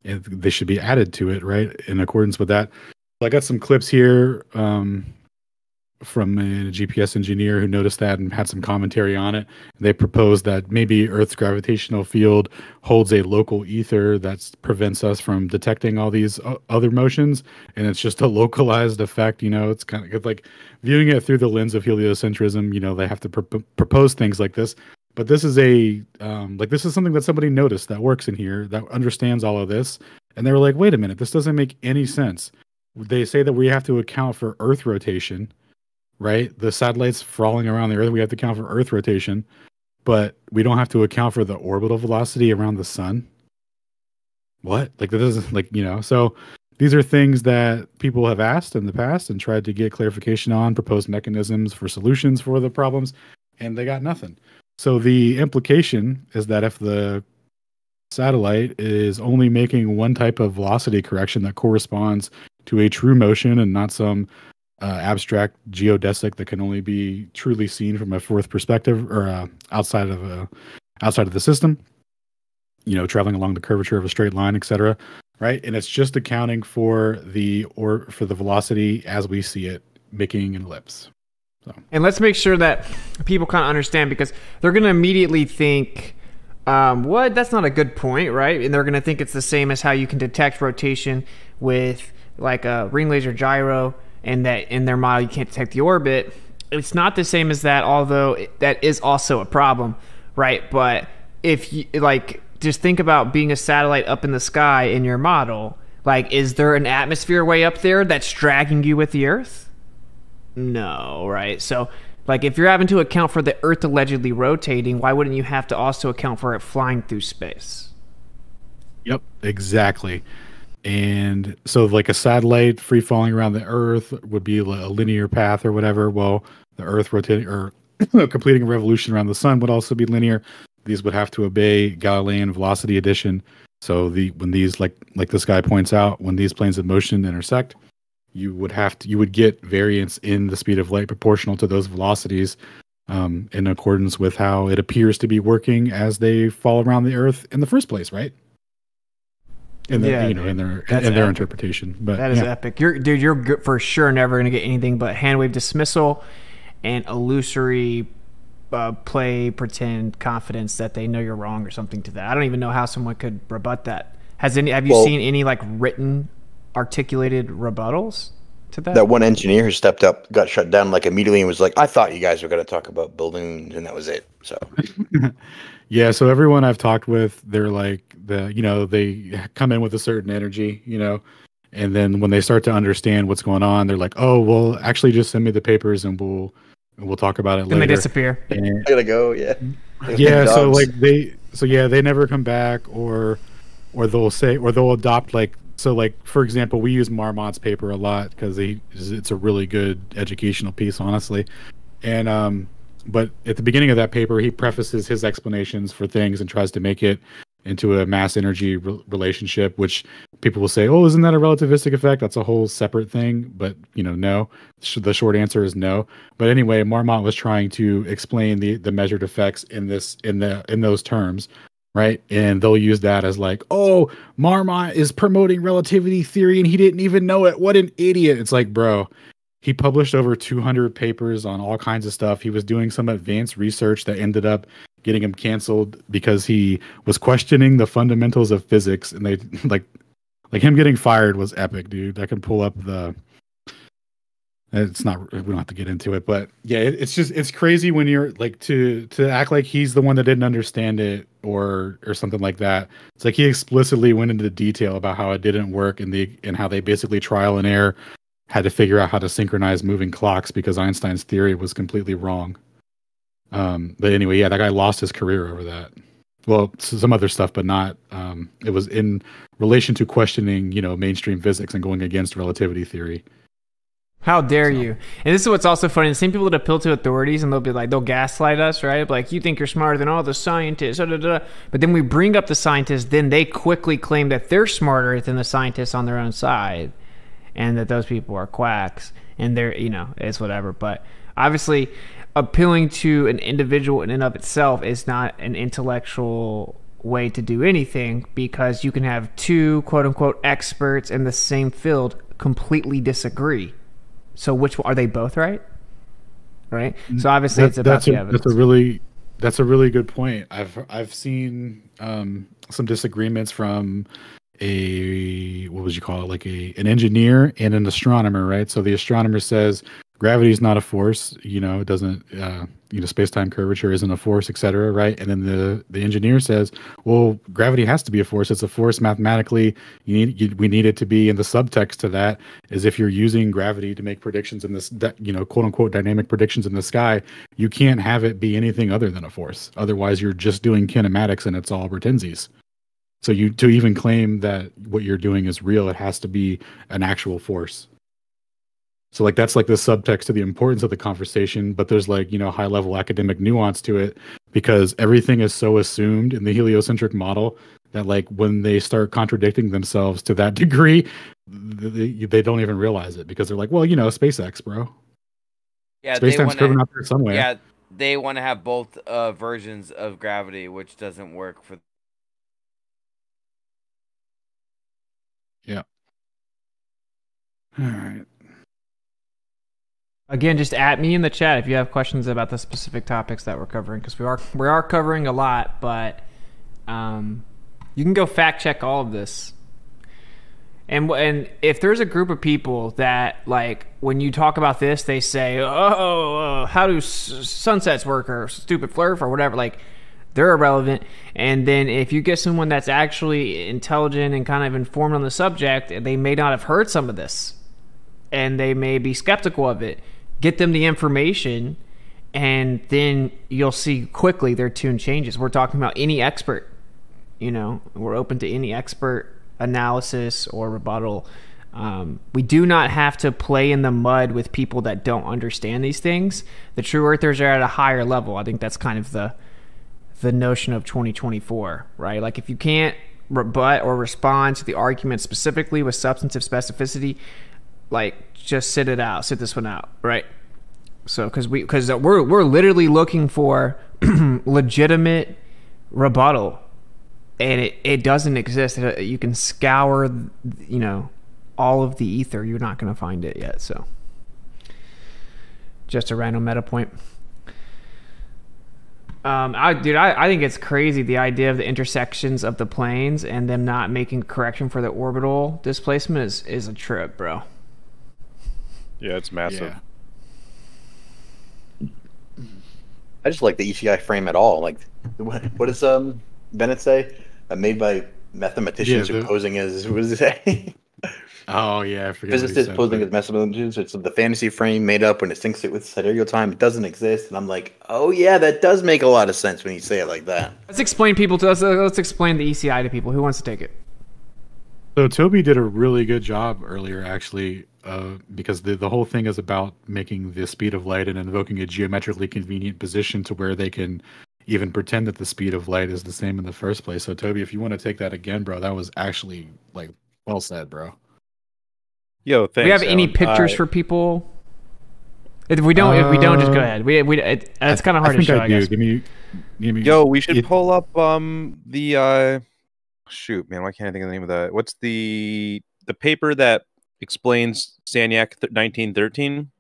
and they should be added to it, right? In accordance with that. So I got some clips here um, from a G P S engineer who noticed that and had some commentary on it. They proposed that maybe Earth's gravitational field holds a local ether that prevents us from detecting all these other motions, and it's just a localized effect. You know, it's kind of good, like viewing it through the lens of heliocentrism. You know, they have to pr propose things like this, but this is a um, like this is something that somebody noticed that works in here, that understands all of this, and they were like, wait a minute, this doesn't make any sense. They say that we have to account for Earth rotation. Right, the satellites falling around the Earth, we have to account for Earth rotation, but we don't have to account for the orbital velocity around the Sun. What? Like that doesn't, like, you know. So these are things that people have asked in the past and tried to get clarification on, proposed mechanisms for solutions for the problems, and they got nothing. So the implication is that if the satellite is only making one type of velocity correction that corresponds to a true motion and not some Uh, abstract geodesic that can only be truly seen from a fourth perspective, or uh, outside of a outside of the system, you know, traveling along the curvature of a straight line, et cetera. Right, and it's just accounting for the or for the velocity as we see it, making an ellipse. So, and let's make sure that people kind of understand, because they're going to immediately think, um, "What? That's not a good point, right?" And they're going to think it's the same as how you can detect rotation with like a ring laser gyro. And that in their model you can't detect the orbit. It's not the same as that, although it, that is also a problem, right? But if you, like, just think about being a satellite up in the sky in your model. Like, is there an atmosphere way up there that's dragging you with the Earth? No, right? So, like, if you're having to account for the Earth allegedly rotating, why wouldn't you have to also account for it flying through space? Yep, exactly. And so, like, a satellite free falling around the Earth would be a linear path or whatever. Well, the Earth rotating or completing a revolution around the Sun would also be linear. These would have to obey Galilean velocity addition. So the when these like like this guy points out, when these planes of motion intersect, you would have to you would get variance in the speed of light proportional to those velocities, um, in accordance with how it appears to be working as they fall around the Earth in the first place, right? In their, yeah, you know, dude, in their in their epic. interpretation, but that is yeah. epic. You're, dude, you're for sure never going to get anything but handwave dismissal and illusory uh, play pretend confidence that they know you're wrong or something to that. I don't even know how someone could rebut that. Has any? Have you well, seen any like written, articulated rebuttals to that? That one engineer who stepped up got shut down like immediately and was like, "I thought you guys were going to talk about buildings, and that was it." So. Yeah, so everyone I've talked with, they're like the you know they come in with a certain energy, you know, and then when they start to understand what's going on, they're like, "Oh, well, actually, just send me the papers and we'll and we'll talk about it later." Then they disappear. And, I gotta go. Yeah. Yeah. So like they, so yeah, they never come back, or or they'll say, or they'll adopt like so like for example, we use Marmot's paper a lot because he it's a really good educational piece, honestly, and um. But at the beginning of that paper, he prefaces his explanations for things and tries to make it into a mass energy re relationship, which people will say, "Oh, isn't that a relativistic effect? That's a whole separate thing." But, you know, no, Sh the short answer is no. But anyway, Marmot was trying to explain the, the measured effects in this, in the, in those terms. Right. And they'll use that as like, "Oh, Marmot is promoting relativity theory and he didn't even know it. What an idiot." It's like, bro, he published over two hundred papers on all kinds of stuff. He was doing some advanced research that ended up getting him canceled because he was questioning the fundamentals of physics, and they like like him getting fired was epic, dude. I can pull up the. It's not. We don't have to get into it, but yeah, it, it's just it's crazy when you're like to to act like he's the one that didn't understand it or or something like that. It's like he explicitly went into detail about how it didn't work and the and how they basically trial and error had to figure out how to synchronize moving clocks because Einstein's theory was completely wrong. Um, but anyway, yeah, that guy lost his career over that. Well, some other stuff, but not. Um, it was in relation to questioning, you know, mainstream physics and going against relativity theory. How dare so. you? And this is what's also funny. The same people that appeal to authorities and they'll be like, they'll gaslight us, right? Like, you think you're smarter than all the scientists. Da, da, da. But then we bring up the scientists, then they quickly claim that they're smarter than the scientists on their own side and that those people are quacks and they're, you know, it's whatever. But obviously appealing to an individual in and of itself is not an intellectual way to do anything, because you can have two quote unquote experts in the same field completely disagree. So which are they both right? Right. So obviously that, it's about the evidence. That's a really, that's a really good point. I've I've seen um, some disagreements from a what would you call it? Like a an engineer and an astronomer, right? So the astronomer says gravity is not a force. You know, it doesn't. Uh, you know, space time curvature isn't a force, et cetera. Right? And then the the engineer says, well, gravity has to be a force. It's a force mathematically. You need you, we need it to be. And the subtext to that is, if you're using gravity to make predictions in this, you know, quote unquote dynamic predictions in the sky, you can't have it be anything other than a force. Otherwise, you're just doing kinematics, and it's all Bertenzis. So you to even claim that what you're doing is real, it has to be an actual force. So like that's like the subtext to the importance of the conversation, but there's like, you know, high level academic nuance to it, because everything is so assumed in the heliocentric model that like when they start contradicting themselves to that degree, they, they don't even realize it, because they're like, well, you know, SpaceX, bro. Yeah, space time's driven out there somewhere. Yeah, they want to have both uh, versions of gravity, which doesn't work for. Yeah. All right. Again, just at me in the chat if you have questions about the specific topics that we're covering, because we are we are covering a lot, but um, you can go fact check all of this. And and if there's a group of people that like when you talk about this, they say, oh, oh, oh how do s sunsets work, or stupid flurf, or whatever, like they're irrelevant. And then if you get someone that's actually intelligent and kind of informed on the subject, they may not have heard some of this, and they may be skeptical of it. Get them the information, and then you'll see quickly their tune changes. We're talking about any expert, you know, we're open to any expert analysis or rebuttal. Um, we do not have to play in the mud with people that don't understand these things. The true earthers are at a higher level. I think that's kind of the the notion of twenty twenty-four, right? Like if you can't rebut or respond to the argument specifically with substantive specificity, like just sit it out, sit this one out, right? So because we because we're we're literally looking for legitimate rebuttal, and it it doesn't exist. You can scour, you know, all of the ether, you're not going to find it yet. So just a random meta point. Um, I dude, I I think it's crazy, the idea of the intersections of the planes and them not making correction for the orbital displacement is is a trip, bro. Yeah, it's massive. Yeah. I just like the E C I frame at all. Like, what, what does um, Bennett say? Uh, made by mathematicians yeah, who posing as, what does he say? Oh, yeah, I forget. Physicists posing as mathematicians. It's the fantasy frame made up when it syncs it with sidereal time. It doesn't exist. And I'm like, oh, yeah, that does make a lot of sense when you say it like that. Let's explain people to us. Let's, let's explain the E C I to people. Who wants to take it? So Toby did a really good job earlier, actually, uh, because the, the whole thing is about making the speed of light and invoking a geometrically convenient position to where they can even pretend that the speed of light is the same in the first place. So Toby, if you want to take that again, bro, that was actually like well said, bro. Yo, thanks. Do we have Alan. any pictures I... for people? If we don't, uh, if we don't, just go ahead. We we it, it's kind of hard I think to show. I, I guess. Give me, give me. Yo, we should pull up um the. Uh... Shoot, man, why can't I think of the name of that? What's the the paper that explains Sagnac nineteen thirteen?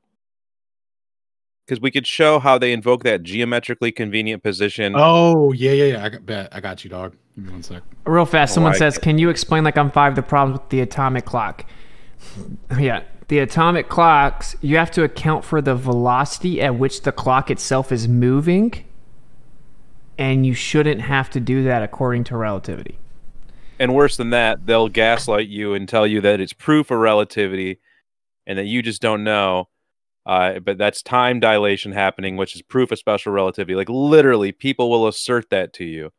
because we could show how they invoke that geometrically convenient position. Oh, yeah, yeah, yeah. I got, I got you, dog. Give me one sec. Real fast, someone like says, it. Can you explain, like on five, the problems with the atomic clock? Yeah, the atomic clocks, you have to account for the velocity at which the clock itself is moving, and you shouldn't have to do that according to relativity. And worse than that, they'll gaslight you and tell you that it's proof of relativity and that you just don't know. Uh, but that's time dilation happening, which is proof of special relativity. Like literally, people will assert that to you,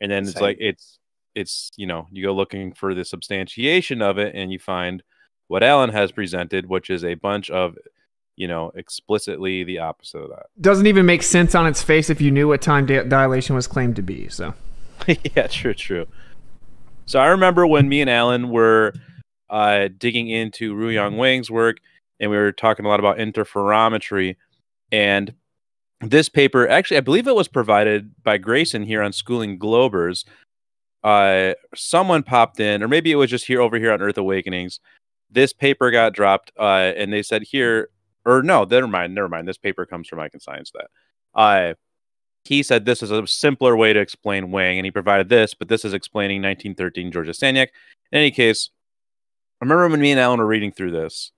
and then Same. it's like it's it's you know, you go looking for the substantiation of it, and you find what Alan has presented, which is a bunch of you know explicitly the opposite of that. Doesn't even make sense on its face if you knew what time di dilation was claimed to be. So, yeah, true, true. So I remember when me and Alan were uh, digging into Ruyong Wang's work. And we were talking a lot about interferometry. And this paper, actually, I believe it was provided by Grayson here on Schooling Globers. Uh, someone popped in, or maybe it was just here over here on Earth Awakenings. This paper got dropped, uh, and they said here, or no, never mind, never mind. This paper comes from I Can Science That. Uh, he said this is a simpler way to explain Wang, and he provided this, but this is explaining nineteen thirteen George Sagnac. In any case, I remember when me and Alan were reading through this,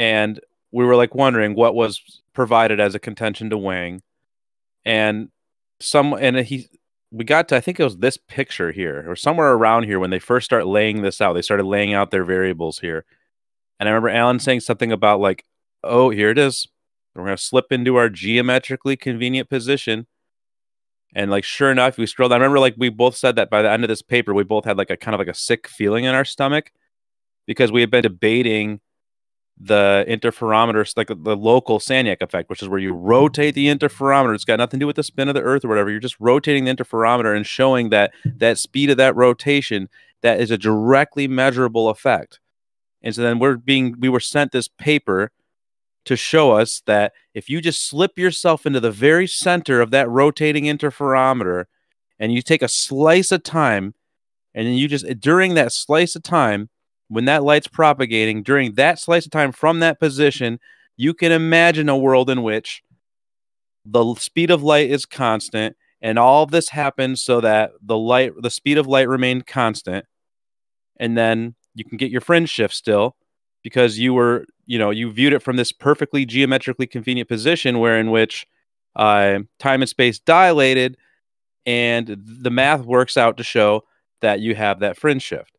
and we were like wondering what was provided as a contention to Wang, and some and he we got to I think it was this picture here or somewhere around here when they first start laying this out. They started laying out their variables here, and I remember Alan saying something about like, "Oh, here it is. We're gonna slip into our geometrically convenient position," and like sure enough, we scrolled. I remember like we both said that by the end of this paper, we both had like a kind of like a sick feeling in our stomach because we had been debating the interferometer, like the local Sagnac effect, which is where you rotate the interferometer. It's got nothing to do with the spin of the Earth or whatever. You're just rotating the interferometer and showing that that speed of that rotation, that is a directly measurable effect. And so then we're being, we were sent this paper to show us that if you just slip yourself into the very center of that rotating interferometer and you take a slice of time, and then you just, during that slice of time, when that light's propagating, during that slice of time from that position, you can imagine a world in which the speed of light is constant, and all of this happens so that the light, the speed of light remained constant, and then you can get your fringe shift still because you were, you know, you viewed it from this perfectly geometrically convenient position where in which uh, time and space dilated, and the math works out to show that you have that fringe shift.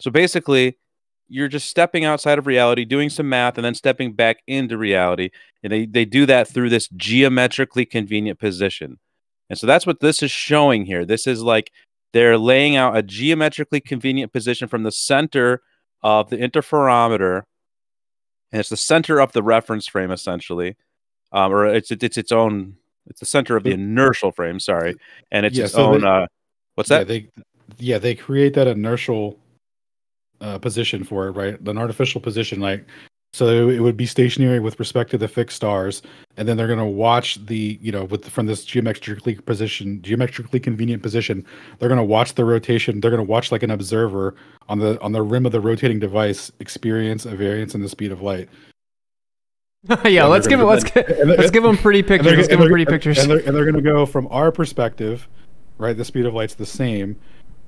So basically, you're just stepping outside of reality, doing some math, and then stepping back into reality. And they, they do that through this geometrically convenient position. And so that's what this is showing here. This is like they're laying out a geometrically convenient position from the center of the interferometer. And it's the center of the reference frame, essentially. Um, or it's, it's its own, it's the center of the inertial frame, sorry. And it's yeah, its so own, they, uh, what's that? Yeah they, yeah, they create that inertial Uh, position for it, right? An artificial position, like so it would be stationary with respect to the fixed stars, and then they're going to watch the you know with from this geometrically position, geometrically convenient position, they're going to watch the rotation. They're going to watch like an observer on the on the rim of the rotating device experience a variance in the speed of light. yeah, let's give it. Let's give let's give them pretty pictures. Let's give them pretty pictures. And they're, and they're going to go from our perspective, right? The speed of light's the same,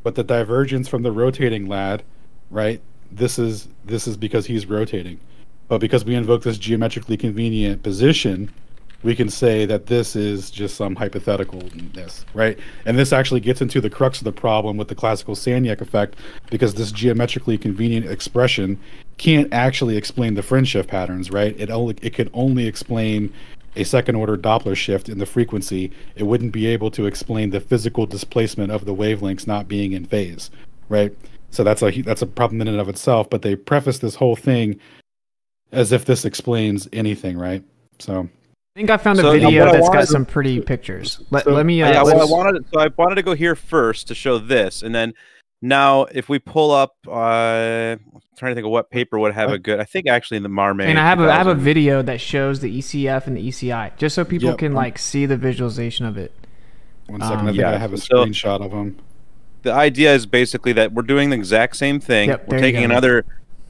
but the divergence from the rotating lad. Right, this is this is because he's rotating, but because we invoke this geometrically convenient position, we can say that this is just some hypotheticalness, right? And this actually gets into the crux of the problem with the classical Sagnac effect, because this geometrically convenient expression can't actually explain the fringe shift patterns, right? It only it can only explain a second-order Doppler shift in the frequency. It wouldn't be able to explain the physical displacement of the wavelengths not being in phase, right? So that's a that's a problem in and of itself. But they preface this whole thing as if this explains anything, right? So I think I found a so, video that's wanted, got some pretty pictures. Let, so, let me. Uh, yeah, well, I wanted so I wanted to go here first to show this, and then now if we pull up, uh, I'm trying to think of what paper would have I, a good. I think actually in the Marmee. And I have a I have a video that shows the E C F and the E C I, just so people yep. can like see the visualization of it. One second, um, I think yeah. I have a screenshot so, of them. The idea is basically that we're doing the exact same thing. Yep, we're taking another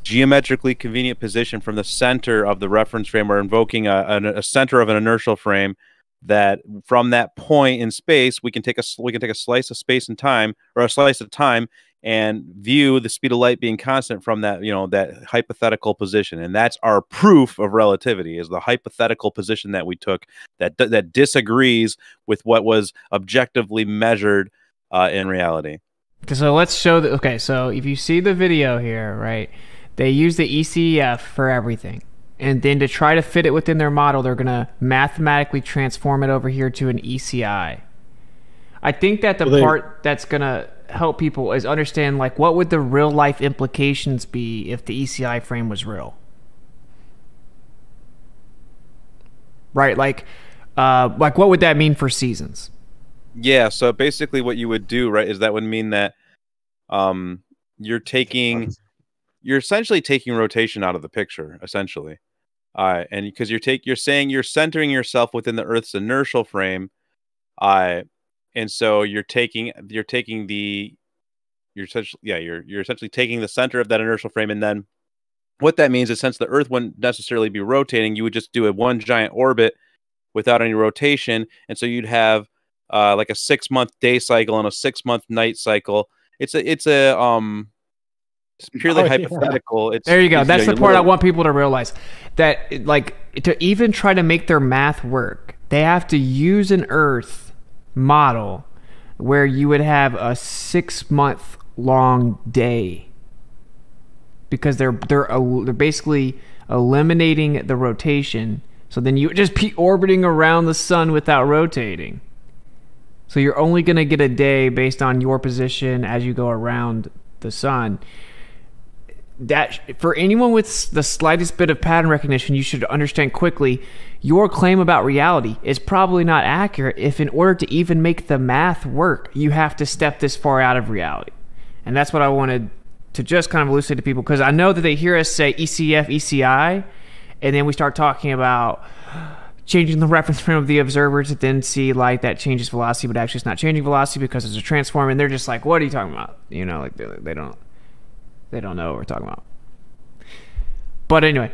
geometrically convenient position from the center of the reference frame. We're invoking a, a, a center of an inertial frame that from that point in space, we can take a we can take a slice of space and time, or a slice of time, and view the speed of light being constant from that, you know, that hypothetical position. And that's our proof of relativity, is the hypothetical position that we took that that disagrees with what was objectively measured uh, in reality. So let's show that. Okay, so if you see the video here, right, they use the E C E F for everything. And then to try to fit it within their model, they're going to mathematically transform it over here to an E C I. I think that the well, they, part that's going to help people is understand, like, what would the real life implications be if the E C I frame was real? Right? Like, uh, like what would that mean for seasons? Yeah. So basically what you would do, right, is that would mean that um, you're taking... You're essentially taking rotation out of the picture, essentially, uh, and because you're take you're saying you're centering yourself within the Earth's inertial frame, uh, and so you're taking you're taking the you're essentially yeah you're you're essentially taking the center of that inertial frame, and then what that means is since the Earth wouldn't necessarily be rotating, you would just do a one giant orbit without any rotation, and so you'd have uh, like a six month day cycle and a six month night cycle. It's a it's a um. It's purely oh, hypothetical. Yeah. It's, there you go. That's you know, the part little... I want people to realize. That, like, to even try to make their math work, they have to use an Earth model where you would have a six-month-long day, because they're they're they're basically eliminating the rotation. So then you would just be orbiting around the sun without rotating. So you're only going to get a day based on your position as you go around the sun. That, for anyone with the slightest bit of pattern recognition, you should understand quickly, your claim about reality is probably not accurate if in order to even make the math work, you have to step this far out of reality. And that's what I wanted to just kind of elucidate to people, because I know that they hear us say E C F, E C I, and then we start talking about changing the reference frame of the observer to then see light that changes velocity, but actually it's not changing velocity because it's a transform, and they're just like, what are you talking about? You know, like, they, they don't... They don't know what we're talking about. But anyway,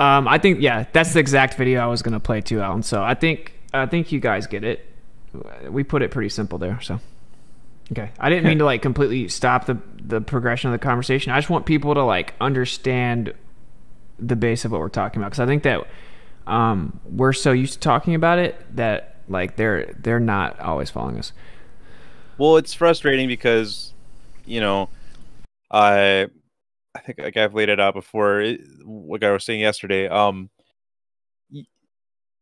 um, I think, yeah, that's the exact video I was going to play too, Alan. So I think I think you guys get it. We put it pretty simple there. So, okay. I didn't mean to, like, completely stop the, the progression of the conversation. I just want people to, like, understand the base of what we're talking about. Because I think that um, we're so used to talking about it that, like, they're they're not always following us. Well, it's frustrating because, you know, I, I think like I've laid it out before. It, like I was saying yesterday, um,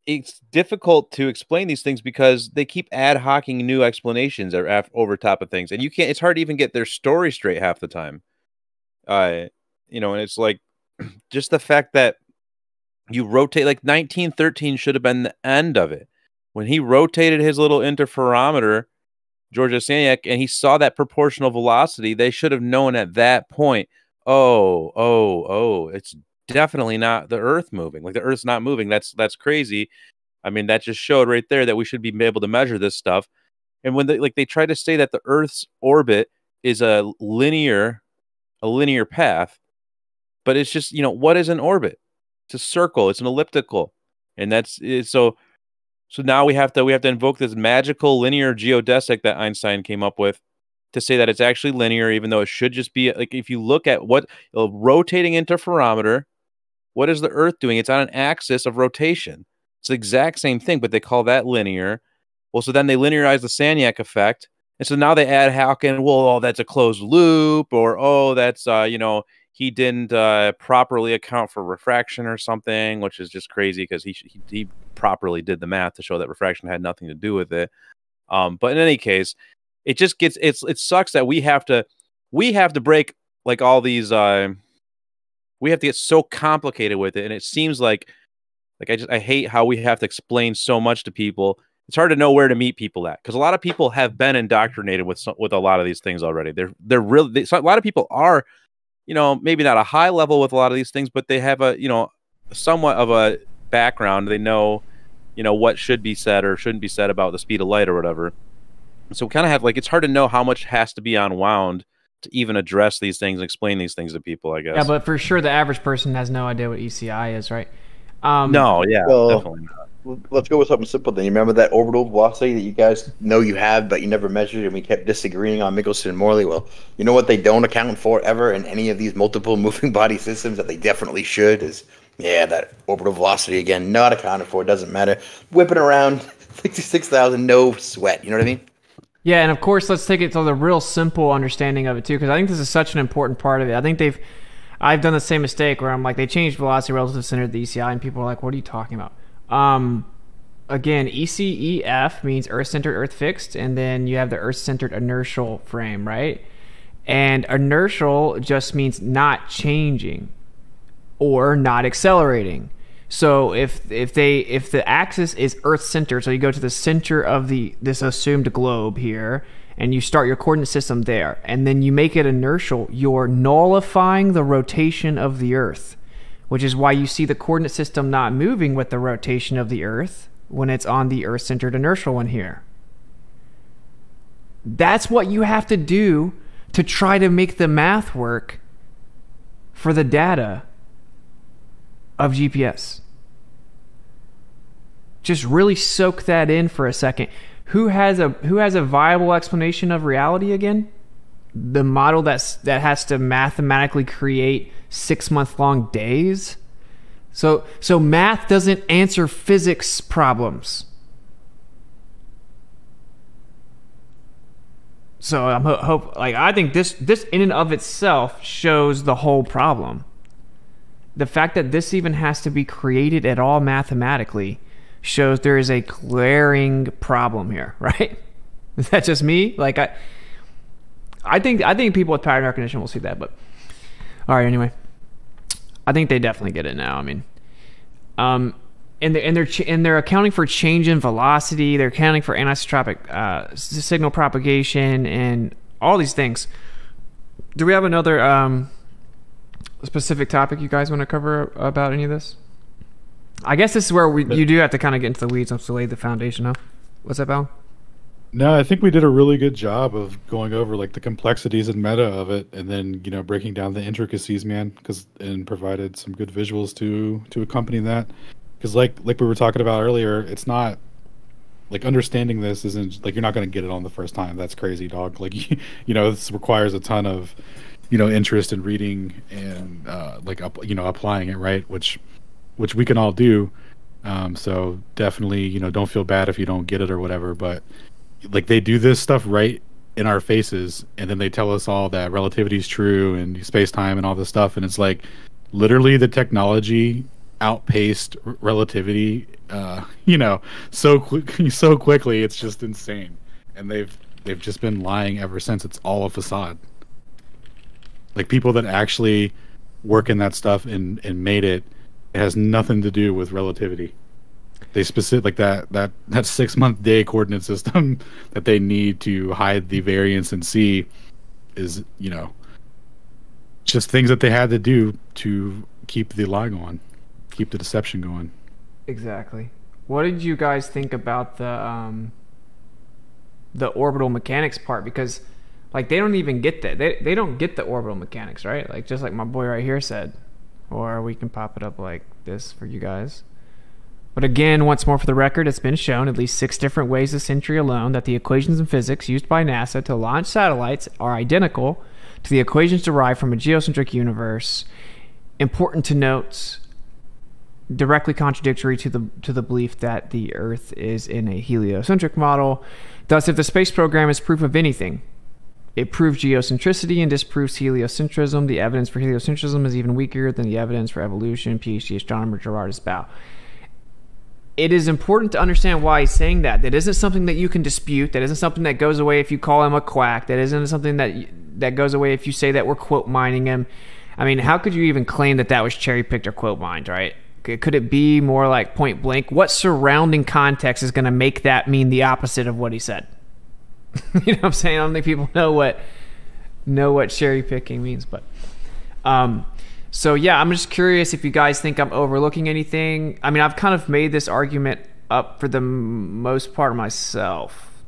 it's difficult to explain these things because they keep ad hocking new explanations over top of things, and you can't. It's hard to even get their story straight half the time. Uh, you know, and it's like just the fact that you rotate. Like nineteen thirteen should have been the end of it when he rotated his little interferometer, George Sagnac, and he saw that proportional velocity. They should have known at that point, oh, oh, oh, it's definitely not the Earth moving. Like, the Earth's not moving. That's that's crazy. I mean, that just showed right there that we should be able to measure this stuff. And when they, like, they try to say that the Earth's orbit is a linear, a linear path, but it's just, you know, what is an orbit? It's a circle. It's an elliptical, and that's it, so. So now we have to we have to invoke this magical linear geodesic that Einstein came up with to say that it's actually linear, even though it should just be, like, if you look at what a rotating interferometer, what is the Earth doing? It's on an axis of rotation. It's the exact same thing, but they call that linear. Well, so then they linearize the Sagnac effect, and so now they add how can well oh that's a closed loop, or oh that's uh, you know he didn't uh, properly account for refraction or something, which is just crazy because he he. he properly did the math to show that refraction had nothing to do with it. Um, but in any case, it just gets it's it sucks that we have to we have to break like all these uh, we have to get so complicated with it, and it seems like like I just I hate how we have to explain so much to people. It's hard to know where to meet people at, because a lot of people have been indoctrinated with so, with a lot of these things already. They're they're really they, so a lot of people are, you know, maybe not a high level with a lot of these things, but they have a you know somewhat of a background. They know, you know, what should be said or shouldn't be said about the speed of light or whatever. So we kind of have, like, it's hard to know how much has to be unwound to even address these things and explain these things to people, I guess. Yeah, but for sure the average person has no idea what E C I is, right? Um, no, yeah, well, definitely not. Let's go with something simple then. You remember that orbital velocity that you guys know you have but you never measured, and we kept disagreeing on Michelson and Morley? Well, you know what they don't account for ever in any of these multiple moving body systems that they definitely should is, yeah, that orbital velocity again, not accounted for, doesn't matter. Whipping around sixty-six thousand, no sweat, you know what I mean? Yeah, and of course, let's take it to the real simple understanding of it too, because I think this is such an important part of it. I think they've, I've done the same mistake where I'm like, they changed velocity relative center to the E C I, and people are like, what are you talking about? Um, again, E C E F means Earth-centered, Earth-fixed, and then you have the Earth-centered inertial frame, right? And inertial just means not changing or not accelerating. So if if they if the axis is Earth center, so you go to the center of the this assumed globe here, and you start your coordinate system there, and then you make it inertial, you're nullifying the rotation of the Earth, which is why you see the coordinate system not moving with the rotation of the Earth when it's on the Earth-centered inertial one here. That's what you have to do to try to make the math work for the data of G P S. Just really soak that in for a second. Who has a who has a viable explanation of reality again? The model that's that has to mathematically create six month long days. So so math doesn't answer physics problems. So I'm ho hope like I think this this in and of itself shows the whole problem. The fact that this even has to be created at all mathematically shows there is a glaring problem here, right? Is that just me? Like I, I think I think people with pattern recognition will see that. But all right, anyway, I think they definitely get it now. I mean, um, and they're and they're and they're accounting for change in velocity. They're accounting for anisotropic uh, signal propagation and all these things. Do we have another? Um, specific topic you guys want to cover about any of this? I guess this is where we, you do have to kind of get into the weeds and to lay the foundation up. What's that, Val? No, I think we did a really good job of going over like the complexities and meta of it, and then, you know, breaking down the intricacies, man, because and provided some good visuals to to accompany that. Because like like we were talking about earlier, it's not like understanding this isn't like you're not going to get it on the first time. That's crazy, dog. Like you, you know, this requires a ton of you know interest in reading and uh like up you know applying it, right? Which which we can all do. Um so definitely, you know don't feel bad if you don't get it or whatever, but like they do this stuff right in our faces, and then they tell us all that relativity is true and space-time and all this stuff, and it's like literally the technology outpaced relativity uh you know so quick so quickly. It's just insane, and they've they've just been lying ever since. It's all a facade. Like people that actually work in that stuff and, and made it, it has nothing to do with relativity. They specific like that that that six month day coordinate system that they need to hide the variance and see is, you know, just things that they had to do to keep the lie going, keep the deception going. Exactly. What did you guys think about the um, the orbital mechanics part? Because like they don't even get that. They they don't get the orbital mechanics, right? Like just like my boy right here said, or we can pop it up like this for you guys. But again, once more for the record, it's been shown at least six different ways this century alone that the equations in physics used by NASA to launch satellites are identical to the equations derived from a geocentric universe. Important to note, directly contradictory to the to the belief that the Earth is in a heliocentric model. Thus, if the space program is proof of anything, it proves geocentricity and disproves heliocentrism. The evidence for heliocentrism is even weaker than the evidence for evolution, PhD astronomer Gerardus Bow. It is important to understand why he's saying that. That isn't something that you can dispute. That isn't something that goes away if you call him a quack. That isn't something that that goes away if you say that we're quote mining him. I mean, how could you even claim that that was cherry-picked or quote mined, right? Could it be more like point blank? What surrounding context is going to make that mean the opposite of what he said? You know what I'm saying? I don't think people know what know what cherry picking means, but um, so yeah, I'm just curious if you guys think I'm overlooking anything. I mean, I've kind of made this argument up for the most part myself,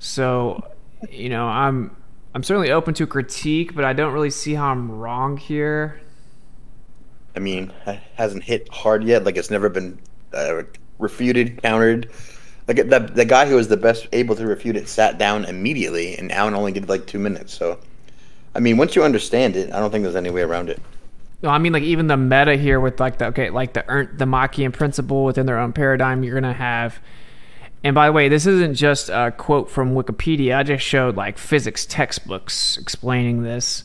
so you know, I'm I'm certainly open to critique, but I don't really see how I'm wrong here. I mean, it hasn't hit hard yet. Like, it's never been uh, refuted, countered. Like, the, the guy who was the best able to refute it sat down immediately, and Allen only did, like, two minutes. So, I mean, once you understand it, I don't think there's any way around it. No, I mean, like, even the meta here with, like, the, okay, like, the, the Machian principle within their own paradigm, you're going to have... And by the way, this isn't just a quote from Wikipedia. I just showed, like, physics textbooks explaining this.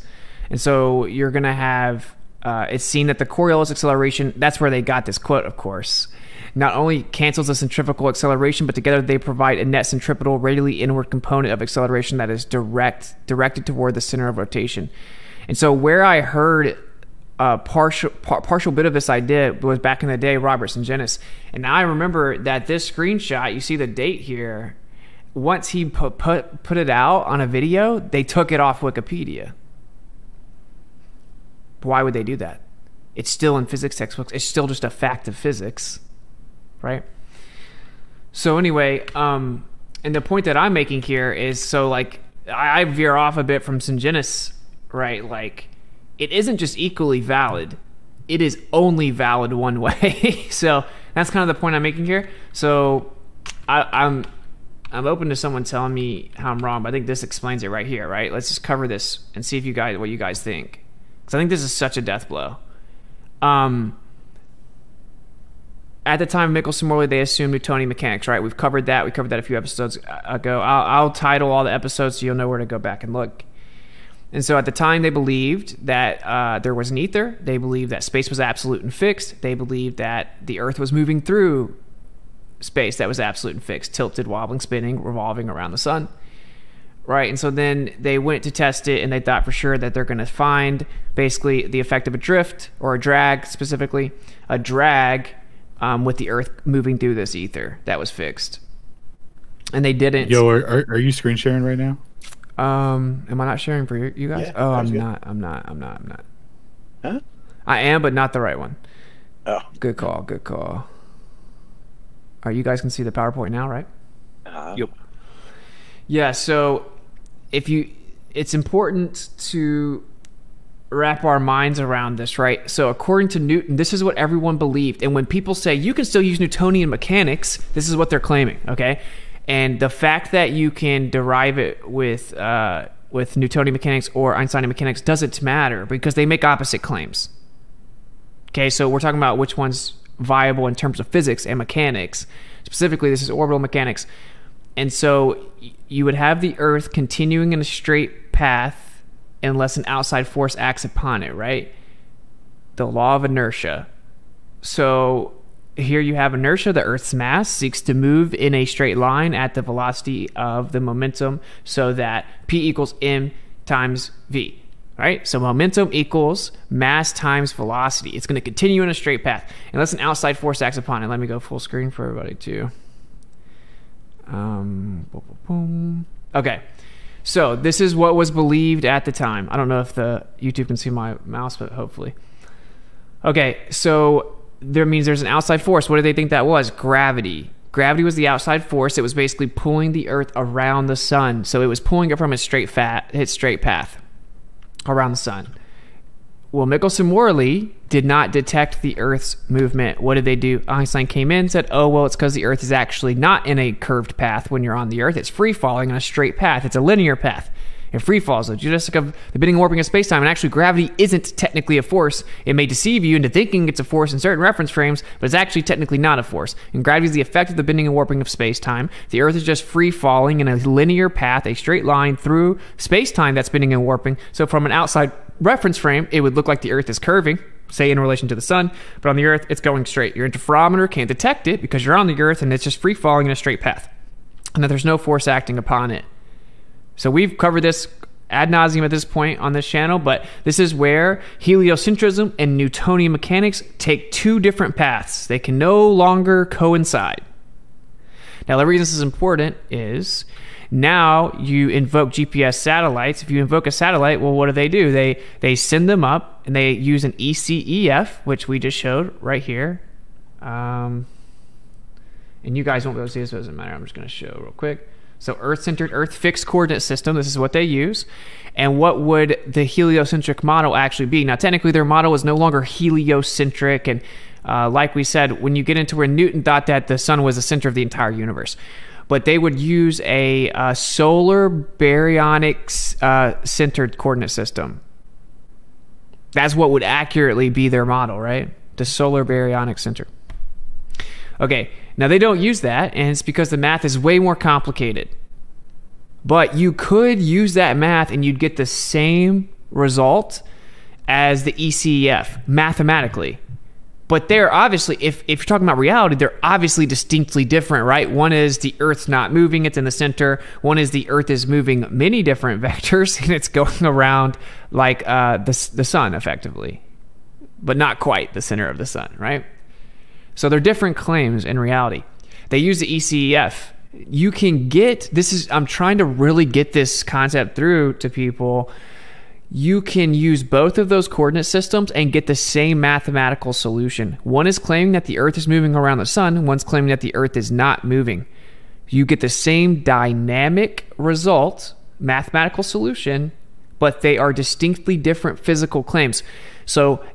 And so you're going to have... Uh, it's seen that the Coriolis acceleration, that's where they got this quote, of course, not only cancels the centrifugal acceleration, but together they provide a net centripetal radially inward component of acceleration that is direct directed toward the center of rotation. And so where I heard a partial, par partial bit of this idea was back in the day, Robertson Jenis. And I remember that this screenshot, you see the date here, once he put, put, put it out on a video, they took it off Wikipedia. Why would they do that? It's still in physics textbooks. It's still just a fact of physics, right? So anyway, um, and the point that I'm making here is, so like, I, I veer off a bit from Syngenis, right? Like, it isn't just equally valid. It is only valid one way. So that's kind of the point I'm making here. So I, I'm, I'm open to someone telling me how I'm wrong, but I think this explains it right here, right? Let's just cover this and see if you guys, what you guys think. Because I think this is such a death blow. Um, at the time, Michelson Morley, they assumed Newtonian mechanics, right? We've covered that. We covered that a few episodes ago. I'll, I'll title all the episodes so you'll know where to go back and look. And so at the time, they believed that uh, there was an ether. They believed that space was absolute and fixed. They believed that the Earth was moving through space that was absolute and fixed, tilted, wobbling, spinning, revolving around the sun. Right, and so then they went to test it, and they thought for sure that they're going to find basically the effect of a drift, or a drag specifically, a drag um, with the Earth moving through this ether that was fixed. And they didn't. Yo, are, are, are you screen sharing right now? Um, am I not sharing for you guys? Yeah, oh, I'm good. not. I'm not. I'm not. I'm not. Huh? I am, but not the right one. Oh. Good call. Good call. All right, you guys can see the PowerPoint now, right? Uh, yep. Yeah, so... If you, it's important to wrap our minds around this, right? So according to Newton, this is what everyone believed. And when people say you can still use Newtonian mechanics, this is what they're claiming, okay? And the fact that you can derive it with uh, with Newtonian mechanics or Einsteinian mechanics doesn't matter because they make opposite claims. Okay, so we're talking about which one's viable in terms of physics and mechanics. Specifically, this is orbital mechanics. And so you would have the Earth continuing in a straight path unless an outside force acts upon it, right? The law of inertia. So here you have inertia. The Earth's mass seeks to move in a straight line at the velocity of the momentum, so that P equals M times V, right? So momentum equals mass times velocity. It's going to continue in a straight path unless an outside force acts upon it. Let me go full screen for everybody too. Um, boom, boom, boom. Okay, so this is what was believed at the time. I don't know if the YouTube can see my mouse, but hopefully. Okay, so there means there's an outside force. What did they think that was? Gravity. Gravity was the outside force. It was basically pulling the Earth around the sun. So it was pulling it from its straight, fat, its straight path around the sun. Well, Michelson-Morley did not detect the Earth's movement. What did they do? Einstein came in and said, oh, well, it's because the Earth is actually not in a curved path when you're on the Earth. It's free-falling on a straight path. It's a linear path. It free-falls. The geodesic of the bending and warping of space-time, and actually gravity isn't technically a force. It may deceive you into thinking it's a force in certain reference frames, but it's actually technically not a force. And gravity is the effect of the bending and warping of space-time. The Earth is just free-falling in a linear path, a straight line through space-time that's bending and warping. So from an outside reference frame, it would look like the Earth is curving, say in relation to the sun, but on the Earth, it's going straight. Your interferometer can't detect it because you're on the Earth and it's just free falling in a straight path, and that there's no force acting upon it. So we've covered this ad nauseum at this point on this channel, but this is where heliocentrism and Newtonian mechanics take two different paths. They can no longer coincide. Now, the reason this is important is now you invoke G P S satellites. If you invoke a satellite, well, what do they do? They they send them up, and they use an E C E F, which we just showed right here. Um, and you guys won't be able to see this, so it doesn't matter. I'm just going to show real quick. So Earth-centered, Earth-fixed coordinate system, this is what they use. And what would the heliocentric model actually be? Now, technically, their model is no longer heliocentric. And uh, like we said, when you get into where Newton thought that the sun was the center of the entire universe. But they would use a uh, solar baryonic-centered uh, coordinate system. That's what would accurately be their model, right? The solar baryonic center. Okay, now they don't use that, and it's because the math is way more complicated. But you could use that math and you'd get the same result as the E C E F mathematically. But they're obviously, if, if you're talking about reality, they're obviously distinctly different, right? One is the Earth's not moving, it's in the center. One is the Earth is moving many different vectors and it's going around like uh, the, the sun effectively, but not quite the center of the sun, right? So they're different claims in reality. They use the E C E F. You can get, this is, I'm trying to really get this concept through to people. You can use both of those coordinate systems and get the same mathematical solution. One is claiming that the Earth is moving around the sun. One's claiming that the Earth is not moving. You get the same dynamic result, mathematical solution, but they are distinctly different physical claims. So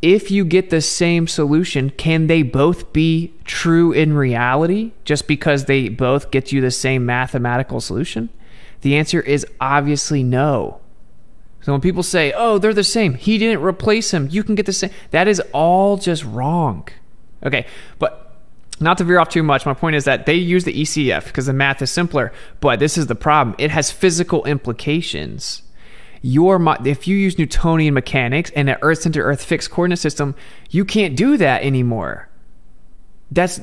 if you get the same solution, can they both be true in reality just because they both get you the same mathematical solution? The answer is obviously no. So when people say, oh, they're the same, he didn't replace him, you can get the same, that is all just wrong. Okay, but not to veer off too much, my point is that they use the E C F because the math is simpler, but this is the problem. It has physical implications. Your, if you use Newtonian mechanics and an Earth-centered, Earth-fixed coordinate system, you can't do that anymore. That's,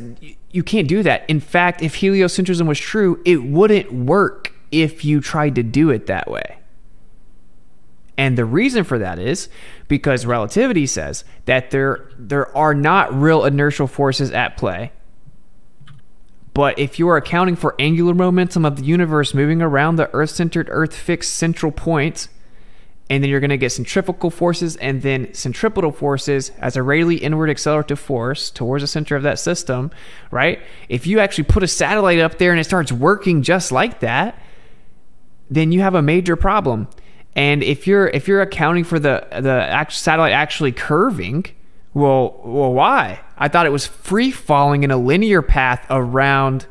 you can't do that. In fact, if heliocentrism was true, it wouldn't work if you tried to do it that way. And the reason for that is because relativity says that there, there are not real inertial forces at play. But if you are accounting for angular momentum of the universe moving around the Earth-centered, Earth-fixed central point, and then you're going to get centrifugal forces and then centripetal forces as a radially inward accelerative force towards the center of that system, right? If you actually put a satellite up there and it starts working just like that, then you have a major problem. And if you're if you're accounting for the the satellite actually curving, well, well, why? I thought it was free falling in a linear path around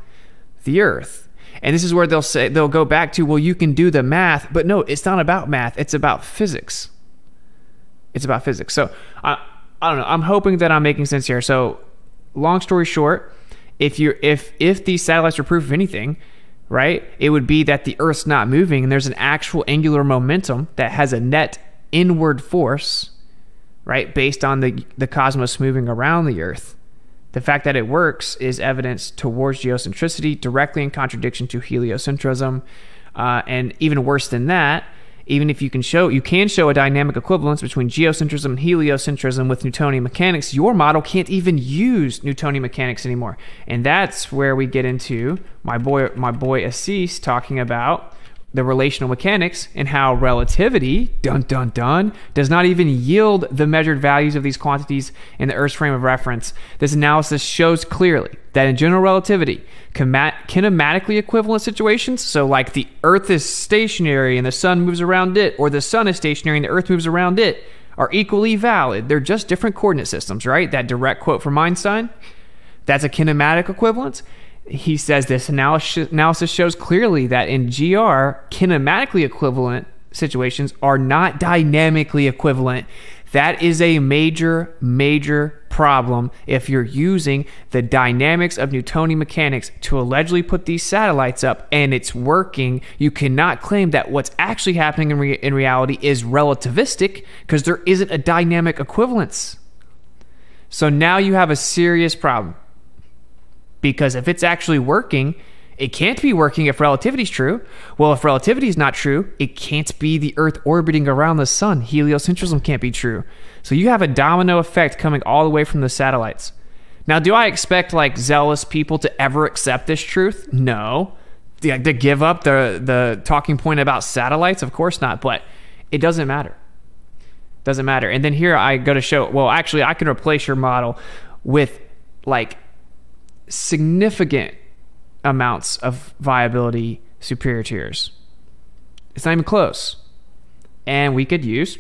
the Earth. And this is where they'll say, they'll go back to, well, you can do the math, but no, it's not about math. It's about physics. It's about physics. So I, I don't know. I'm hoping that I'm making sense here. So long story short, if you if if these satellites are proof of anything, right, it would be that the Earth's not moving and there's an actual angular momentum that has a net inward force, right, based on the the cosmos moving around the Earth. The fact that it works is evidence towards geocentricity, directly in contradiction to heliocentrism. Uh, and even worse than that, even if you can show, you can show a dynamic equivalence between geocentrism and heliocentrism with Newtonian mechanics, your model can't even use Newtonian mechanics anymore. And that's where we get into my boy, my boy Assis talking about the relational mechanics and how relativity, dun dun dun, does not even yield the measured values of these quantities in the Earth's frame of reference. This analysis shows clearly that in general relativity, kinematically equivalent situations, so like the Earth is stationary and the sun moves around it, or the sun is stationary and the Earth moves around it, are equally valid. They're just different coordinate systems, right? That direct quote from Einstein, that's a kinematic equivalence. He says this analysis shows clearly that in G R, kinematically equivalent situations are not dynamically equivalent. That is a major, major problem if you're using the dynamics of Newtonian mechanics to allegedly put these satellites up and it's working. You cannot claim that what's actually happening in, re in reality is relativistic because there isn't a dynamic equivalence. So now you have a serious problem. Because if it's actually working, it can't be working if relativity is true. Well, if relativity is not true, it can't be the Earth orbiting around the sun. Heliocentrism can't be true. So you have a domino effect coming all the way from the satellites. Now, do I expect like zealous people to ever accept this truth? No. To give up the, the talking point about satellites? Of course not, but it doesn't matter. Doesn't matter. And then here I go to show, well, actually, I can replace your model with like significant amounts of viability superior to yours. It's not even close. And we could use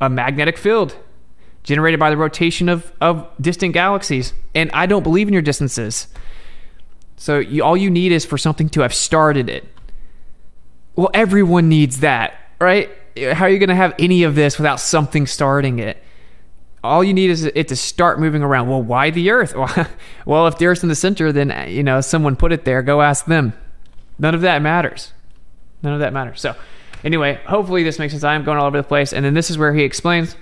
a magnetic field generated by the rotation of, of distant galaxies. And I don't believe in your distances. So you, all you need is for something to have started it. Well, everyone needs that, right? How are you going to have any of this without something starting it? All you need is it to start moving around. Well, why the Earth? Well, if the Earth's in the center, then, you know, someone put it there. Go ask them. None of that matters. None of that matters. So anyway, hopefully this makes sense. I am going all over the place. And then this is where he explains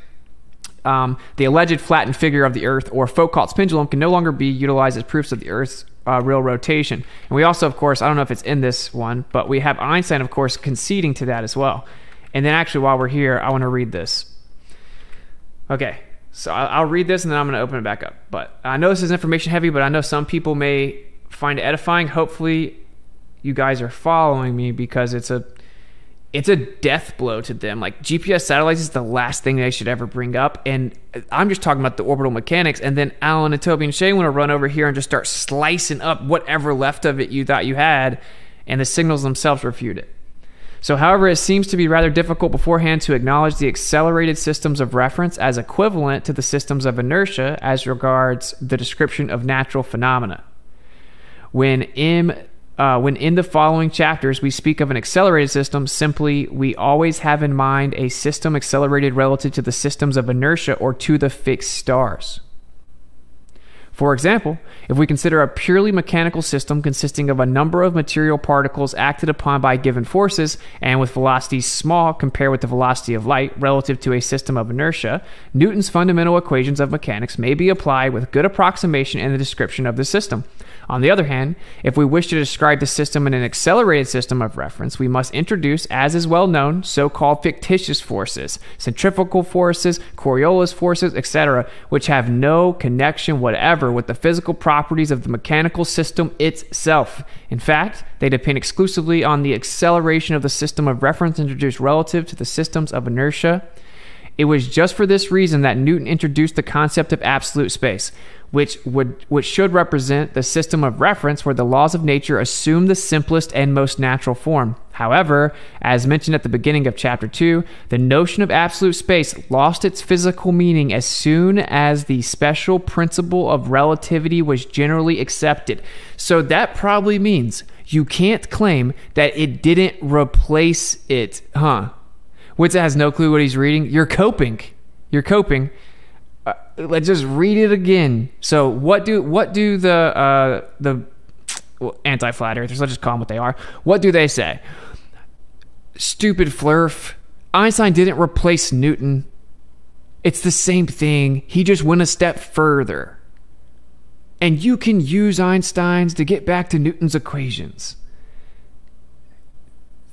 um, the alleged flattened figure of the Earth or Foucault's pendulum can no longer be utilized as proofs of the Earth's Uh, real rotation. And we also, of course, I don't know if it's in this one, but we have Einstein, of course, conceding to that as well. And then actually, while we're here, I want to read this. Okay, so I'll read this and then I'm going to open it back up. But I know this is information heavy, but I know some people may find it edifying. Hopefully you guys are following me, because it's a it's a death blow to them. Like, G P S satellites is the last thing they should ever bring up. And I'm just talking about the orbital mechanics. And then Alan and Toby and Shay want to run over here and just start slicing up whatever left of it you thought you had. And the signals themselves refute it. So, however, it seems to be rather difficult beforehand to acknowledge the accelerated systems of reference as equivalent to the systems of inertia as regards the description of natural phenomena. When M... Uh, when in the following chapters we speak of an accelerated system, simply we always have in mind a system accelerated relative to the systems of inertia or to the fixed stars. For example, if we consider a purely mechanical system consisting of a number of material particles acted upon by given forces and with velocities small compared with the velocity of light relative to a system of inertia, Newton's fundamental equations of mechanics may be applied with good approximation in the description of the system. On the other hand, if we wish to describe the system in an accelerated system of reference, we must introduce, as is well known, so-called fictitious forces, centrifugal forces, Coriolis forces, et cetera, which have no connection whatever with the physical properties of the mechanical system itself. In fact, they depend exclusively on the acceleration of the system of reference introduced relative to the systems of inertia. It was just for this reason that Newton introduced the concept of absolute space, which would which should represent the system of reference where the laws of nature assume the simplest and most natural form. However, as mentioned at the beginning of chapter two, the notion of absolute space lost its physical meaning as soon as the special principle of relativity was generally accepted. So that probably means you can't claim that it didn't replace it, huh? Witsit has no clue what he's reading. You're coping. You're coping. Uh, let's just read it again. So what do what do the uh, the well, anti-flat earthers, let's just call them what they are. What do they say? Stupid flurf. Einstein didn't replace Newton. It's the same thing. He just went a step further. And you can use Einstein's to get back to Newton's equations.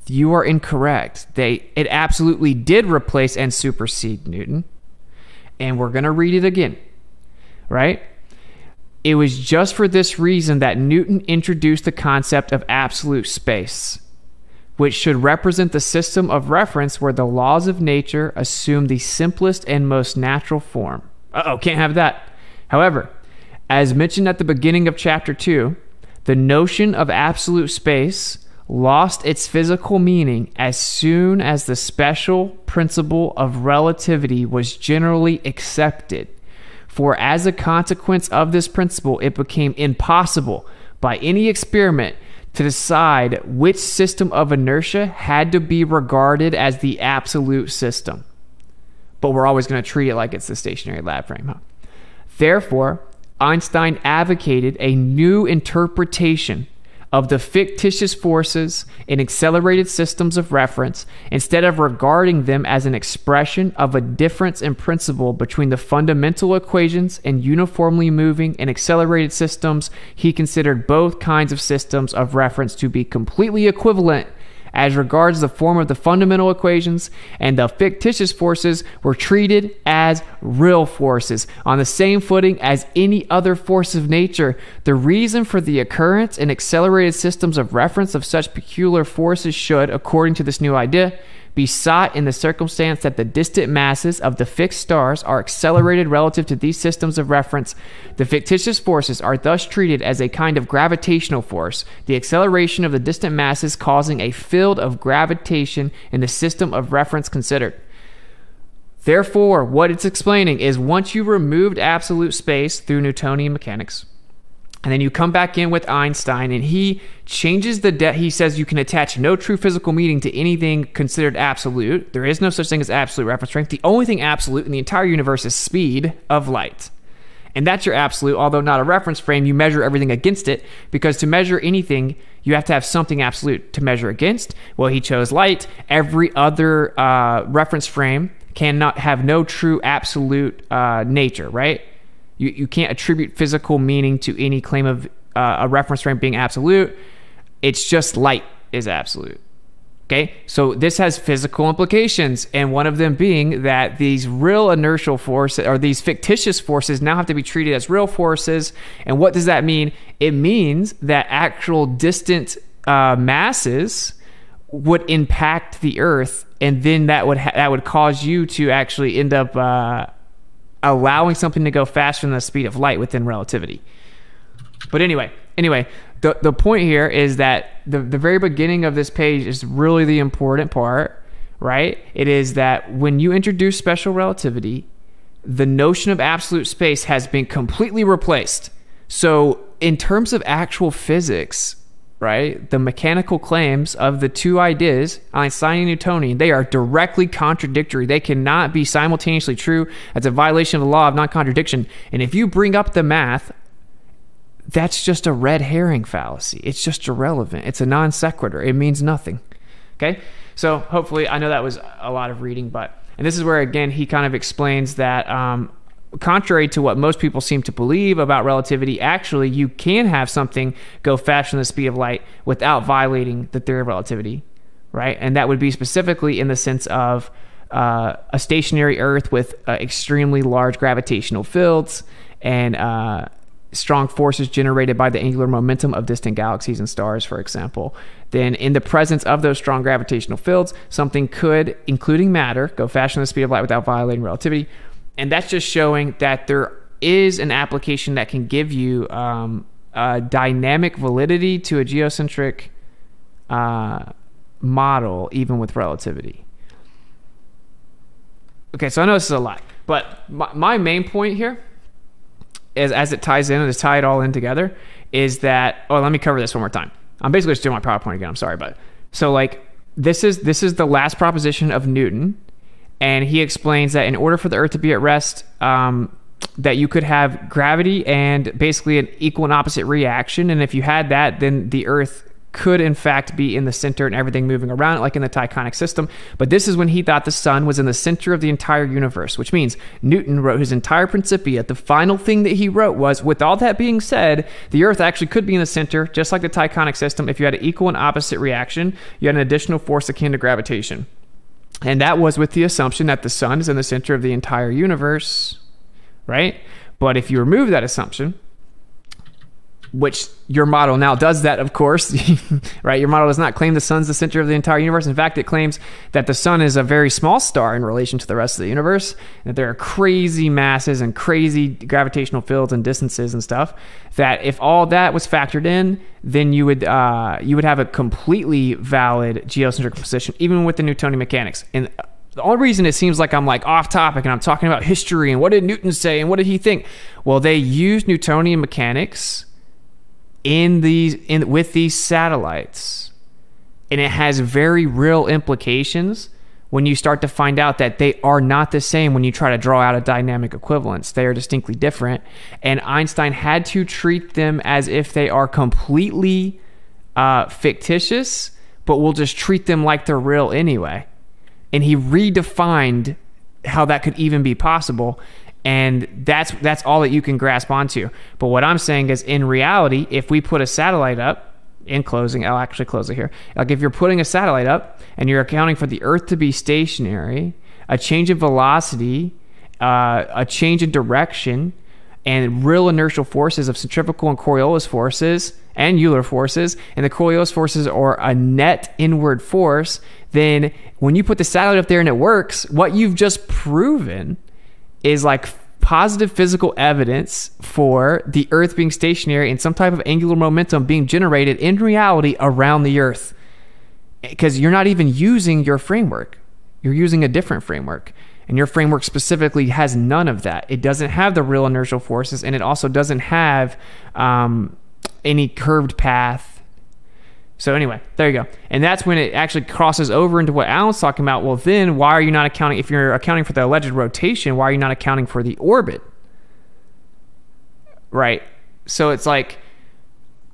You are incorrect. They it absolutely did replace and supersede Newton. And we're going to read it again, right? It was just for this reason that Newton introduced the concept of absolute space, which should represent the system of reference where the laws of nature assume the simplest and most natural form. Uh-oh, can't have that. However, as mentioned at the beginning of chapter two, the notion of absolute space lost its physical meaning as soon as the special principle of relativity was generally accepted. For as a consequence of this principle, it became impossible by any experiment to decide which system of inertia had to be regarded as the absolute system. But we're always going to treat it like it's the stationary lab frame, huh? Therefore, Einstein advocated a new interpretation of the fictitious forces in accelerated systems of reference, instead of regarding them as an expression of a difference in principle between the fundamental equations and uniformly moving and accelerated systems, he considered both kinds of systems of reference to be completely equivalent as regards the form of the fundamental equations, and the fictitious forces were treated as real forces on the same footing as any other force of nature. The reason for the occurrence in accelerated systems of reference of such peculiar forces should, according to this new idea, be sought in the circumstance that the distant masses of the fixed stars are accelerated relative to these systems of reference. The fictitious forces are thus treated as a kind of gravitational force, the acceleration of the distant masses causing a field of gravitation in the system of reference considered. Therefore, what it's explaining is once you removed absolute space through Newtonian mechanics, and then you come back in with Einstein, and he changes the de- he says you can attach no true physical meaning to anything considered absolute. There is no such thing as absolute reference strength. The only thing absolute in the entire universe is speed of light. And that's your absolute, although not a reference frame. You measure everything against it, because to measure anything, you have to have something absolute to measure against. Well, he chose light. Every other uh, reference frame cannot have no true absolute uh, nature, right? You, you can't attribute physical meaning to any claim of uh, a reference frame being absolute. It's just light is absolute. Okay, so this has physical implications, and one of them being that these real inertial forces, or these fictitious forces, now have to be treated as real forces. And what does that mean? It means that actual distant uh, masses would impact the Earth, and then that would ha- that would cause you to actually end up uh, allowing something to go faster than the speed of light within relativity. But anyway, anyway. The the point here is that the, the very beginning of this page is really the important part, right? It is that when you introduce special relativity, the notion of absolute space has been completely replaced. So in terms of actual physics, right, the mechanical claims of the two ideas, Einsteinian and Newtonian, they are directly contradictory. They cannot be simultaneously true. That's a violation of the law of non-contradiction. And if you bring up the math, that's just a red herring fallacy. It's just irrelevant. It's a non sequitur. It means nothing. Okay? So hopefully, I know that was a lot of reading, but... And this is where, again, he kind of explains that um, contrary to what most people seem to believe about relativity, actually, you can have something go faster than the speed of light without violating the theory of relativity, right? And that would be specifically in the sense of uh, a stationary Earth with uh, extremely large gravitational fields and... Uh, strong forces generated by the angular momentum of distant galaxies and stars, for example. Then in the presence of those strong gravitational fields, something could, including matter, go faster than the speed of light without violating relativity. And that's just showing that there is an application that can give you um, a dynamic validity to a geocentric uh, model, even with relativity. Okay, so I know this is a lot, but my, my main point here, As, as it ties in, and to tie it all in together, is that... Oh, let me cover this one more time. I'm basically just doing my PowerPoint again. I'm sorry, but... So, like, this is this is the last proposition of Newton, and he explains that in order for the Earth to be at rest, um, that you could have gravity and basically an equal and opposite reaction, and if you had that, then the Earth could, in fact, be in the center and everything moving around it, like in the Tychonic system. But this is when he thought the sun was in the center of the entire universe, which means Newton wrote his entire Principia. The final thing that he wrote was, with all that being said, the Earth actually could be in the center, just like the Tychonic system. If you had an equal and opposite reaction, you had an additional force akin to gravitation. And that was with the assumption that the sun is in the center of the entire universe, right? But if you remove that assumption, which your model now does that, of course, right? Your model does not claim the sun's the center of the entire universe. In fact, it claims that the sun is a very small star in relation to the rest of the universe, that there are crazy masses and crazy gravitational fields and distances and stuff, that if all that was factored in, then you would uh, you would have a completely valid geocentric position, even with the Newtonian mechanics. And the only reason it seems like I'm like off topic and I'm talking about history and what did Newton say and what did he think? Well, they used Newtonian mechanics in these in with these satellites, and it has very real implications when you start to find out that they are not the same. When you try to draw out a dynamic equivalence, they are distinctly different, and Einstein had to treat them as if they are completely uh fictitious, but we'll just treat them like they're real anyway. And he redefined how that could even be possible. And that's that's all that you can grasp onto. But what I'm saying is, in reality, if we put a satellite up, in closing, I'll actually close it here. Like, if you're putting a satellite up and you're accounting for the Earth to be stationary, a change in velocity, uh, a change in direction, and real inertial forces of centrifugal and Coriolis forces, and Euler forces, and the Coriolis forces are a net inward force, then when you put the satellite up there and it works, what you've just proven is like positive physical evidence for the Earth being stationary and some type of angular momentum being generated in reality around the Earth. Because you're not even using your framework. You're using a different framework. And your framework specifically has none of that. It doesn't have the real inertial forces, and it also doesn't have um, any curved path. So anyway, there you go. And that's when it actually crosses over into what Alan's talking about. Well, then why are you not accounting, if you're accounting for the alleged rotation, why are you not accounting for the orbit? Right? So it's like,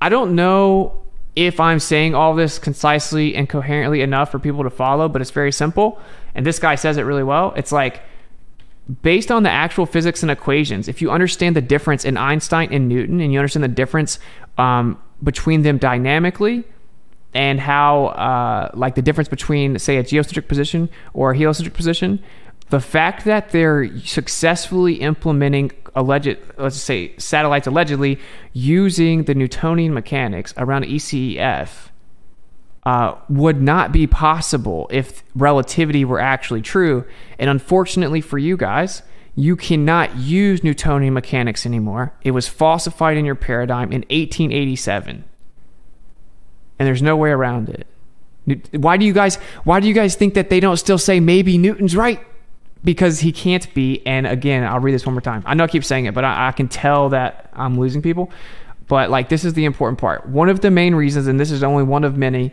I don't know if I'm saying all this concisely and coherently enough for people to follow, but it's very simple. And this guy says it really well. It's like, based on the actual physics and equations, if you understand the difference in Einstein and Newton, and you understand the difference um, between them dynamically, and how, uh, like the difference between, say, a geocentric position or a heliocentric position, the fact that they're successfully implementing alleged, let's say, satellites allegedly using the Newtonian mechanics around E C E F uh, would not be possible if relativity were actually true. And unfortunately for you guys, you cannot use Newtonian mechanics anymore. It was falsified in your paradigm in eighteen eighty-seven. And there's no way around it. Why do you guys, why do you guys think that they don't still say maybe Newton's right? Because he can't be. And again, I'll read this one more time. I know I keep saying it, but I, I can tell that I'm losing people. But like, this is the important part. One of the main reasons, and this is only one of many,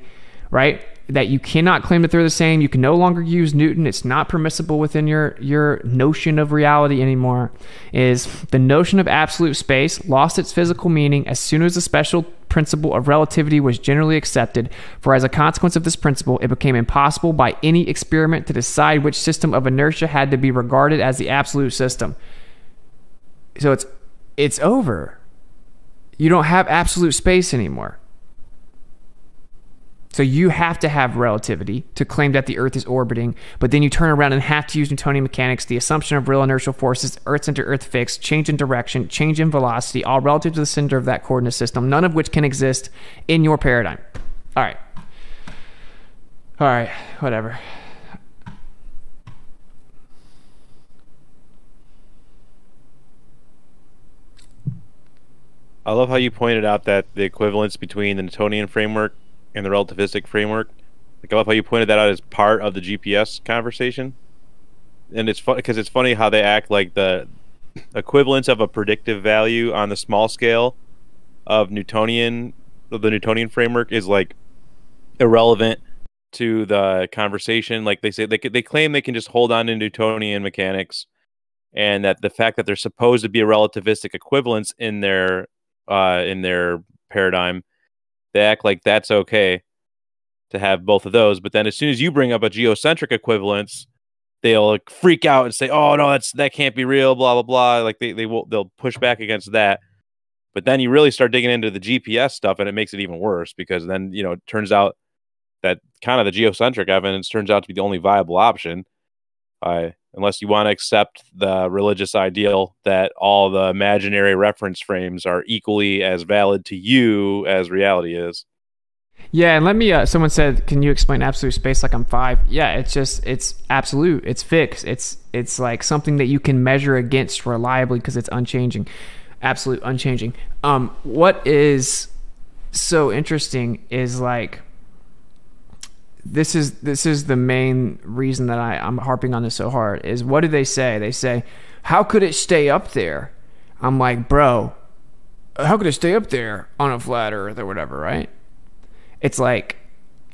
right, that you cannot claim that they're the same. You can no longer use Newton. It's not permissible within your, your notion of reality anymore, is the notion of absolute space lost its physical meaning as soon as the special principle of relativity was generally accepted, for as a consequence of this principle, it became impossible by any experiment to decide which system of inertia had to be regarded as the absolute system. So it's it's over. You don't have absolute space anymore. So you have to have relativity to claim that the Earth is orbiting, but then you turn around and have to use Newtonian mechanics, the assumption of real inertial forces, Earth center, Earth fixed, change in direction, change in velocity, all relative to the center of that coordinate system, none of which can exist in your paradigm. All right. All right, whatever. I love how you pointed out that the equivalence between the Newtonian framework and the relativistic framework. Like, I love how you pointed that out as part of the G P S conversation. And it's fun because it's funny how they act like the equivalence of a predictive value on the small scale of Newtonian, of the Newtonian framework, is like irrelevant to the conversation. Like they say, they they claim they can just hold on to Newtonian mechanics, and that the fact that they're supposed to be a relativistic equivalence in their uh, in their paradigm, they act like that's okay to have both of those. But then as soon as you bring up a geocentric equivalence, they'll like freak out and say, oh no, that's, that can't be real, blah, blah, blah. Like they, they will, they'll push back against that. But then you really start digging into the G P S stuff, and it makes it even worse, because then, you know, it turns out that kind of the geocentric evidence turns out to be the only viable option. Uh, unless you want to accept the religious ideal that all the imaginary reference frames are equally as valid to you as reality is. Yeah, and let me, uh, someone said, can you explain absolute space like I'm five? Yeah, it's just, it's absolute, it's fixed. It's it's like something that you can measure against reliably because it's unchanging. Absolute, unchanging. Um, what is so interesting is like, This is this is the main reason that I, I'm harping on this so hard, is what do they say? They say, how could it stay up there? I'm like, bro, how could it stay up there on a flat Earth or whatever, right? It's like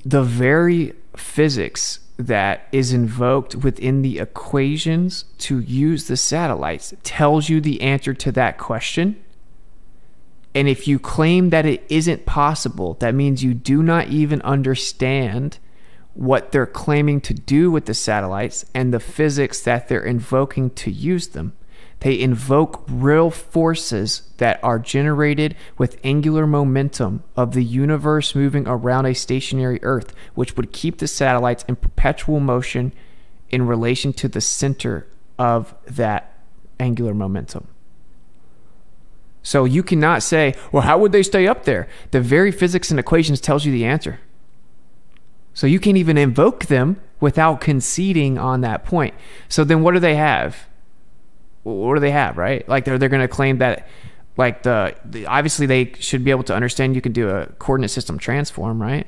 the very physics that is invoked within the equations to use the satellites tells you the answer to that question. And if you claim that it isn't possible, that means you do not even understand what they're claiming to do with the satellites and the physics that they're invoking to use them. They invoke real forces that are generated with angular momentum of the universe moving around a stationary Earth, which would keep the satellites in perpetual motion in relation to the center of that angular momentum. So you cannot say, well, how would they stay up there? The very physics and equations tells you the answer. So you can't even invoke them without conceding on that point. So then what do they have? What do they have, right? Like they're, they're going to claim that, like the, the, obviously they should be able to understand you can do a coordinate system transform, right?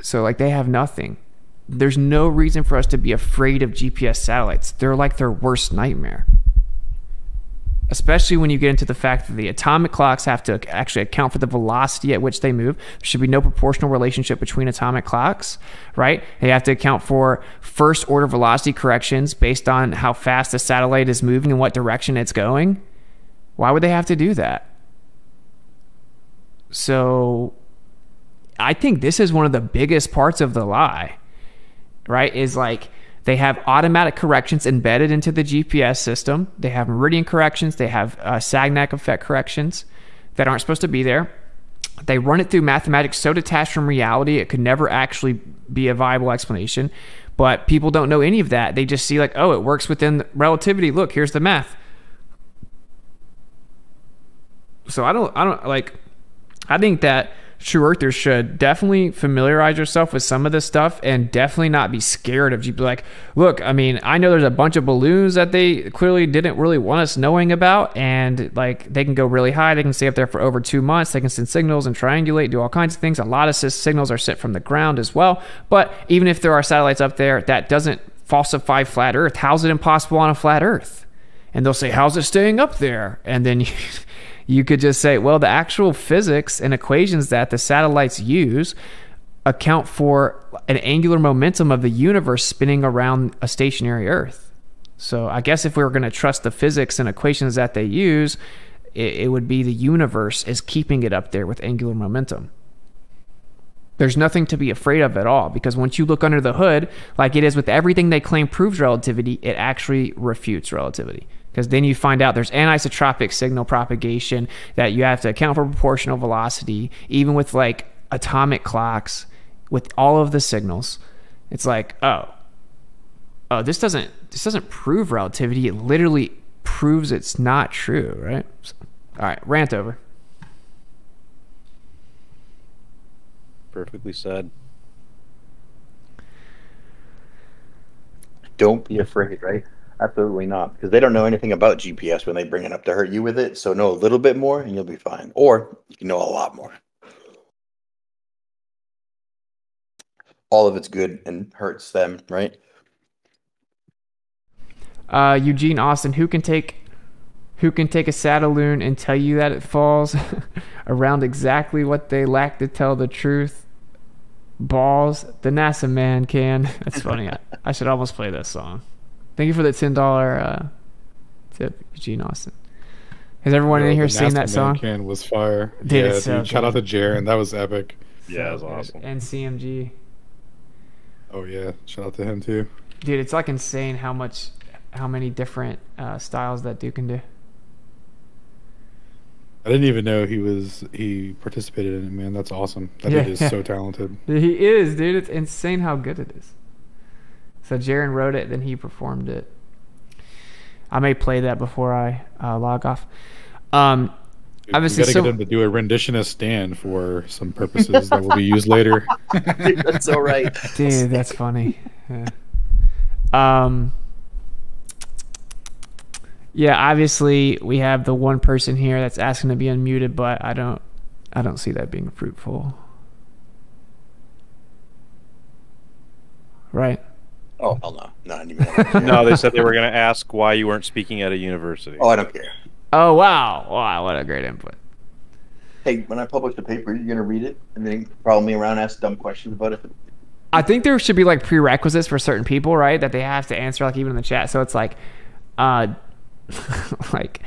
So like they have nothing. There's no reason for us to be afraid of G P S satellites. They're like their worst nightmare. Especially when you get into the fact that the atomic clocks have to actually account for the velocity at which they move. There should be no proportional relationship between atomic clocks, right? They have to account for first order velocity corrections based on how fast the satellite is moving and what direction it's going. Why would they have to do that? So I think this is one of the biggest parts of the lie, right? Is like, they have automatic corrections embedded into the G P S system. They have meridian corrections. They have uh, Sagnac effect corrections that aren't supposed to be there. They run it through mathematics so detached from reality, it could never actually be a viable explanation. But people don't know any of that. They just see like, oh, it works within relativity. Look, here's the math. So I don't, I don't like, I think that True Earthers should definitely familiarize yourself with some of this stuff and definitely not be scared of G P S. Like, look, I mean, I know there's a bunch of balloons that they clearly didn't really want us knowing about, and like they can go really high. They can stay up there for over two months. They can send signals and triangulate, do all kinds of things. A lot of signals are sent from the ground as well. But even if there are satellites up there, that doesn't falsify flat Earth. How's it impossible on a flat Earth? And they'll say, how's it staying up there? And then you... You could just say, well, the actual physics and equations that the satellites use account for an angular momentum of the universe spinning around a stationary Earth. So I guess if we were going to trust the physics and equations that they use, it, it would be the universe is keeping it up there with angular momentum. There's nothing to be afraid of at all, because once you look under the hood, like it is with everything they claim proves relativity, it actually refutes relativity. Because then you find out there's anisotropic signal propagation that you have to account for proportional velocity, even with like atomic clocks, with all of the signals. It's like, oh, oh, this doesn't this doesn't prove relativity. It literally proves it's not true, right? So, all right, rant over. Perfectly said. Don't be afraid, right? Absolutely not, because they don't know anything about G P S when they bring it up to hurt you with it. So know a little bit more and you'll be fine. Or you can know a lot more. All of it's good and hurts them, right? Uh, Eugene Austin, who can take who can take a satelloon and tell you that it falls around exactly what they lack to tell the truth? Balls, the NASA man can. That's funny. I, I should almost play this song. Thank you for the ten dollar uh, tip, Eugene Austin. Has everyone yeah, in here seen NASA that song? Can was fire. Did yeah, it so dude, shout out to Jaren. That was epic. So yeah, that was awesome. And C M G. Oh yeah, shout out to him too. Dude, it's like insane how much, how many different uh, styles that dude can do. I didn't even know he was he participated in it. Man, that's awesome. That yeah, dude is yeah. so talented. He is, dude. It's insane how good it is. So Jaren wrote it, then he performed it. I may play that before I uh, log off. Um, Dude, obviously, gotta so... get him to do a rendition of Stan for some purposes that will be used later. Dude, that's all right. Dude, that's funny. Yeah. Um, yeah, obviously we have the one person here that's asking to be unmuted, but I don't, I don't see that being fruitful. Right. Oh, hell no. Not even. No, they said they were going to ask why you weren't speaking at a university. Oh, I don't care. Oh, wow. Wow, what a great input. Hey, when I publish the paper, you're going to read it and then follow me around and ask dumb questions about it. I think there should be like prerequisites for certain people, right, that they have to answer, like even in the chat. So it's like, uh, like,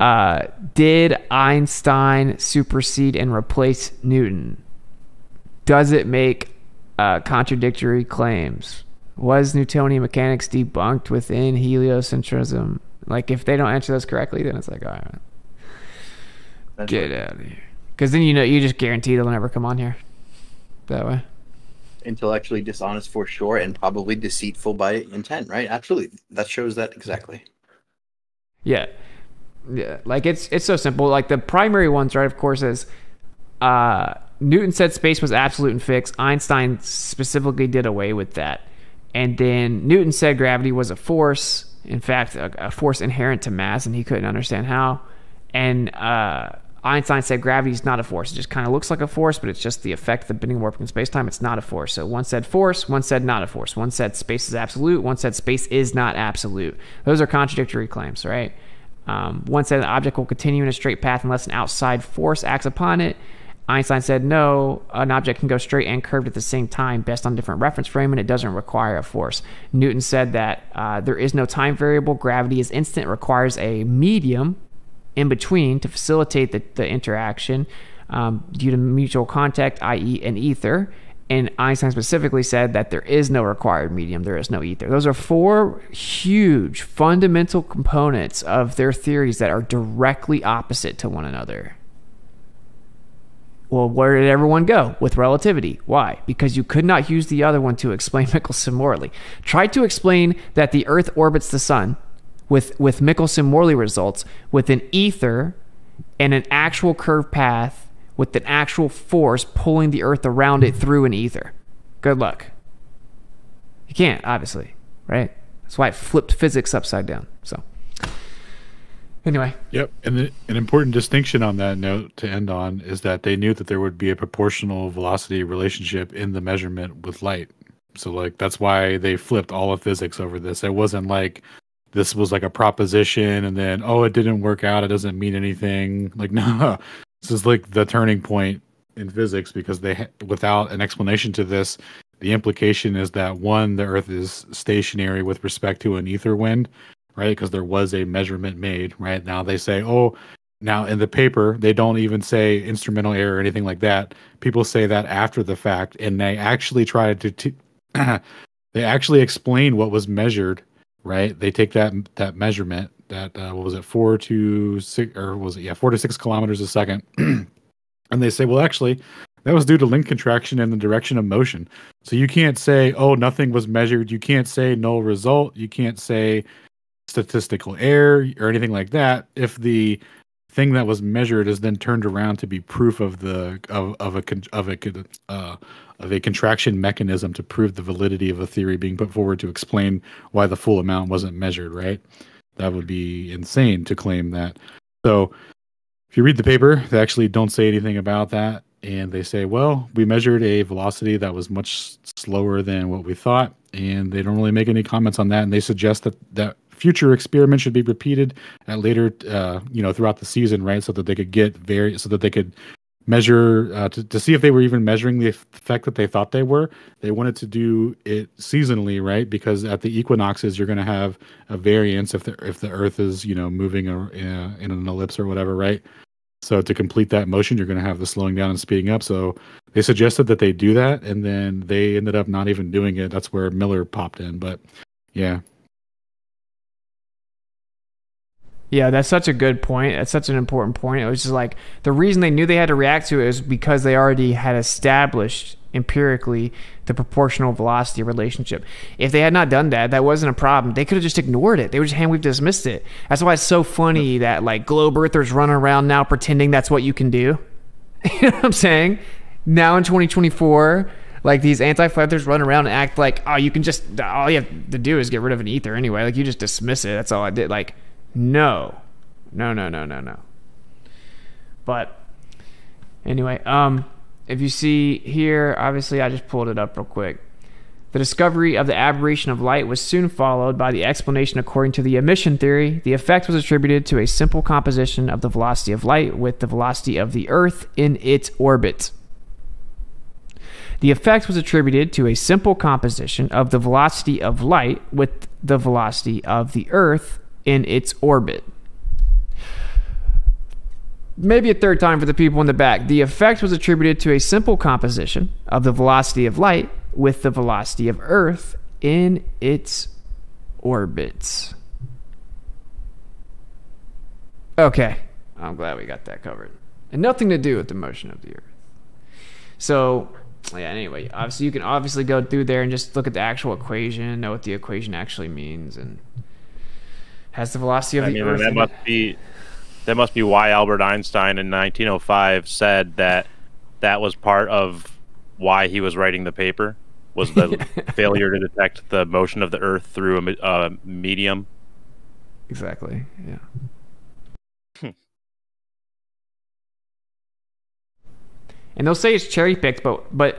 uh, did Einstein supersede and replace Newton? Does it make uh, contradictory claims? Was Newtonian mechanics debunked within heliocentrism? Like, if they don't answer those correctly, then it's like, all right, That's get right. out of here. Because then you know you just guarantee they'll never come on here. That way. Intellectually dishonest for sure, and probably deceitful by intent, right? Absolutely. That shows that exactly. Yeah. Yeah, like it's it's so simple. Like the primary ones, right, of course, is uh, Newton said space was absolute and fixed. Einstein specifically did away with that. And then Newton said gravity was a force, in fact, a, a force inherent to mass, and he couldn't understand how. And uh, Einstein said gravity is not a force. It just kind of looks like a force, but it's just the effect of the bending warping space-time. It's not a force. So one said force, one said not a force. One said space is absolute, one said space is not absolute. Those are contradictory claims, right? Um, one said an object will continue in a straight path unless an outside force acts upon it. Einstein said, no, an object can go straight and curved at the same time based on different reference frame, and it doesn't require a force. Newton said that uh, there is no time variable. Gravity is instant. It requires a medium in between to facilitate the, the interaction um, due to mutual contact, that is an ether. And Einstein specifically said that there is no required medium. There is no ether. Those are four huge fundamental components of their theories that are directly opposite to one another. Well, where did everyone go? With relativity. Why? Because you could not use the other one to explain Michelson-Morley. Try to explain that the Earth orbits the sun with, with Michelson-Morley results with an ether and an actual curved path with an actual force pulling the Earth around it through an ether. Good luck. You can't, obviously, right? That's why it flipped physics upside down. So anyway. Yep. And the, an important distinction on that note to end on is that they knew that there would be a proportional velocity relationship in the measurement with light. So like, that's why they flipped all of physics over this. It wasn't like this was like a proposition and then, oh, it didn't work out. It doesn't mean anything. Like, no, this is like the turning point in physics, because they, without an explanation to this, the implication is that one, the Earth is stationary with respect to an ether wind, right? Because there was a measurement made, right? Now they say, oh, now in the paper, they don't even say instrumental error or anything like that. People say that after the fact, and they actually try to, t they actually explain what was measured, right? They take that, that measurement that, uh, what was it? Four to six, or was it? Yeah. Four to six kilometers a second. And they say, well, actually that was due to length contraction and the direction of motion. So you can't say, oh, nothing was measured. You can't say no result. You can't say statistical error or anything like that if the thing that was measured is then turned around to be proof of the of, of a of a uh, of a contraction mechanism to prove the validity of a theory being put forward to explain why the full amount wasn't measured, right? That would be insane to claim that. So if you read the paper, they actually don't say anything about that, and they say, well, we measured a velocity that was much slower than what we thought, and they don't really make any comments on that, and they suggest that that future experiments should be repeated at later, uh, you know, throughout the season, right? So that they could get very, so that they could measure uh, to, to see if they were even measuring the effect that they thought they were. They wanted to do it seasonally, right? Because at the equinoxes, you're going to have a variance if the if the Earth is, you know, moving a, uh, in an ellipse or whatever, right? So to complete that motion, you're going to have the slowing down and speeding up. So they suggested that they do that, and then they ended up not even doing it. That's where Miller popped in, but yeah. Yeah, that's such a good point. That's such an important point. It was just like the reason they knew they had to react to it is because they already had established empirically the proportional velocity relationship. If they had not done that, that wasn't a problem. They could have just ignored it. They would just hand wave dismissed it. That's why it's so funny that like globe earthers run around now pretending that's what you can do. You know what I'm saying? Now in twenty twenty-four, like these anti-flat-earthers run around and act like, oh, you can just, all you have to do is get rid of an ether anyway. Like you just dismiss it. That's all I did. Like, No, no, no, no, no, no. But anyway, um, if you see here, obviously I just pulled it up real quick. The discovery of the aberration of light was soon followed by the explanation according to the emission theory. The effect was attributed to a simple composition of the velocity of light with the velocity of the Earth in its orbit. The effect was attributed to a simple composition of the velocity of light with the velocity of the Earth in its orbit. Maybe a third time for the people in the back. The effect was attributed to a simple composition of the velocity of light with the velocity of Earth in its orbits. Okay, I'm glad we got that covered. And nothing to do with the motion of the Earth. So yeah, anyway, obviously you can obviously go through there and just look at the actual equation, know what the equation actually means, and has the velocity of the I mean, Earth. That must be that must be why Albert Einstein in nineteen oh five said that that was part of why he was writing the paper, was the failure to detect the motion of the Earth through a, a medium. Exactly, yeah. And they'll say it's cherry-picked, but but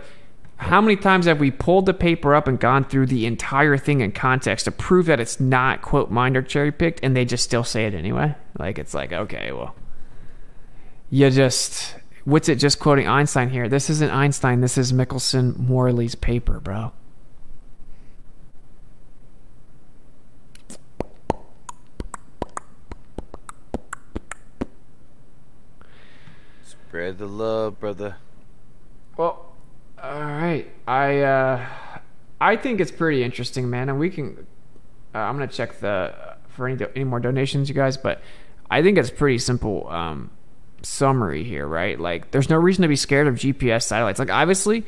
how many times have we pulled the paper up and gone through the entire thing in context to prove that it's not, quote, mined or cherry-picked, and they just still say it anyway? Like, it's like, okay, well, you just... What's it just quoting Einstein here? This isn't Einstein. This is Michelson Morley's paper, bro. Spread the love, brother. Well, all right. I uh, I think it's pretty interesting, man. And we can. Uh, I'm gonna check the for any any more donations, you guys. But I think it's pretty simple. Um, summary here, right? Like, there's no reason to be scared of G P S satellites. Like, obviously,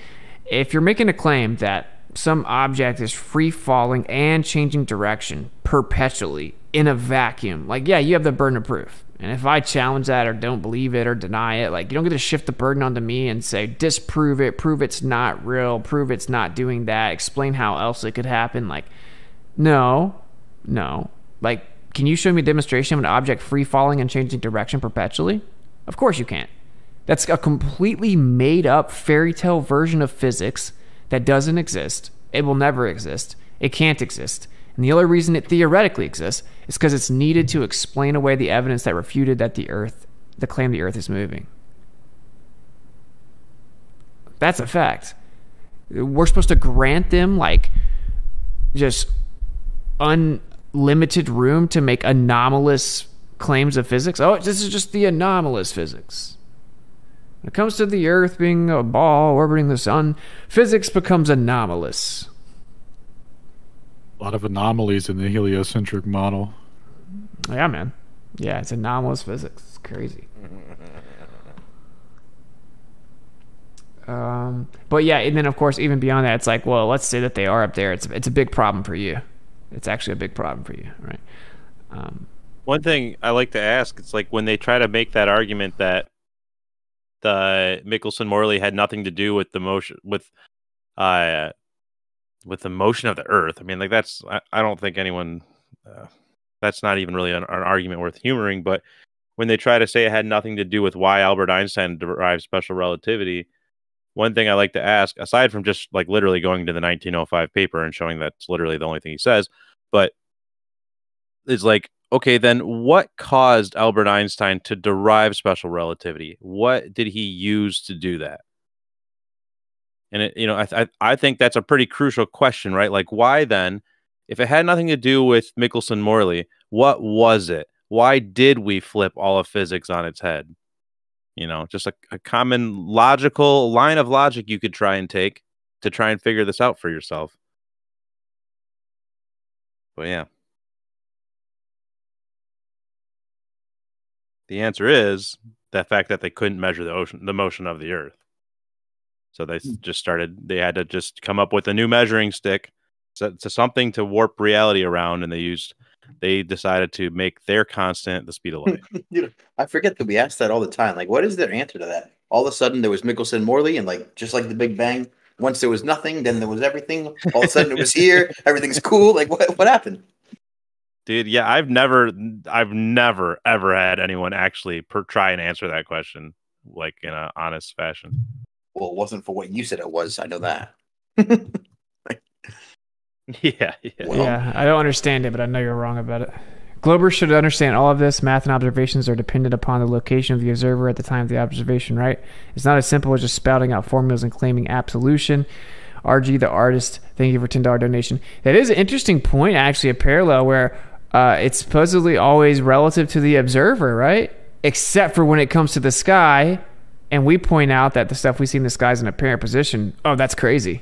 if you're making a claim that some object is free falling and changing direction perpetually in a vacuum, like, yeah, you have the burden of proof. And if I challenge that or don't believe it or deny it, like, you don't get to shift the burden onto me and say, disprove it, prove it's not real, prove it's not doing that, explain how else it could happen. Like, no, no. Like, can you show me a demonstration of an object free falling and changing direction perpetually? Of course you can't. That's a completely made-up fairy tale version of physics that doesn't exist. It will never exist. It can't exist. And the only reason it theoretically exists is because it's needed to explain away the evidence that refuted that the Earth, the claim the Earth is moving. That's a fact. We're supposed to grant them, like, just unlimited room to make anomalous claims of physics. Oh, this is just the anomalous physics. When it comes to the Earth being a ball orbiting the sun, physics becomes anomalous. A lot of anomalies in the heliocentric model. Yeah, man. Yeah, it's anomalous physics. It's crazy. Um, but yeah, and then of course, even beyond that, it's like, well, let's say that they are up there. It's it's a big problem for you. It's actually a big problem for you, right? Um, One thing I like to ask, it's like when they try to make that argument that the Michelson-Morley had nothing to do with the motion with, uh, with the motion of the Earth. I mean, like that's I, I don't think anyone uh, that's not even really an, an argument worth humoring. But when they try to say it had nothing to do with why Albert Einstein derived special relativity, one thing I like to ask, aside from just like literally going to the nineteen oh five paper and showing that's literally the only thing he says, but it's like, okay, then what caused Albert Einstein to derive special relativity? What did he use to do that? And, it, you know, I, th I think that's a pretty crucial question, right? Like, why then, if it had nothing to do with Michelson-Morley, what was it? Why did we flip all of physics on its head? You know, just a, a common logical line of logic you could try and take to try and figure this out for yourself. But yeah. The answer is the fact that they couldn't measure the ocean, the motion of the Earth. So they just started, they had to just come up with a new measuring stick, so, so something to warp reality around, and they used, they decided to make their constant the speed of light. Dude, I forget that we ask that all the time. Like, what is their answer to that? All of a sudden there was Michelson-Morley, and like, just like the Big Bang, once there was nothing, then there was everything. All of a sudden it was here. Everything's cool. Like, what, what happened? Dude, yeah, I've never, I've never, ever had anyone actually per try and answer that question, like, in an honest fashion. Well, it wasn't for what you said it was. I know that. Like, yeah, yeah. Well, yeah, I don't understand it, but I know you're wrong about it. Globers should understand all of this. Math and observations are dependent upon the location of the observer at the time of the observation, right? It's not as simple as just spouting out formulas and claiming absolution. R G, the artist, thank you for ten dollar donation. That is an interesting point, actually, a parallel where... Uh, it's supposedly always relative to the observer, right? Except for when it comes to the sky, and we point out that the stuff we see in the sky is in apparent position. Oh, that's crazy.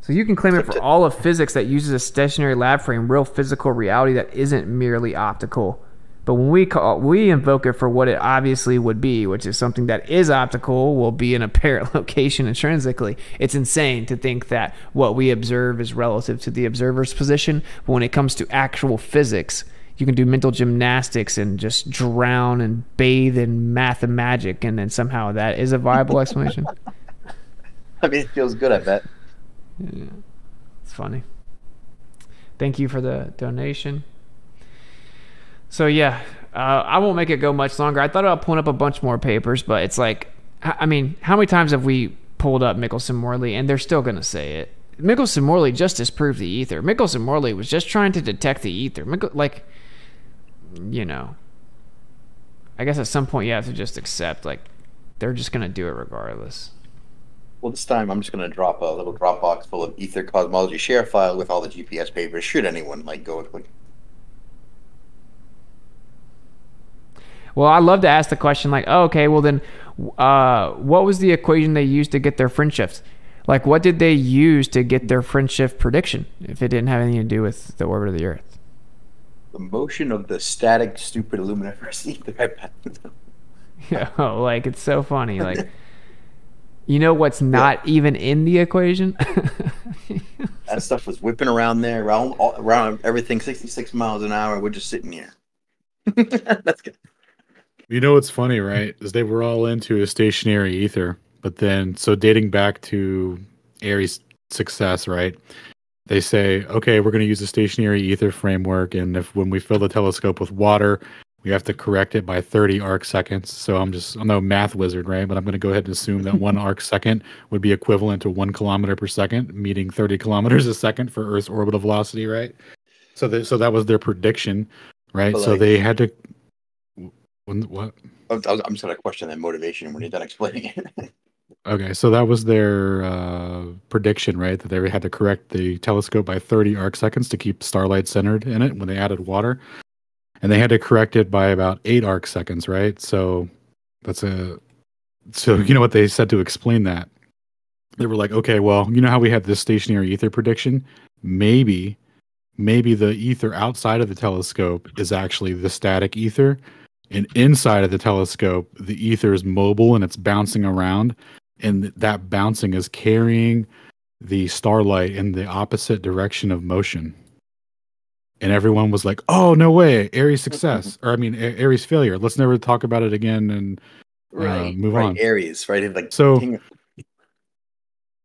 So you can claim it for all of physics that uses a stationary lab frame, real physical reality that isn't merely optical. But when we call, we invoke it for what it obviously would be, which is something that is optical, will be in apparent location intrinsically. It's insane to think that what we observe is relative to the observer's position. But when it comes to actual physics, you can do mental gymnastics and just drown and bathe in math and magic, and then somehow that is a viable explanation. I mean, it feels good, I bet. Yeah. It's funny. Thank you for the donation. So yeah, uh, I won't make it go much longer. I thought about pulling up a bunch more papers, but it's like, I mean, how many times have we pulled up Michelson Morley, and they're still going to say it? Michelson Morley just disproved the ether. Michelson Morley was just trying to detect the ether. Mich like, you know, I guess at some point you have to just accept, like, they're just going to do it regardless. Well, this time I'm just going to drop a little Dropbox full of ether cosmology share file with all the G P S papers, should anyone, like, go with, like... Well, I love to ask the question, like, oh, okay, well then, uh, what was the equation they used to get their friendships? Like, what did they use to get their friendship prediction if it didn't have anything to do with the orbit of the Earth? The motion of the static, stupid, luminiferous ether. You know, like, it's so funny. Like, you know what's not yeah. even in the equation? That stuff was whipping around there, around, all, around everything, sixty-six miles an hour. We're just sitting here. That's good. You know what's funny, right? Is they were all into a stationary ether. But then, so dating back to Airy's success, right? They say, okay, we're going to use a stationary ether framework, and if when we fill the telescope with water, we have to correct it by thirty arc seconds. So I'm just, I'm no math wizard, right? But I'm going to go ahead and assume that one arc second would be equivalent to one kilometer per second, meaning thirty kilometers a second for Earth's orbital velocity, right? So, the, so that was their prediction, right? Like, so they had to. What? I'm just going to question that motivation when you're done explaining it. Okay, so that was their uh, prediction, right? That they had to correct the telescope by thirty arc seconds to keep starlight centered in it when they added water. And they had to correct it by about eight arc seconds, right? So that's a... So you know what they said to explain that? They were like, okay, well, you know how we had this stationary ether prediction? Maybe, maybe the ether outside of the telescope is actually the static ether. And inside of the telescope, the ether is mobile and it's bouncing around. And that bouncing is carrying the starlight in the opposite direction of motion. And everyone was like, oh, no way, Airy's success. Or, I mean, Airy's failure. Let's never talk about it again and uh, right, move right, on. Airy's, right? Like, so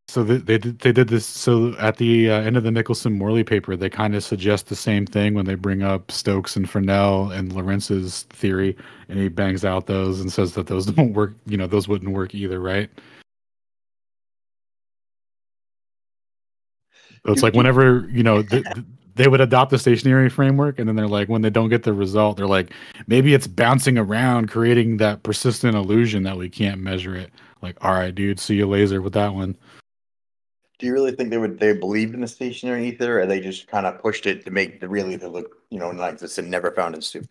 so they, they, did, they did this. So at the uh, end of the Michelson-Morley paper, they kind of suggest the same thing when they bring up Stokes and Fresnel and Lorentz's theory. And he bangs out those and says that those don't work. You know, those wouldn't work either, right? So it's like whenever, you know, th th they would adopt the stationary framework, and then they're like, when they don't get the result, they're like, maybe it's bouncing around, creating that persistent illusion that we can't measure it. Like, all right, dude, see you laser with that one. Do you really think they would they believed in the stationary ether, or they just kind of pushed it to make the real ether look, you know, non-existent and never found in soup?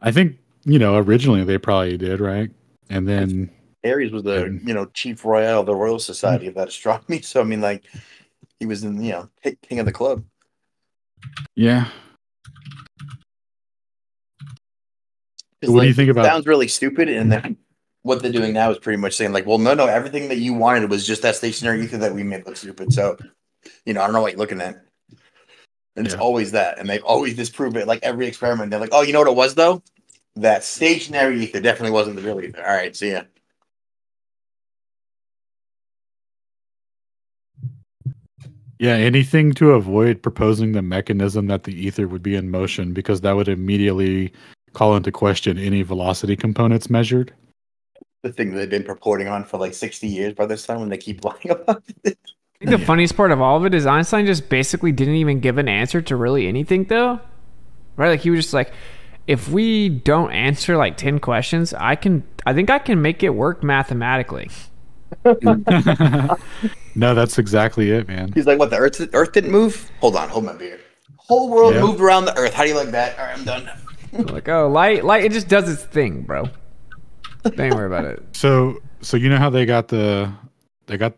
I think, you know, originally they probably did, right? And then... Aries was the, and, you know, chief royal of the Royal Society mm-hmm. of that astronomy. So, I mean, like, he was, in, you know, king of the club. Yeah. What like, do you think about... Sounds really stupid, and then... What they're doing now is pretty much saying, like, well, no, no, everything that you wanted was just that stationary ether that we made look stupid. So, you know, I don't know what you're looking at. And yeah. It's always that. And they've always disproved it. Like, every experiment, they're like, oh, you know what it was, though? That stationary ether definitely wasn't the real ether. All right, see ya. Yeah, anything to avoid proposing the mechanism that the ether would be in motion, because that would immediately call into question any velocity components measured. The thing they've been purporting on for like sixty years by this time, when they keep lying about it. I think the funniest part of all of it is Einstein just basically didn't even give an answer to really anything, though. Right? Like, he was just like, if we don't answer like ten questions, I can, I think I can make it work mathematically. No, that's exactly it, man. He's like, what, the Earth, Earth didn't move? Hold on, hold my beer. Whole world yeah. moved around the Earth. How do you like that? All right, I'm done. Like, oh, light, light, it just does its thing, bro. Don't worry about it. So, so you know how they got the, they got,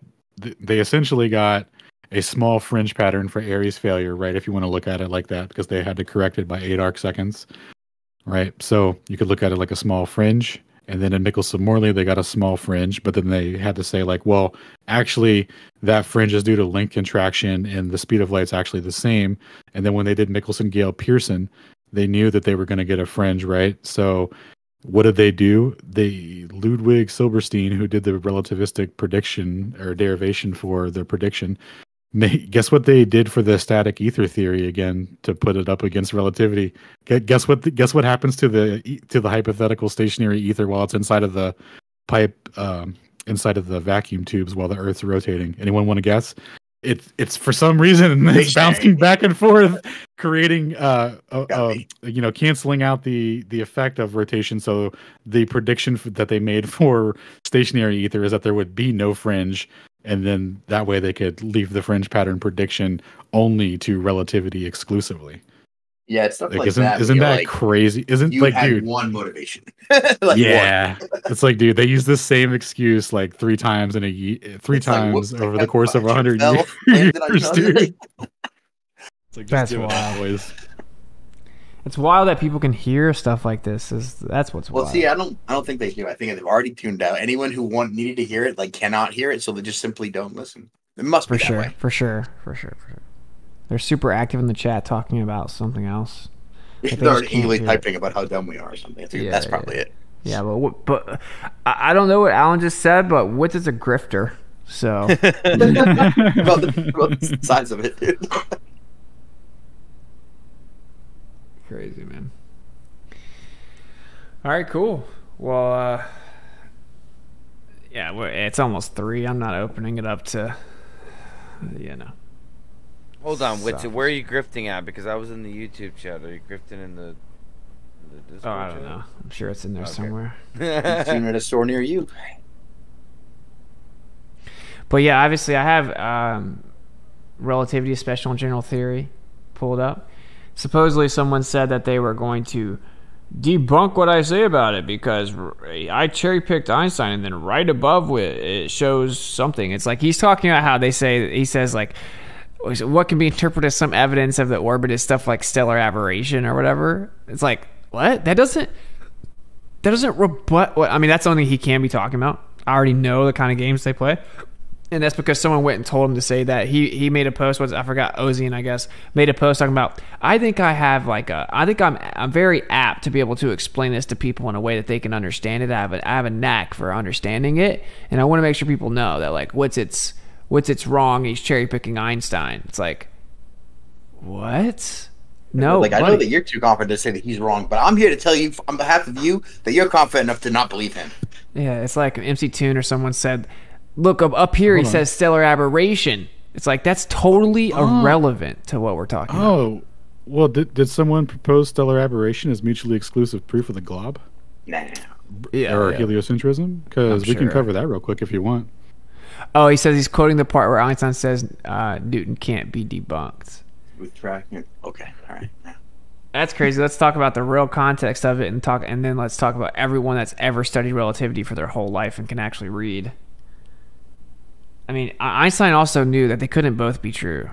they essentially got a small fringe pattern for Airy's failure, right? If you want to look at it like that, because they had to correct it by eight arc seconds, right? So you could look at it like a small fringe, And then in Michelson-Morley, they got a small fringe, but then they had to say, like, well, actually, that fringe is due to length contraction, and the speed of light is actually the same. And then when they did Michelson-Gale-Pearson, they knew that they were going to get a fringe, right? So what did they do? They Ludwig Silberstein, who did the relativistic prediction or derivation for the prediction, they, guess what they did for the static ether theory again to put it up against relativity? Guess what? The, guess what happens to the to the hypothetical stationary ether while it's inside of the pipe, um, inside of the vacuum tubes while the Earth's rotating? Anyone want to guess? It's it's for some reason it's bouncing back and forth, creating uh, uh, uh you know canceling out the the effect of rotation. So the prediction f- that they made for stationary ether is that there would be no fringe, and then that way they could leave the fringe pattern prediction only to relativity exclusively. Yeah, it's stuff like, like isn't, that. Isn't that like, crazy? Isn't you like had dude one motivation? like yeah, one. It's like dude, they use this same excuse like three times in a ye- three it's times like, over the course of a hundred years. Dude. It's like that's wild. It's wild that people can hear stuff like this. Is that's what's well, wild. Well, see, I don't, I don't think they do. I think they've already tuned out. Anyone who want, needed to hear it like cannot hear it, so they just simply don't listen. It must be for that sure, way. for sure, for sure, for sure. They're super active in the chat talking about something else. They're eagerly typing it. about how dumb we are or something. I think yeah, that's yeah. probably it. Yeah, but what, but I don't know what Alan just said, but Witz is a grifter. So about the, about the size of it, dude. Crazy, man. All right, cool. Well, uh, yeah, it's almost three. I'm not opening it up to, you know. Hold on, Witsit, so. Where are you grifting at? Because I was in the YouTube chat. Are you grifting in the, in the Discord? Oh, I don't chat? know. I'm sure it's in there okay. somewhere. It's at a store near you. But yeah, obviously I have um, relativity, special and general theory pulled up. Supposedly someone said that they were going to debunk what I say about it because I cherry-picked Einstein, and then right above it shows something. It's like he's talking about how they say, he says like, what can be interpreted as some evidence of the orbit is stuff like stellar aberration or whatever. It's like, what? That doesn't, that doesn't rebut what, I mean, that's something he can be talking about. I already know the kind of games they play. And that's because someone went and told him to say that. He he made a post, what's I forgot, Ozian, I guess, made a post talking about, I think I have like a, I think I'm I'm very apt to be able to explain this to people in a way that they can understand it. I have a, I have a knack for understanding it. And I want to make sure people know that like, what's its, what's it's wrong, he's cherry picking Einstein. It's like, what? No, like I know that you're too confident to say that he's wrong, but I'm here to tell you on behalf of you that you're confident enough to not believe him. Yeah, it's like an M C Tune or someone said, look up, up here. Hold he on. says stellar aberration. It's like that's totally oh. irrelevant to what we're talking oh. about. Oh, well, did did someone propose stellar aberration as mutually exclusive proof of the glob? Nah, yeah, or yeah. heliocentrism? Because we sure. can cover that real quick if you want. Oh, he says he's quoting the part where Einstein says uh, Newton can't be debunked. With tracking. Okay, all right. Yeah. That's crazy. Let's talk about the real context of it, and talk, and then let's talk about everyone that's ever studied relativity for their whole life and can actually read. I mean, Einstein also knew that they couldn't both be true.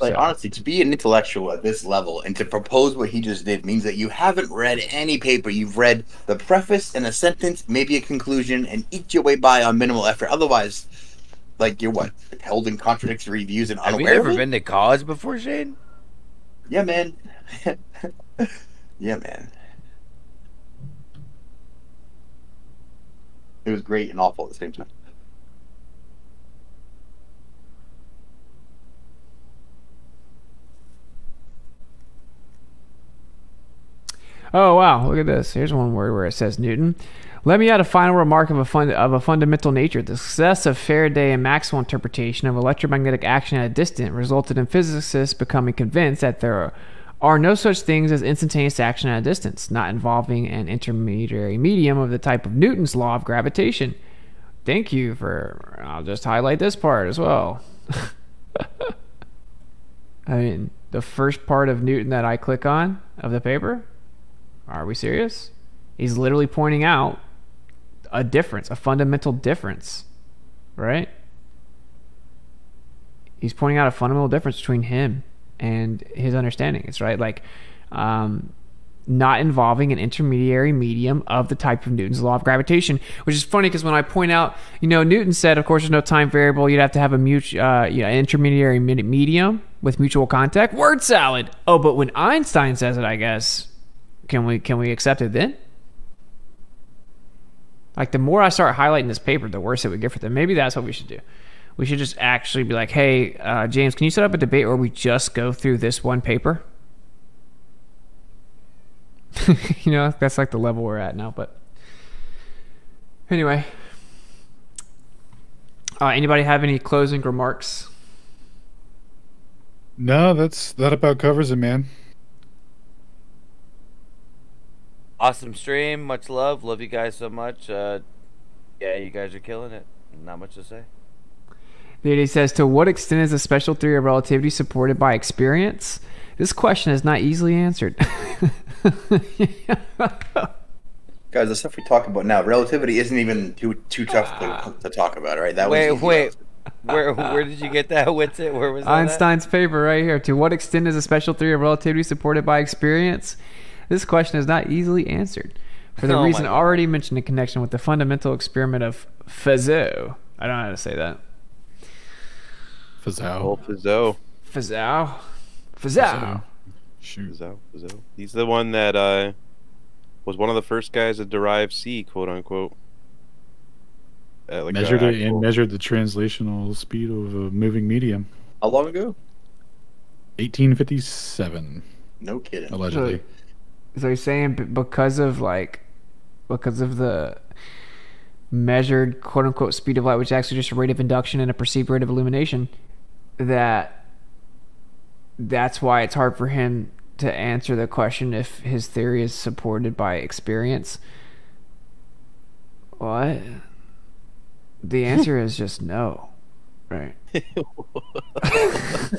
Like, so. honestly, to be an intellectual at this level and to propose what he just did means that you haven't read any paper. You've read the preface and a sentence, maybe a conclusion, and eat your way by on minimal effort. Otherwise, like, you're what? Held in contradictory views and unaware. Have you ever been to college before, Shane? Yeah, man. yeah, man. It was great and awful at the same time. Oh, wow, look at this. Here's one word where it says Newton. Let me add a final remark of a fund, of a fundamental nature. The success of Faraday and Maxwell interpretation of electromagnetic action at a distance resulted in physicists becoming convinced that there are, are no such things as instantaneous action at a distance, not involving an intermediary medium of the type of Newton's law of gravitation. Thank you for... I'll just highlight this part as well. I mean, the first part of Newton that I click on of the paper... Are we serious? He's literally pointing out a difference, a fundamental difference, right? He's pointing out a fundamental difference between him and his understandings, right? Like, um, not involving an intermediary medium of the type of Newton's law of gravitation, which is funny because when I point out, you know, Newton said, of course, there's no time variable. You'd have to have a mutual, uh, you know, intermediary medium with mutual contact. Word salad. Oh, but when Einstein says it, I guess, can we can we accept it then? Like, the more I start highlighting this paper, the worse it would get for them. Maybe that's what we should do. We should just actually be like, hey, uh, James, can you set up a debate where we just go through this one paper? You know, that's like the level we're at now. But anyway, uh, anybody have any closing remarks? No, that's that about covers it, man. Awesome stream, much love, love you guys so much. Uh, yeah, you guys are killing it. Not much to say. Dude, he says, to what extent is the special theory of relativity supported by experience? This question is not easily answered. Guys, the stuff we talk about now, relativity isn't even too too tough to, to talk about, right? That wait, was wait, where where did you get that? What's it? Where was that Einstein's at? Paper right here? To what extent is the special theory of relativity supported by experience? This question is not easily answered, for the oh reason already mentioned in connection with the fundamental experiment of Fizeau. I don't know how to say that. Fizeau. Fizeau. Fizeau. Fizeau. Shoot. Fizeau. Fizeau. He's the one that uh, was one of the first guys that derived C, quote unquote. Uh, like measured it and measured the translational speed of a moving medium. How long ago? eighteen fifty-seven. No kidding. Allegedly. So, so you're saying because of like, because of the measured quote unquote speed of light, which is actually just a rate of induction and a perceived rate of illumination, that. That's why it's hard for him to answer the question if his theory is supported by experience. What? The answer is just no, right?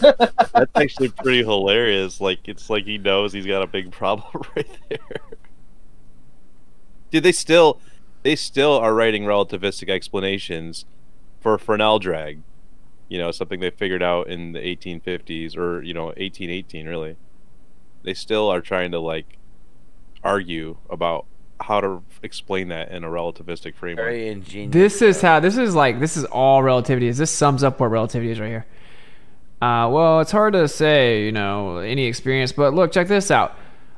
That's actually pretty hilarious. Like, it's like he knows he's got a big problem right there. Dude, they still, they still are writing relativistic explanations for Fresnel drag. You know, something they figured out in the eighteen fifties, or, you know, eighteen eighteen, really. They still are trying to, like, argue about how to explain that in a relativistic framework. Very ingenious. This is how, this is like, this is all relativity is. This sums up what relativity is right here. Uh, well, it's hard to say, you know, any experience, but look, check this out.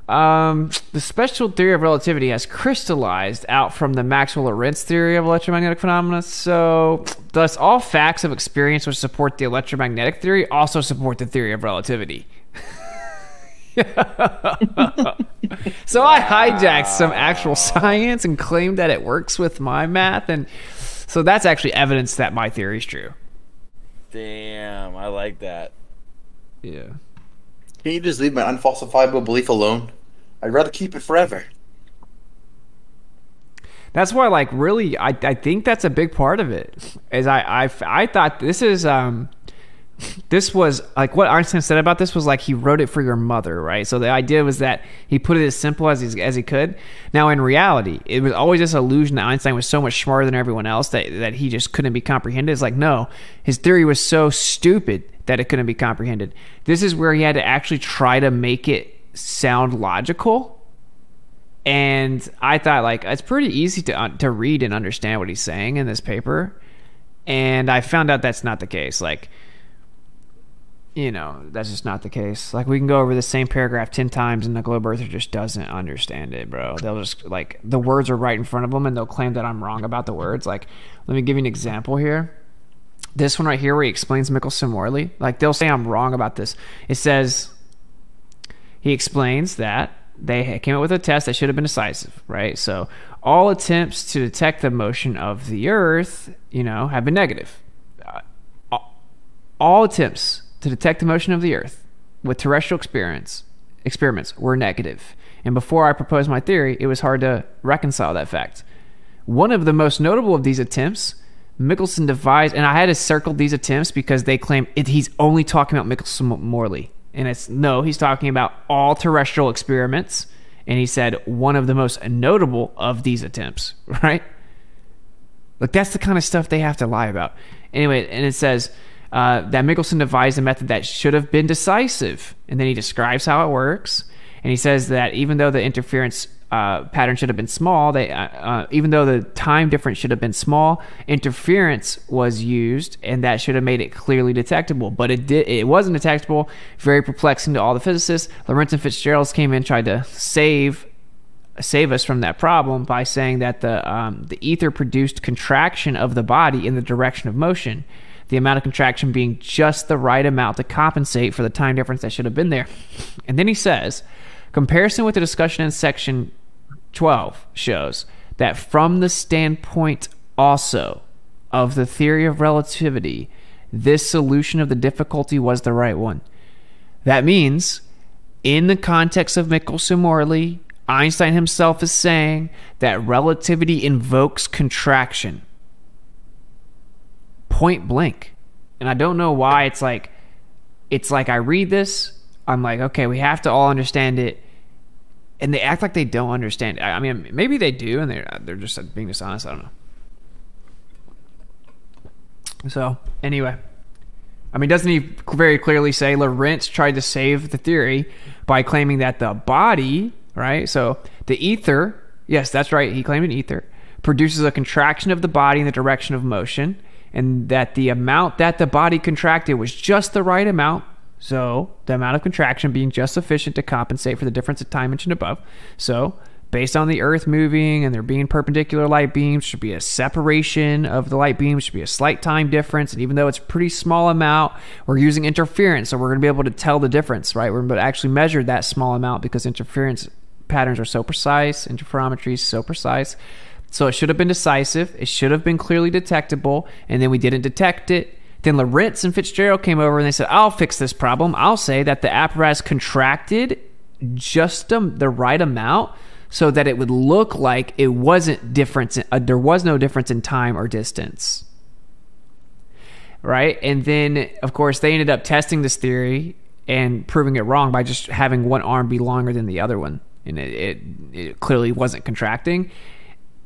Um, the special theory of relativity has crystallized out from the Maxwell-Lorentz theory of electromagnetic phenomena. So, thus, all facts of experience which support the electromagnetic theory also support the theory of relativity. So, I hijacked some actual science and claimed that it works with my math. And so, that's actually evidence that my theory is true. Damn, I like that. Yeah. Can you just leave my unfalsifiable belief alone? I'd rather keep it forever. That's why, like, really, I, I think that's a big part of it. Is I, I, I thought this is, um, this was, like, what Einstein said about this was, like, he wrote it for your mother, right? So the idea was that he put it as simple as he, as he could. Now, in reality, it was always this illusion that Einstein was so much smarter than everyone else that, that he just couldn't be comprehended. It's like, no, his theory was so stupid that it couldn't be comprehended. This is where he had to actually try to make it sound logical. And I thought, like, it's pretty easy to to read and understand what he's saying in this paper. And I found out that's not the case. Like, you know, that's just not the case. Like, we can go over the same paragraph ten times and the globe earther just doesn't understand it, bro. They'll just, like, the words are right in front of them and they'll claim that I'm wrong about the words. Like, let me give you an example here. This one right here where he explains Michelson Morley, like, they'll say I'm wrong about this. It says, he explains that they came up with a test that should have been decisive, right? So all attempts to detect the motion of the Earth, you know, have been negative. Uh, all attempts to detect the motion of the Earth with terrestrial experiments, experiments were negative. And before I proposed my theory, it was hard to reconcile that fact. One of the most notable of these attempts, Michelson devised, and I had to circle these attempts because they claim it, he's only talking about Michelson-Morley. And it's, no, he's talking about all terrestrial experiments. And he said one of the most notable of these attempts, right? Like, that's the kind of stuff they have to lie about. Anyway, and it says uh, that Michelson devised a method that should have been decisive. And then he describes how it works. And he says that even though the interference uh, pattern should have been small, they uh, uh, even though the time difference should have been small, interference was used, and that should have made it clearly detectable. But it did, it wasn't detectable. Very perplexing to all the physicists. Lorentz and Fitzgerald came in, tried to save save us from that problem by saying that the um, the ether produced contraction of the body in the direction of motion, the amount of contraction being just the right amount to compensate for the time difference that should have been there. And then he says, comparison with the discussion in section twelve shows that from the standpoint also of the theory of relativity, this solution of the difficulty was the right one. That means in the context of Michelson-Morley, Einstein himself is saying that relativity invokes contraction. Point blank. And I don't know why it's like, it's like I read this, I'm like, okay, we have to all understand it. And they act like they don't understand it. I mean, maybe they do, and they're, they're just being dishonest. I don't know. So, anyway. I mean, doesn't he very clearly say Lorentz tried to save the theory by claiming that the body, right? So, the ether, yes, that's right, he claimed an ether, produces a contraction of the body in the direction of motion, and that the amount that the body contracted was just the right amount, so the amount of contraction being just sufficient to compensate for the difference of time mentioned above. So, based on the Earth moving and there being perpendicular light beams, should be a separation of the light beams, should be a slight time difference, and even though it's a pretty small amount, we're using interference, so we're going to be able to tell the difference, right? We're going to actually measure that small amount because interference patterns are so precise, interferometry is so precise. So it should have been decisive. It should have been clearly detectable. And then we didn't detect it. Then Lorentz and Fitzgerald came over and they said, I'll fix this problem. I'll say that the apparatus contracted just the right amount so that it would look like it wasn't difference. Uh, there was no difference in time or distance. Right? And then, of course, they ended up testing this theory and proving it wrong by just having one arm be longer than the other one. And it, it, it clearly wasn't contracting.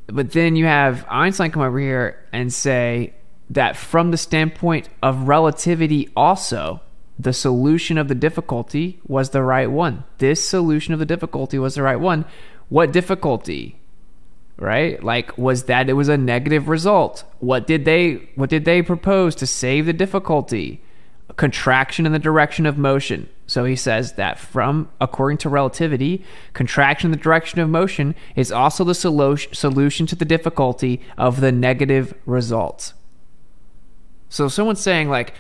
But then you have Einstein come over here and say that from the standpoint of relativity also, the solution of the difficulty was the right one. This solution of the difficulty was the right one. What difficulty? Right? Like, was that it was a negative result? What did they what did they propose to save the difficulty? A contraction in the direction of motion. So he says that from, according to relativity, contraction in the direction of motion is also the solution to the difficulty of the negative result. So someone's saying like,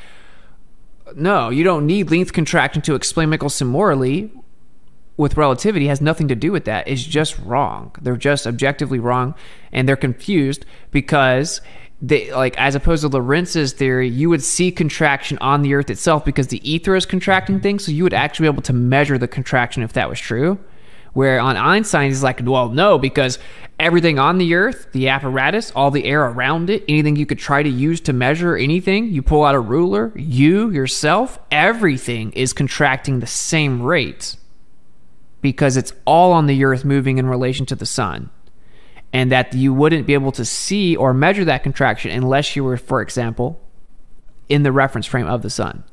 no, you don't need length contraction to explain Michelson-Morley with relativity. It has nothing to do with that. It's just wrong. They're just objectively wrong, and they're confused because they, like, as opposed to Lorentz's theory, you would see contraction on the Earth itself because the ether is contracting things, so you would actually be able to measure the contraction if that was true. Where on Einstein, he's like, well, no, because everything on the Earth, the apparatus, all the air around it, anything you could try to use to measure anything, you pull out a ruler, you, yourself, everything is contracting the same rate because it's all on the Earth moving in relation to the sun. And that you wouldn't be able to see or measure that contraction unless you were, for example, in the reference frame of the sun.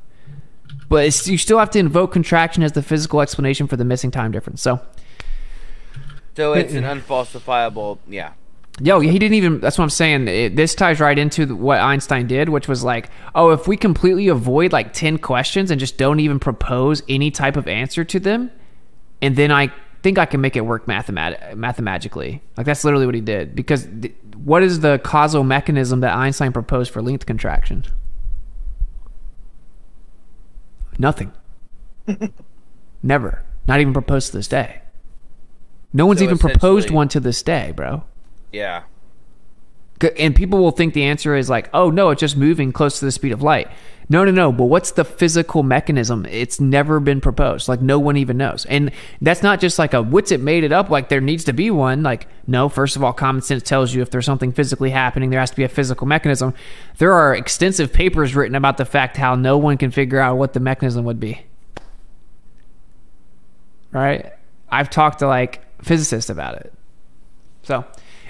But it's, you still have to invoke contraction as the physical explanation for the missing time difference. So, so it's an unfalsifiable, yeah. Yo, he didn't even, that's what I'm saying. It, this ties right into what Einstein did, which was like, oh, if we completely avoid like ten questions and just don't even propose any type of answer to them, and then I think I can make it work mathemat- mathematically. Like, that's literally what he did. Because th- what is the causal mechanism that Einstein proposed for length contraction? Nothing. Never. Not even proposed to this day. No one's so even proposed one to this day, bro. Yeah. And people will think the answer is like, oh, no, it's just moving close to the speed of light. No, no, no. But what's the physical mechanism? It's never been proposed. Like, no one even knows. And that's not just like a Witsit made it up. Like, there needs to be one. Like, no, first of all, common sense tells you if there's something physically happening, there has to be a physical mechanism. There are extensive papers written about the fact how no one can figure out what the mechanism would be. Right? I've talked to, like, physicists about it. So,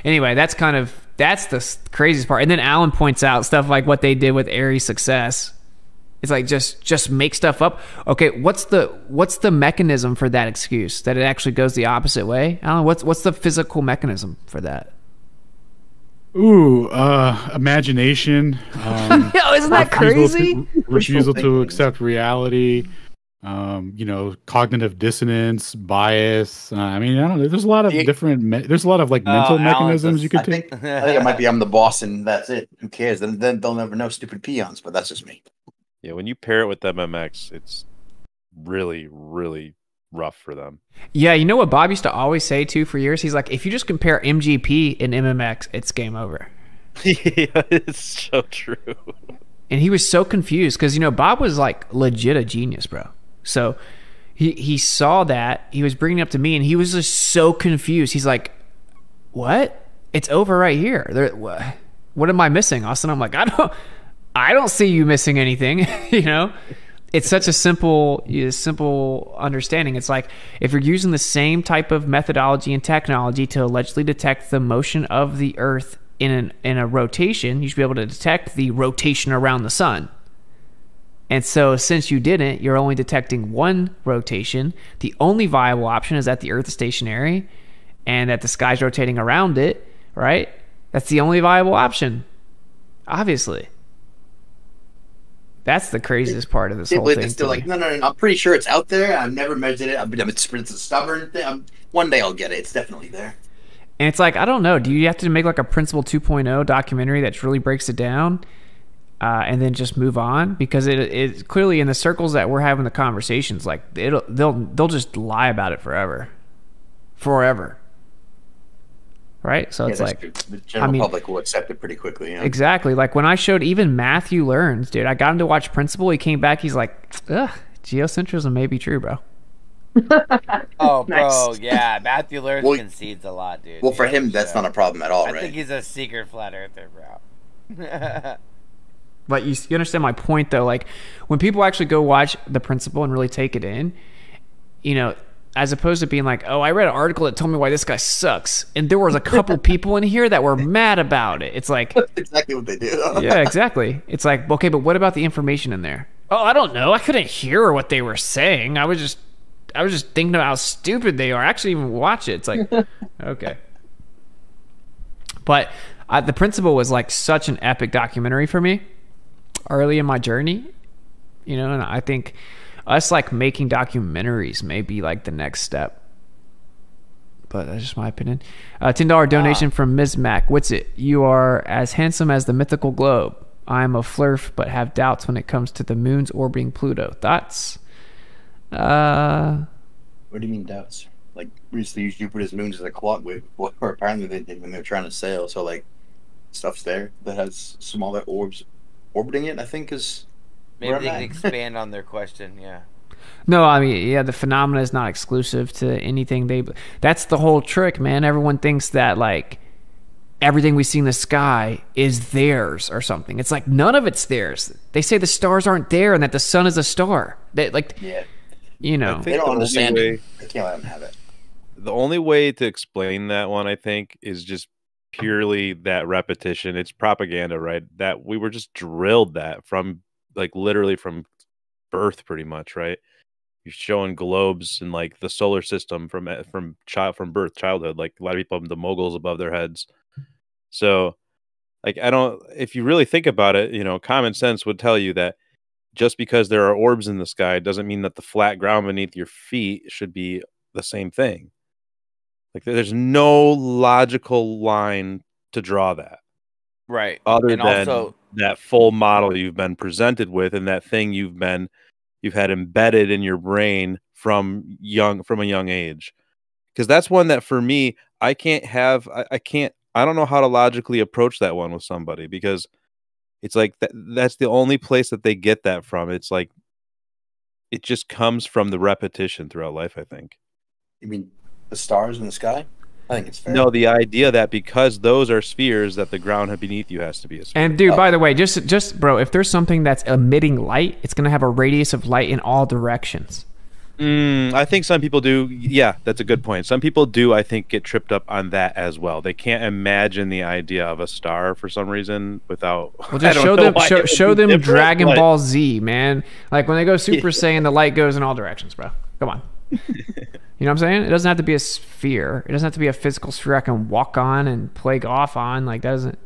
anyway, that's kind of, that's the craziest part. And then Alan points out stuff like what they did with Airy's success. It's like just just make stuff up. Okay, what's the what's the mechanism for that excuse that it actually goes the opposite way? Alan, what's what's the physical mechanism for that? Ooh, uh, imagination. Um, Yo, isn't that refusal crazy? To, refusal to accept reality. Um, you know, cognitive dissonance, bias. Uh, I mean, I don't know. There's a lot of you, different. Me- there's a lot of like mental uh, mechanisms Alan, you could I take. Think, I think it might be I'm the boss and that's it. Who cares? Then then they'll never know. Stupid peons. But that's just me. Yeah, when you pair it with M M X, it's really, really rough for them. Yeah, you know what Bob used to always say, too, for years? He's like, if you just compare M G P and M M X, it's game over. Yeah, it's so true. And he was so confused because, you know, Bob was, like, legit a genius, bro. So he, he saw that. He was bringing it up to me, and he was just so confused. He's like, what? It's over right here. There, wh- what am I missing, Austin? I'm like, I don't... I don't see you missing anything, you know? It's such a simple simple understanding. It's like if you're using the same type of methodology and technology to allegedly detect the motion of the Earth in an, in a rotation, you should be able to detect the rotation around the sun. And so since you didn't, you're only detecting one rotation. The only viable option is that the Earth is stationary and that the sky's rotating around it, right? That's the only viable option, obviously. That's the craziest part of this whole thing. They're still like, no, no, no, no, I'm pretty sure it's out there. I've never measured it. I'm, it's, it's a stubborn thing. I'm, one day I'll get it. It's definitely there. And it's like, I don't know. Do you have to make like a Principle two point oh documentary that really breaks it down uh, and then just move on? Because it is clearly in the circles that we're having the conversations, like it'll, they'll they'll just lie about it forever. Forever. Right? So yeah, it's like true. The general I mean, public will accept it pretty quickly. Yeah. Exactly. Like when I showed even Matthew Learns, dude, I got him to watch Principle. He came back. He's like, ugh, geocentrism may be true, bro. Oh, bro. Nice. Yeah. Matthew Learns well, concedes a lot, dude. Well, for him, that's not a problem at all, right? I think he's a secret flat earther, bro. But you, you understand my point, though. Like when people actually go watch the Principle and really take it in, you know, as opposed to being like, oh, I read an article that told me why this guy sucks, and there was a couple people in here that were mad about it. It's like... That's exactly what they do. Yeah, exactly. It's like, okay, but what about the information in there? Oh, I don't know. I couldn't hear what they were saying. I was just I was just thinking about how stupid they are. I actually even watch it. It's like, okay. But uh, The Principle was like such an epic documentary for me early in my journey. You know, and I think... us like making documentaries may be like the next step, but that's just my opinion. Uh, ten dollar donation ah. from Miz Mac. Witsit, you are as handsome as the mythical globe. I am a flurf, but have doubts when it comes to the moon's orbiting Pluto. Thoughts? Uh, what do you mean doubts? Like we used to use Jupiter's moons as a clock, or apparently they did when they were trying to sail. So like stuff's there that has smaller orbs orbiting it. I think is. Maybe they can expand on their question, yeah. No, I mean, yeah, the phenomena is not exclusive to anything. They That's the whole trick, man. Everyone thinks that, like, everything we see in the sky is theirs or something. It's like, none of it's theirs. They say the stars aren't there and that the sun is a star. They, like, yeah. you know. They don't the understand way, it. I can't let them have it. The only way to explain that one, I think, is just purely that repetition. It's propaganda, right? That we were just drilled that from... like literally from birth pretty much, right? You're showing globes and like the solar system from from child from birth childhood, like a lot of people have the moguls above their heads. So like I don't if you really think about it, you know, common sense would tell you that just because there are orbs in the sky doesn't mean that the flat ground beneath your feet should be the same thing. Like there's no logical line to draw that. Right. Other and than also- that full model you've been presented with and that thing you've been you've had embedded in your brain from young from a young age. Because that's one that for me, I can't have I, I can't I don't know how to logically approach that one with somebody because it's like th- that's the only place that they get that from. It's like it just comes from the repetition throughout life, I think. You mean the stars in the sky? I think it's fair. No, the idea that because those are spheres that the ground beneath you has to be a sphere. And dude, oh. by the way, just just bro, if there's something that's emitting light, it's going to have a radius of light in all directions. Mm, I think some people do. Yeah, that's a good point. Some people do, I think, get tripped up on that as well. They can't imagine the idea of a star for some reason without... Well, just show them, show, show them Dragon but... Ball Z, man. Like, when they go Super Saiyan, the light goes in all directions, bro. Come on. You know what I'm saying? It doesn't have to be a sphere. It doesn't have to be a physical sphere I can walk on and play golf on. Like, that doesn't...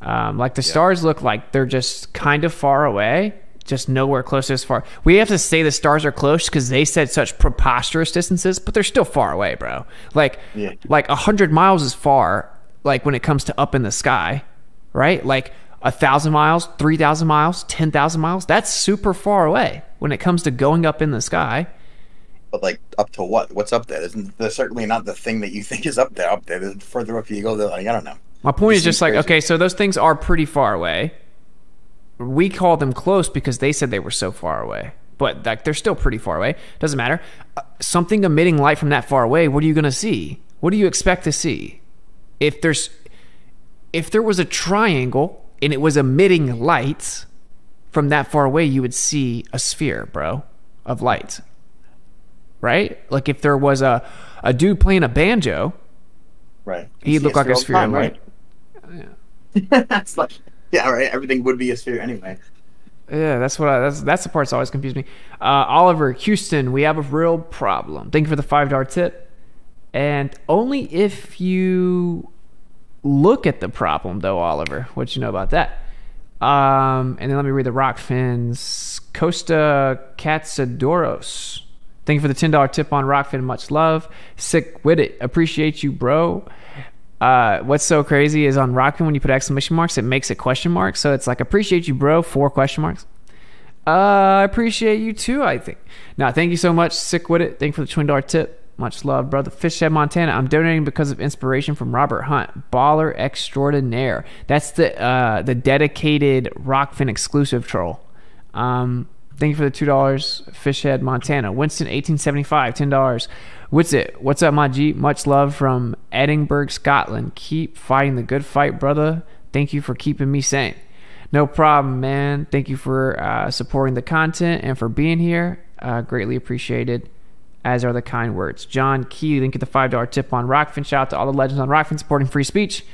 Um, like, the yeah. stars look like they're just kind of far away, just nowhere close as far. We have to say the stars are close because they said such preposterous distances, but they're still far away, bro. Like, yeah. like one hundred miles is far, like, when it comes to up in the sky, right? Like, one thousand miles, three thousand miles, ten thousand miles, that's super far away when it comes to going up in the sky. But, like, up to what? What's up there? Isn't, there's certainly not the thing that you think is up there. Up there, there's further up you go, like, I don't know. My point is just like, okay, so those things are pretty far away. We call them close because they said they were so far away, but like they're still pretty far away. Doesn't matter. Uh, something emitting light from that far away, what are you going to see? What do you expect to see? If there's, if there was a triangle and it was emitting lights from that far away, you would see a sphere, bro, of light, right? Like if there was a, a dude playing a banjo, right, he'd look like a sphere, time, right? right? Yeah. That's like. Yeah, right. Everything would be a sphere anyway. Yeah, that's what I, that's that's the part that's always confused me. Uh, Oliver Houston, we have a real problem. Thank you for the five dollar tip. And only if you look at the problem, though, Oliver. What you know about that? Um, and then let me read the Rokfin's Costa Katsadoros. Thank you for the ten dollar tip on Rokfin. Much love. Sick with it. Appreciate you, bro. Uh, what's so crazy is on Rokfin, when you put exclamation marks, it makes it question marks. So it's like, appreciate you, bro, four question marks. Uh, I appreciate you too, I think. Now, thank you so much. Sick with it. Thank you for the twenty dollar tip. Much love, brother. Fishhead, Montana. I'm donating because of inspiration from Robert Hunt. Baller extraordinaire. That's the uh, the dedicated Rokfin exclusive troll. Um, thank you for the two dollars. Fishhead, Montana. Winston, eighteen seventy-five, ten dollars. What's it? What's up, my G? Much love from Edinburgh, Scotland. Keep fighting the good fight, brother. Thank you for keeping me sane. No problem, man. Thank you for uh, supporting the content and for being here. Uh, greatly appreciated, as are the kind words. John Key, link at the five dollar tip on Rokfin. Shout out to all the legends on Rokfin supporting free speech.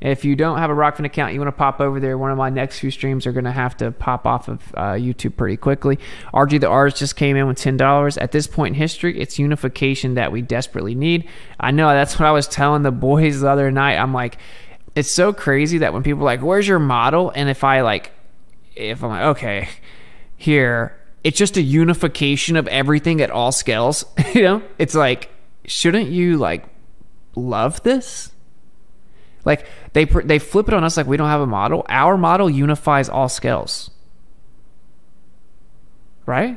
If you don't have a Rokfin account, you want to pop over there. One of my next few streams are going to have to pop off of uh, YouTube pretty quickly. R G the R's just came in with ten dollars. At this point in history, it's unification that we desperately need. I know that's what I was telling the boys the other night. I'm like, it's so crazy that when people are like, where's your model? And if I like, if I'm like, okay, here, it's just a unification of everything at all scales. You know, it's like, shouldn't you like love this? Like, they they flip it on us like we don't have a model. Our model unifies all scales. Right?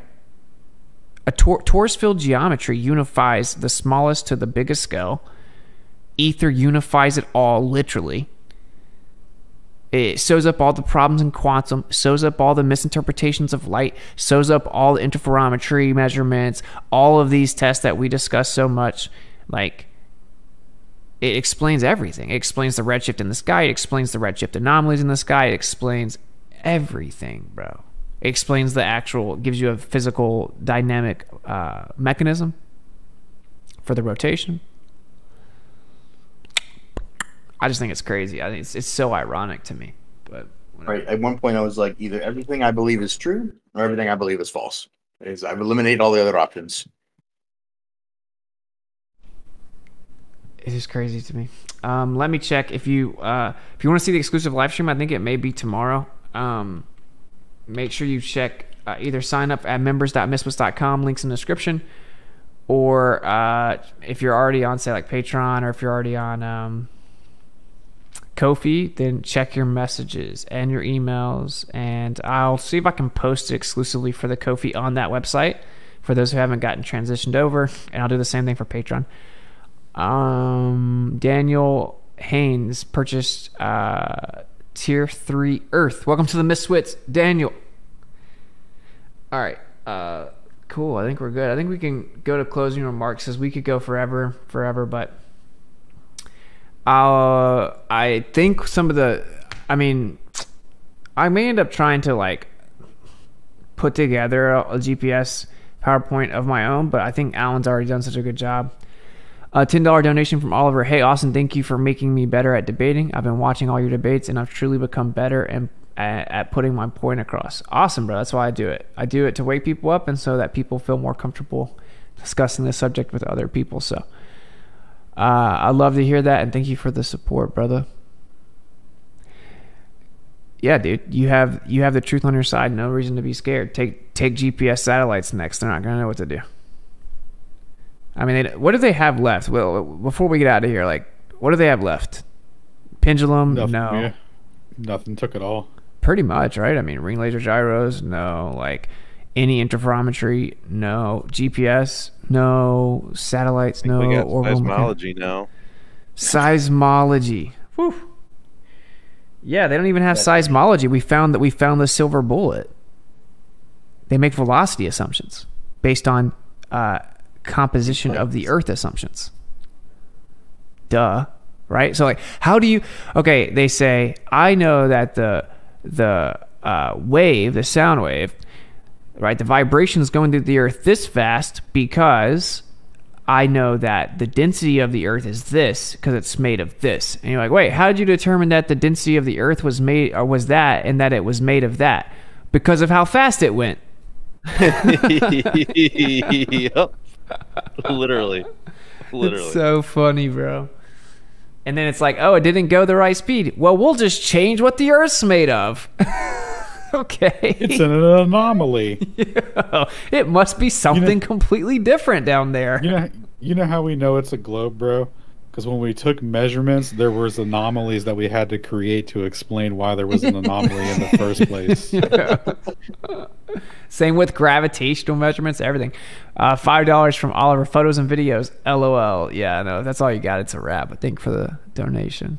A tor torus field geometry unifies the smallest to the biggest scale. Ether unifies it all, literally. It sews up all the problems in quantum, sews up all the misinterpretations of light, sews up all the interferometry measurements, all of these tests that we discuss so much, like... It explains everything. It explains the redshift in the sky. It explains the redshift anomalies in the sky. It explains everything, bro. It explains the actual, gives you a physical dynamic uh, mechanism for the rotation. I just think it's crazy. I think it's, it's so ironic to me. But whatever. Right. At one point, I was like, either everything I believe is true or everything I believe is false. Is I've eliminated all the other options. It is crazy to me. Um, let me check if you uh, if you want to see the exclusive live stream. I think it may be tomorrow. Um, make sure you check uh, either sign up at members dot miswits dot com, links in the description, or uh, if you're already on, say, like Patreon, or if you're already on um, Ko-fi, then check your messages and your emails, and I'll see if I can post it exclusively for the Ko-fi on that website for those who haven't gotten transitioned over, and I'll do the same thing for Patreon. Um, Daniel Haynes purchased uh, Tier three Earth. Welcome to the Miswits, Daniel. All right. Uh, cool. I think we're good. I think we can go to closing remarks as we could go forever, forever. But uh, I think some of the... I mean, I may end up trying to like put together a, a G P S... PowerPoint of my own, but I think Alan's already done such a good job. A ten dollar donation from Oliver. Hey, Austin, thank you for making me better at debating. I've been watching all your debates, and I've truly become better and at, at putting my point across. Awesome, bro. That's why I do it. I do it to wake people up and so that people feel more comfortable discussing this subject with other people. So uh, I love to hear that, and thank you for the support, brother. Yeah, dude, you have you have the truth on your side. No reason to be scared. Take take G P S satellites next. They're not going to know what to do. I mean, they, what do they have left? Well, before we get out of here, like, what do they have left? Pendulum? Nothing, no. Yeah. Nothing took it all. Pretty much, right? I mean, ring laser gyros? No. Like, any interferometry? No. G P S? No. Satellites? No. We got seismology now. Seismology. Whew. Yeah, they don't even have That's seismology. Right. We found that we found the silver bullet. They make velocity assumptions based on... Uh, composition of the earth assumptions. Duh, right? So like, how do you, okay, they say, I know that the the uh, wave, the sound wave, right, the vibrations going through the earth this fast because I know that the density of the earth is this because it's made of this. And you're like, wait, how did you determine that the density of the earth was made, or was that, and that it was made of that? Because of how fast it went. Yep. literally literally It's so funny, bro. And then it's like, oh, it didn't go the right speed. Well, we'll just change what the earth's made of. Okay, it's an anomaly. Yeah. It must be something you know, completely different down there. You know, you know how we know it's a globe, bro? Because when we took measurements, there was anomalies that we had to create to explain why there was an anomaly in the first place. Yeah. Same with gravitational measurements, everything. Uh, five dollars from Oliver. Photos and videos. L O L. Yeah, no, that's all you got. It's a wrap. I think for the donation.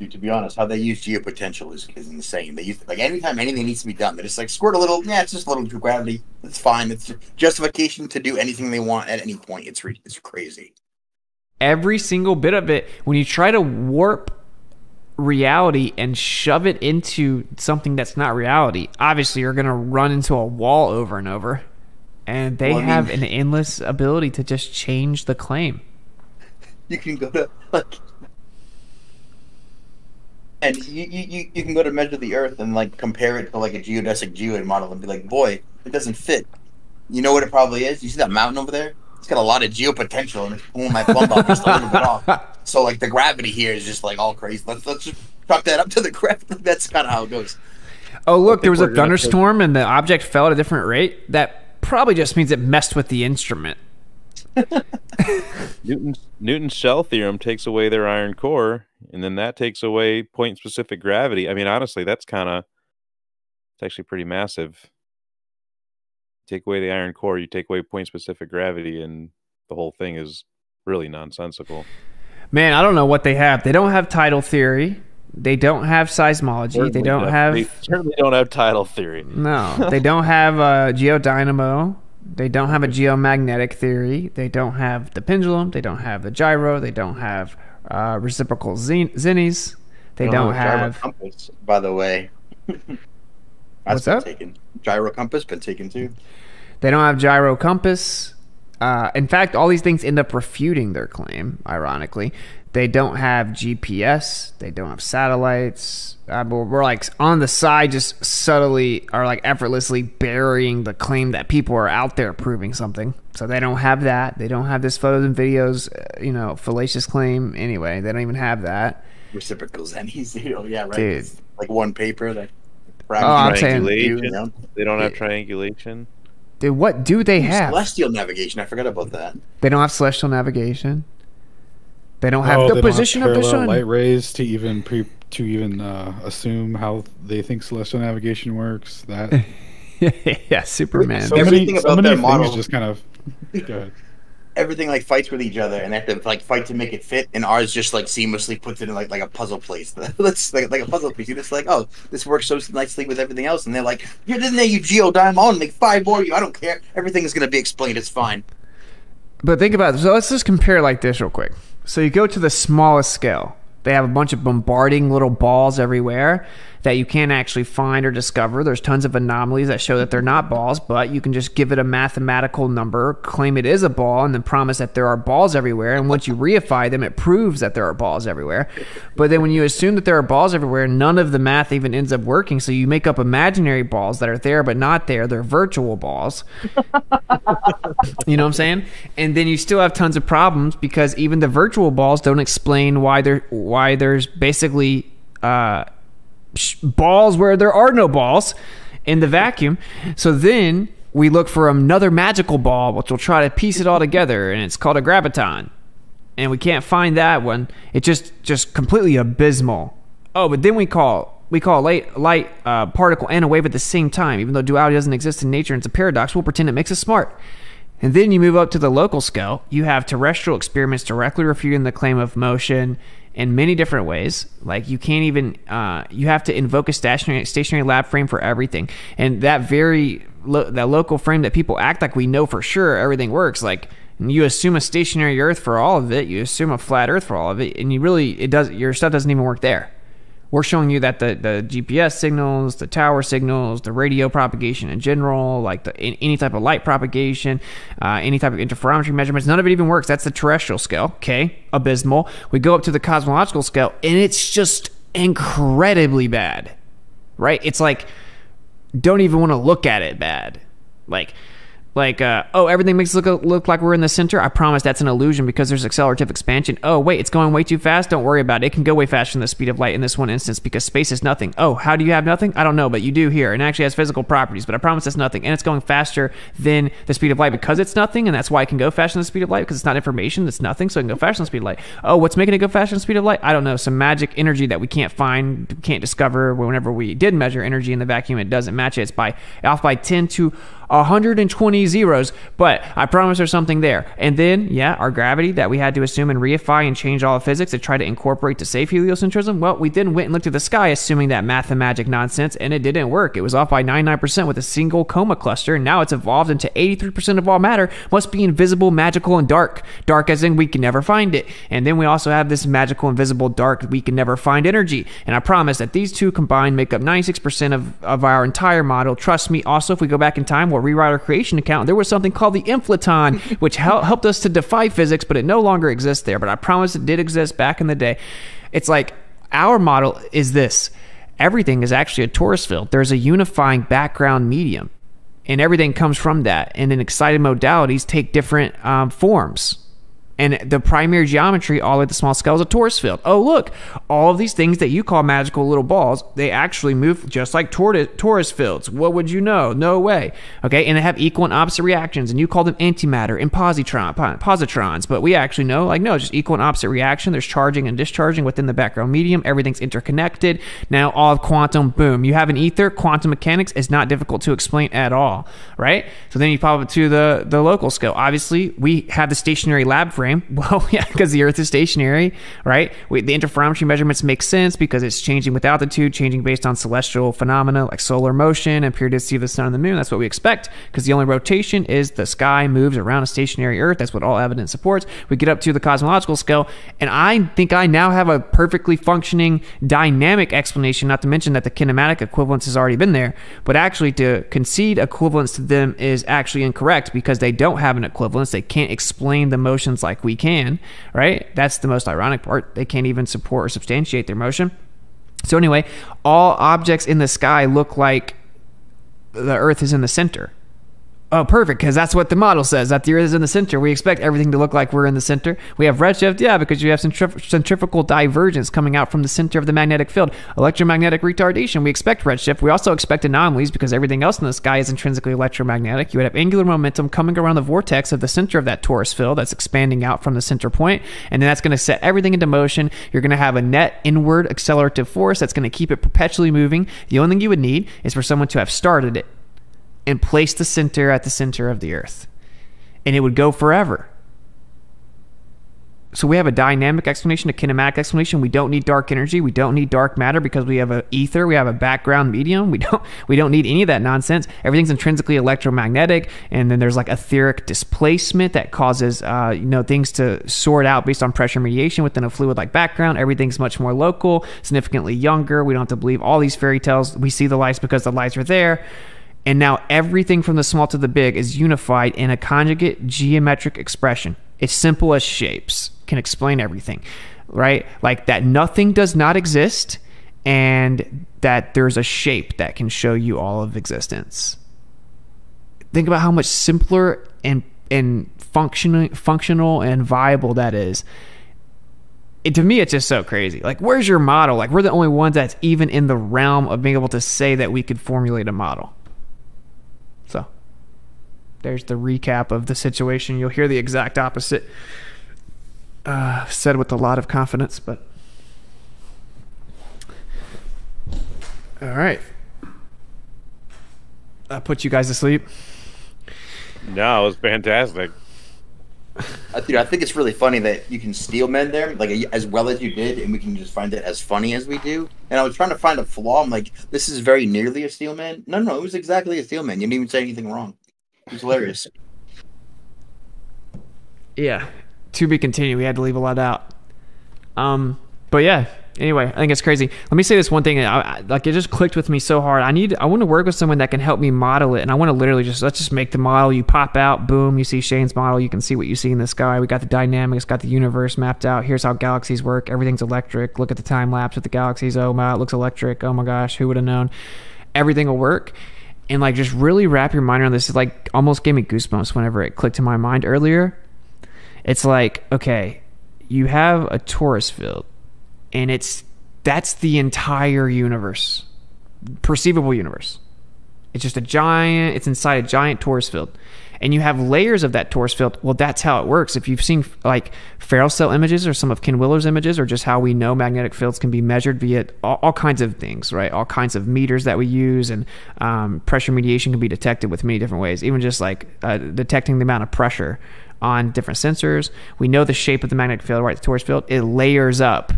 Dude, to be honest, how they use geopotential is, is insane. They use like anytime anything needs to be done, they just like squirt a little. Yeah, it's just a little gravity. It's fine. It's justification to do anything they want at any point. It's re it's crazy. Every single bit of it, when you try to warp reality and shove it into something that's not reality, obviously you're going to run into a wall over and over. And they well, I mean, have an endless ability to just change the claim. You can go to like, and you, you, you can go to measure the earth and like compare it to like a geodesic geoid model and be like, boy, it doesn't fit. You know what it probably is? You see that mountain over there? It's got a lot of geopotential, and it's pulling my plumb up just a little bit off. So, like, the gravity here is just, like, all crazy. Let's, let's just chuck that up to the gravity. That's kind of how it goes. Oh, look, there was a thunderstorm, and the object fell at a different rate. That probably just means it messed with the instrument. Newton's, Newton's shell theorem takes away their iron core, and then that takes away point-specific gravity. I mean, honestly, that's kind of – it's actually pretty massive. Take away the iron core, you take away point specific gravity, and the whole thing is really nonsensical. Man, I don't know what they have. They don't have tidal theory. They don't have seismology. Certainly they don't have, have they certainly don't have tidal theory. No. They don't have a geodynamo. They don't have a geomagnetic theory. They don't have the pendulum. They don't have the gyro. They don't have uh reciprocal zin zinnies. They don't, don't have compass, by the way. That's What's been up? Taken. Gyro compass been taken too. They don't have gyro compass. Uh, in fact, all these things end up refuting their claim. Ironically, they don't have G P S. They don't have satellites. Uh, but we're like on the side, just subtly or like effortlessly burying the claim that people are out there proving something. So they don't have that. They don't have this photos and videos. Uh, you know, fallacious claim. Anyway, they don't even have that. Reciprocals and easy. Oh yeah, right. Dude. It's like one paper that. Oh, I'm saying, dude, you know? They don't have triangulation. Dude, what do they have? Celestial navigation. I forgot about that. They don't have celestial navigation. They don't have oh, the position don't have of the sun. Light rays to even pre to even uh, assume how they think celestial navigation works. That yeah, Superman. So Everything many, about so their model just kind of. Go ahead. Everything like fights with each other, and they have to like fight to make it fit. And ours just like seamlessly puts it in like like a puzzle piece. That's like like a puzzle piece. You're just like, oh, this works so nicely with everything else. And they're like, you didn't know you geodynamo and make five more. You, I don't care. Everything is going to be explained. It's fine. But think about it. So let's just compare like this real quick. So you go to the smallest scale. They have a bunch of bombarding little balls everywhere. that you can't actually find or discover. There's tons of anomalies that show that they're not balls, but you can just give it a mathematical number, claim it is a ball, and then promise that there are balls everywhere. And once you reify them, it proves that there are balls everywhere. But then when you assume that there are balls everywhere, none of the math even ends up working. So you make up imaginary balls that are there but not there. They're virtual balls. You know what I'm saying? And then you still have tons of problems because even the virtual balls don't explain why there why there's basically uh, balls where there are no balls in the vacuum. So then we look for another magical ball, which will try to piece it all together, and it's called a graviton. And we can't find that one. It's just just completely abysmal. Oh, but then we call. We call light, light uh, particle and a wave at the same time. Even though duality doesn't exist in nature and it's a paradox, we'll pretend it makes us smart. And then you move up to the local scale. You have terrestrial experiments directly refuting the claim of motion in many different ways. Like you can't even, uh, you have to invoke a stationary, stationary lab frame for everything. And that very, lo that local frame that people act like we know for sure everything works, like you assume a stationary Earth for all of it, you assume a flat Earth for all of it, and you really, it does, your stuff doesn't even work there. We're showing you that the, the G P S signals, the tower signals, the radio propagation in general, like the, any type of light propagation, uh, any type of interferometry measurements, none of it even works. That's the terrestrial scale, okay? Abysmal. We go up to the cosmological scale, and it's just incredibly bad, right? It's like, don't even want to look at it bad. Like, like uh, oh, everything makes it look, look like we're in the center. I promise that's an illusion because there's accelerative expansion. Oh, wait, it's going way too fast. Don't worry about it. It can go way faster than the speed of light in this one instance because space is nothing. Oh, how do you have nothing? I don't know, but you do here. And it actually has physical properties, but I promise it's nothing. And it's going faster than the speed of light because it's nothing, and that's why it can go faster than the speed of light because it's not information. It's nothing, so it can go faster than the speed of light. Oh, what's making it go faster than the speed of light? I don't know. Some magic energy that we can't find, can't discover. Whenever we did measure energy in the vacuum, it doesn't match it. It's by, off by ten to one hundred twenty zeros, but I promise there's something there. And then, yeah, our gravity that we had to assume and reify and change all of physics to try to incorporate to save heliocentrism. Well, we then went and looked at the sky assuming that mathemagic nonsense, and it didn't work. It was off by ninety-nine percent with a single coma cluster, and now it's evolved into eighty-three percent of all matter must be invisible, magical, and dark. Dark as in we can never find it. And then we also have this magical, invisible, dark, we can never find energy. And I promise that these two combined make up ninety-six percent of, of our entire model. Trust me, also, if we go back in time, we'll rewrite our creation account. There was something called the inflaton, which hel helped us to defy physics, but it no longer exists there. But I promise it did exist back in the day. It's like our model is this. Everything is actually a torus field. There's a unifying background medium, and everything comes from that. And then excited modalities take different um, forms. And the primary geometry, all at the small scale, is a torus field. Oh, look, all of these things that you call magical little balls, they actually move just like torus fields. What would you know? No way. Okay, and they have equal and opposite reactions, and you call them antimatter and positron, positrons, but we actually know, like, no, it's just equal and opposite reaction. There's charging and discharging within the background medium. Everything's interconnected. Now all of quantum, boom. You have an ether. Quantum mechanics is not difficult to explain at all, right? So then you pop up to the, the local scale. Obviously, we have the stationary lab frame. Well, yeah, because the Earth is stationary, right? We, the interferometry measurements make sense because it's changing with altitude, changing based on celestial phenomena like solar motion and periodicity of the sun and the moon. That's what we expect because the only rotation is the sky moves around a stationary Earth. That's what all evidence supports. We get up to the cosmological scale, and I think I now have a perfectly functioning dynamic explanation, not to mention that the kinematic equivalence has already been there, but actually to concede equivalence to them is actually incorrect because they don't have an equivalence. They can't explain the motions like we can, right? That's the most ironic part. They can't even support or substantiate their motion. So anyway, all objects in the sky look like the Earth is in the center. Oh, perfect, because that's what the model says, that the Earth is in the center. We expect everything to look like we're in the center. We have redshift, yeah, because you have centrif centrifugal divergence coming out from the center of the magnetic field. Electromagnetic retardation, we expect redshift. We also expect anomalies because everything else in the sky is intrinsically electromagnetic. You would have angular momentum coming around the vortex of the center of that torus field that's expanding out from the center point, and then that's going to set everything into motion. You're going to have a net inward accelerative force that's going to keep it perpetually moving. The only thing you would need is for someone to have started it and place the center at the center of the Earth, and it would go forever. So we have a dynamic explanation, a kinematic explanation. We don't need dark energy. We don't need dark matter because we have an ether. We have a background medium. We don't we don't need any of that nonsense. Everything's intrinsically electromagnetic. And then there's like etheric displacement that causes uh, you know, things to sort out based on pressure mediation within a fluid like background. Everything's much more local, significantly younger. We don't have to believe all these fairy tales. We see the lights because the lights are there. And now everything from the small to the big is unified in a conjugate geometric expression. It's simple as shapes can explain everything, right? Like that nothing does not exist and that there's a shape that can show you all of existence. Think about how much simpler and and functional functional and viable that is. It, to me, it's just so crazy. Like, where's your model? Like, we're the only ones that's even in the realm of being able to say that we could formulate a model. So there's the recap of the situation. You'll hear the exact opposite uh, said with a lot of confidence, but all right. I put you guys to sleep. No, it was fantastic. Uh, dude, I think it's really funny that you can steel mend there, like as well as you did, and we can just find it as funny as we do. And I was trying to find a flaw. I'm like, this is very nearly a steel mend. No, no, it was exactly a steel mend. You didn't even say anything wrong. It was hilarious. Yeah, to be continued. We had to leave a lot out. Um, but yeah. Anyway, I think it's crazy. Let me say this one thing. I, I, like, it just clicked with me so hard. I need, I want to work with someone that can help me model it. And I want to literally just, let's just make the model. You pop out, boom, you see Shane's model. You can see what you see in the sky. We got the dynamics, got the universe mapped out. Here's how galaxies work. Everything's electric. Look at the time lapse with the galaxies. Oh my, it looks electric. Oh my gosh, who would have known? Everything will work. And like, just really wrap your mind around this. It like almost gave me goosebumps whenever it clicked in my mind earlier. It's like, okay, you have a torus field. And it's, that's the entire universe, perceivable universe. It's just a giant, it's inside a giant torus field. And you have layers of that torus field. Well, that's how it works. If you've seen like Farrell cell images or some of Ken Willer's images, or just how we know magnetic fields can be measured via all, all kinds of things, right? All kinds of meters that we use, and um, pressure mediation can be detected with many different ways, even just like uh, detecting the amount of pressure on different sensors. We know the shape of the magnetic field, right? The torus field, it layers up.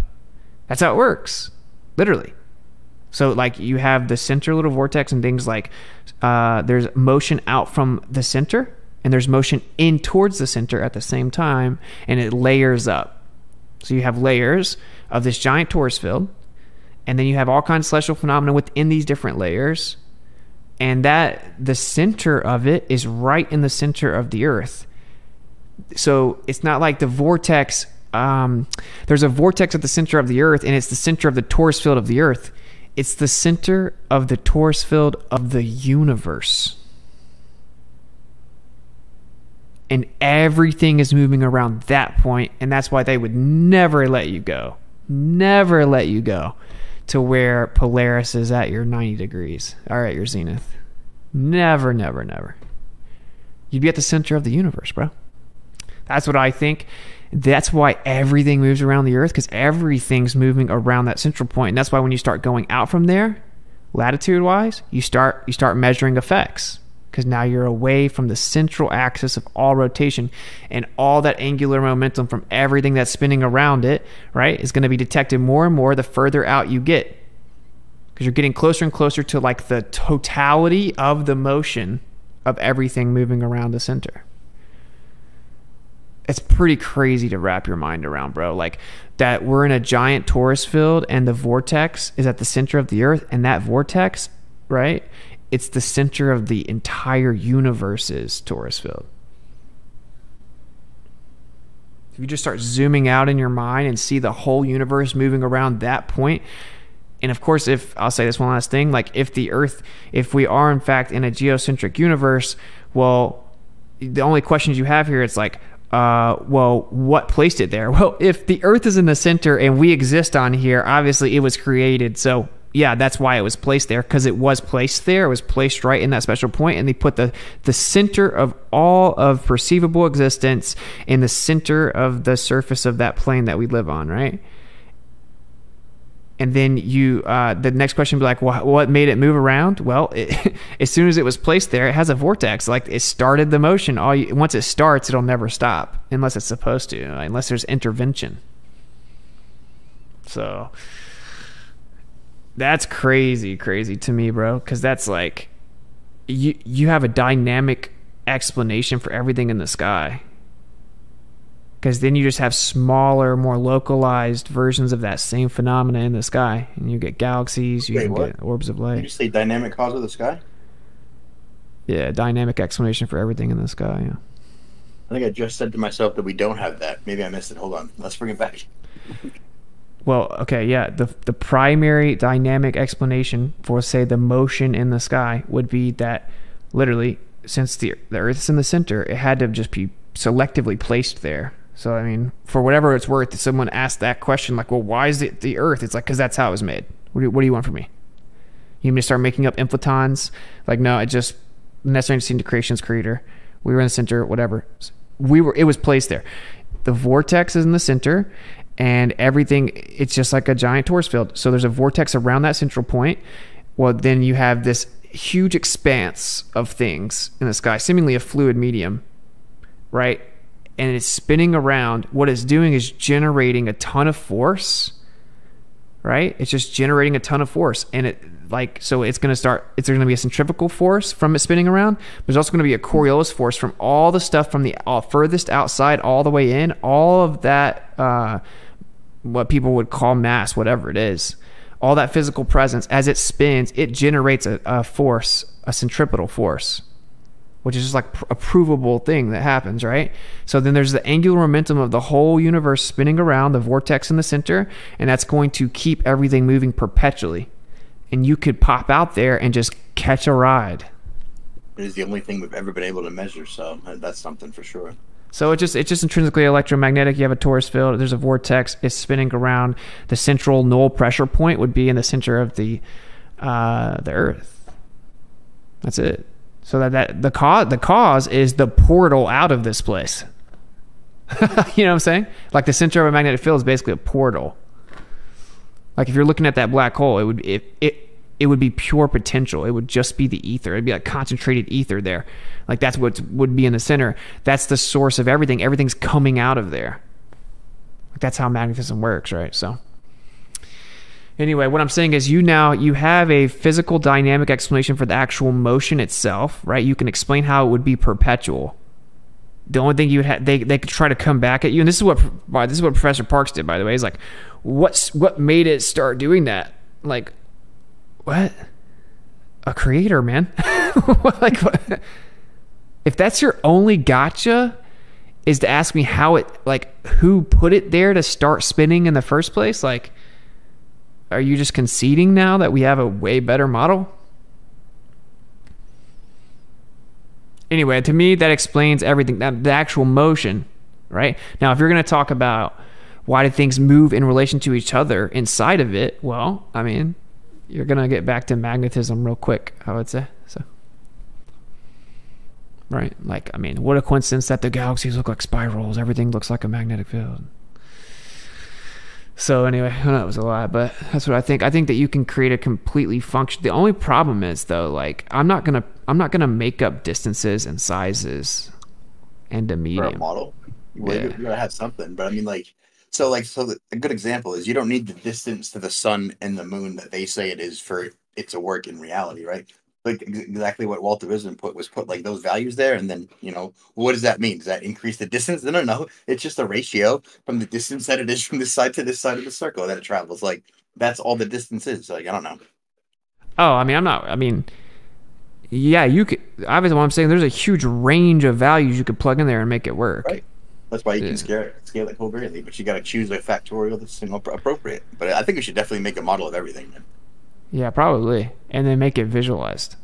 That's how it works, literally. So like you have the center little vortex and things like uh, there's motion out from the center and there's motion in towards the center at the same time, and it layers up. So you have layers of this giant torus field, and then you have all kinds of celestial phenomena within these different layers, and that the center of it is right in the center of the Earth. So it's not like the vortex. Um, there's a vortex at the center of the Earth, and it's the center of the torus field of the Earth. It's the center of the torus field of the universe. And everything is moving around that point, and that's why they would never let you go. Never let you go to where Polaris is at your ninety degrees, or at your zenith. Never, never, never. You'd be at the center of the universe, bro. That's what I think. That's why everything moves around the Earth, because everything's moving around that central point. And that's why when you start going out from there, latitude-wise, you start you start measuring effects, because now you're away from the central axis of all rotation, and all that angular momentum from everything that's spinning around it, right, is going to be detected more and more the further out you get, because you're getting closer and closer to like the totality of the motion of everything moving around the center. It's pretty crazy to wrap your mind around, bro. Like that we're in a giant torus field and the vortex is at the center of the Earth, and that vortex, right? It's the center of the entire universe's torus field. If you just start zooming out in your mind and see the whole universe moving around that point. And of course, if I'll say this one last thing, like if the Earth, if we are in fact in a geocentric universe, well, the only questions you have here, it's like, Uh, well, what placed it there? Well, if the Earth is in the center and we exist on here, obviously it was created. So yeah, that's why it was placed there, because it was placed there. It was placed right in that special point, and they put the, the center of all of perceivable existence in the center of the surface of that plane that we live on, right? And then you, uh, the next question would be like, well, what made it move around? Well, it, as soon as it was placed there, it has a vortex. Like it started the motion. All you, once it starts, it'll never stop unless it's supposed to, unless there's intervention. So that's crazy, crazy to me, bro. Because that's like, you you have a dynamic explanation for everything in the sky. Because then you just have smaller, more localized versions of that same phenomena in the sky, and you get galaxies, you Wait, get orbs of light. Did you say dynamic cause of the sky? Yeah, dynamic explanation for everything in the sky. Yeah. I think I just said to myself that we don't have that. Maybe I missed it. Hold on, let's bring it back. Well, okay, yeah. The the primary dynamic explanation for, say, the motion in the sky would be that, literally, since the the Earth's in the center, it had to just be selectively placed there. So, I mean, for whatever it's worth, if someone asked that question, like, well, why is it the Earth? It's like, because that's how it was made. What do, you, what do you want from me? You want me to start making up inflatons? Like, no, I just necessarily seen the creation's creator. We were in the center, whatever. We were. It was placed there. The vortex is in the center, and everything, it's just like a giant torus field. So there's a vortex around that central point. Well, then you have this huge expanse of things in the sky, seemingly a fluid medium, right? And it's spinning around. What it's doing is generating a ton of force, right? It's just generating a ton of force. And it, like, so it's going to start, it's going to be a centrifugal force from it spinning around. There's also going to be a Coriolis force from all the stuff from the all, furthest outside all the way in. All of that, uh, what people would call mass, whatever it is, all that physical presence, as it spins, it generates a, a force, a centripetal force, which is just like a provable thing that happens, right? So then there's the angular momentum of the whole universe spinning around, the vortex in the center, and that's going to keep everything moving perpetually. And you could pop out there and just catch a ride. It is the only thing we've ever been able to measure, so that's something for sure. So it's just, it's just intrinsically electromagnetic. You have a torus field, there's a vortex, it's spinning around. The central null pressure point would be in the center of the, uh, the Earth. That's it. So that, that the cause the cause is the portal out of this place. You know what I'm saying? Like the center of a magnetic field is basically a portal. Like if you're looking at that black hole, it would it it, it would be pure potential. It would just be the ether. It'd be like concentrated ether there. Like that's what would be in the center. That's the source of everything. Everything's coming out of there. Like that's how magnetism works, right? So anyway, what I'm saying is you now, you have a physical dynamic explanation for the actual motion itself, right? You can explain how it would be perpetual. The only thing you would have, they, they could try to come back at you. And this is what, this is what Professor Parks did, by the way. He's like, what's, what made it start doing that? Like, what? A creator, man. Like, what? If that's your only gotcha is to ask me how it, like who put it there to start spinning in the first place? Like, are you just conceding now that we have a way better model? Anyway, to me, that explains everything. That, the actual motion, right? Now, if you're going to talk about why do things move in relation to each other inside of it, well, I mean, you're going to get back to magnetism real quick, I would say. So, right? Like, I mean, what a coincidence that the galaxies look like spirals. Everything looks like a magnetic field. So anyway, I know it was a lot, but that's what I think. I think that you can create a completely function. The only problem is though, like I'm not gonna, I'm not gonna make up distances and sizes and a medium. For a model, well, yeah. You're gonna have something. But I mean, like, so, like, so the, a good example is you don't need the distance to the sun and the moon that they say it is for it to work in reality, right? Like exactly what Walter Wisden put was put like those values there, and then you know what does that mean? Does that increase the distance? No, no, no. It's just a ratio from the distance that it is from this side to this side of the circle that it travels. Like that's all the distance is. Like I don't know. Oh, I mean, I'm not. I mean, yeah, you could. Obviously, what I'm saying, there's a huge range of values you could plug in there and make it work. Right. That's why you yeah. can scale it, scale it covariantly, but you got to choose a factorial that's single appropriate. But I think we should definitely make a model of everything, man. Yeah, probably. And then make it visualized.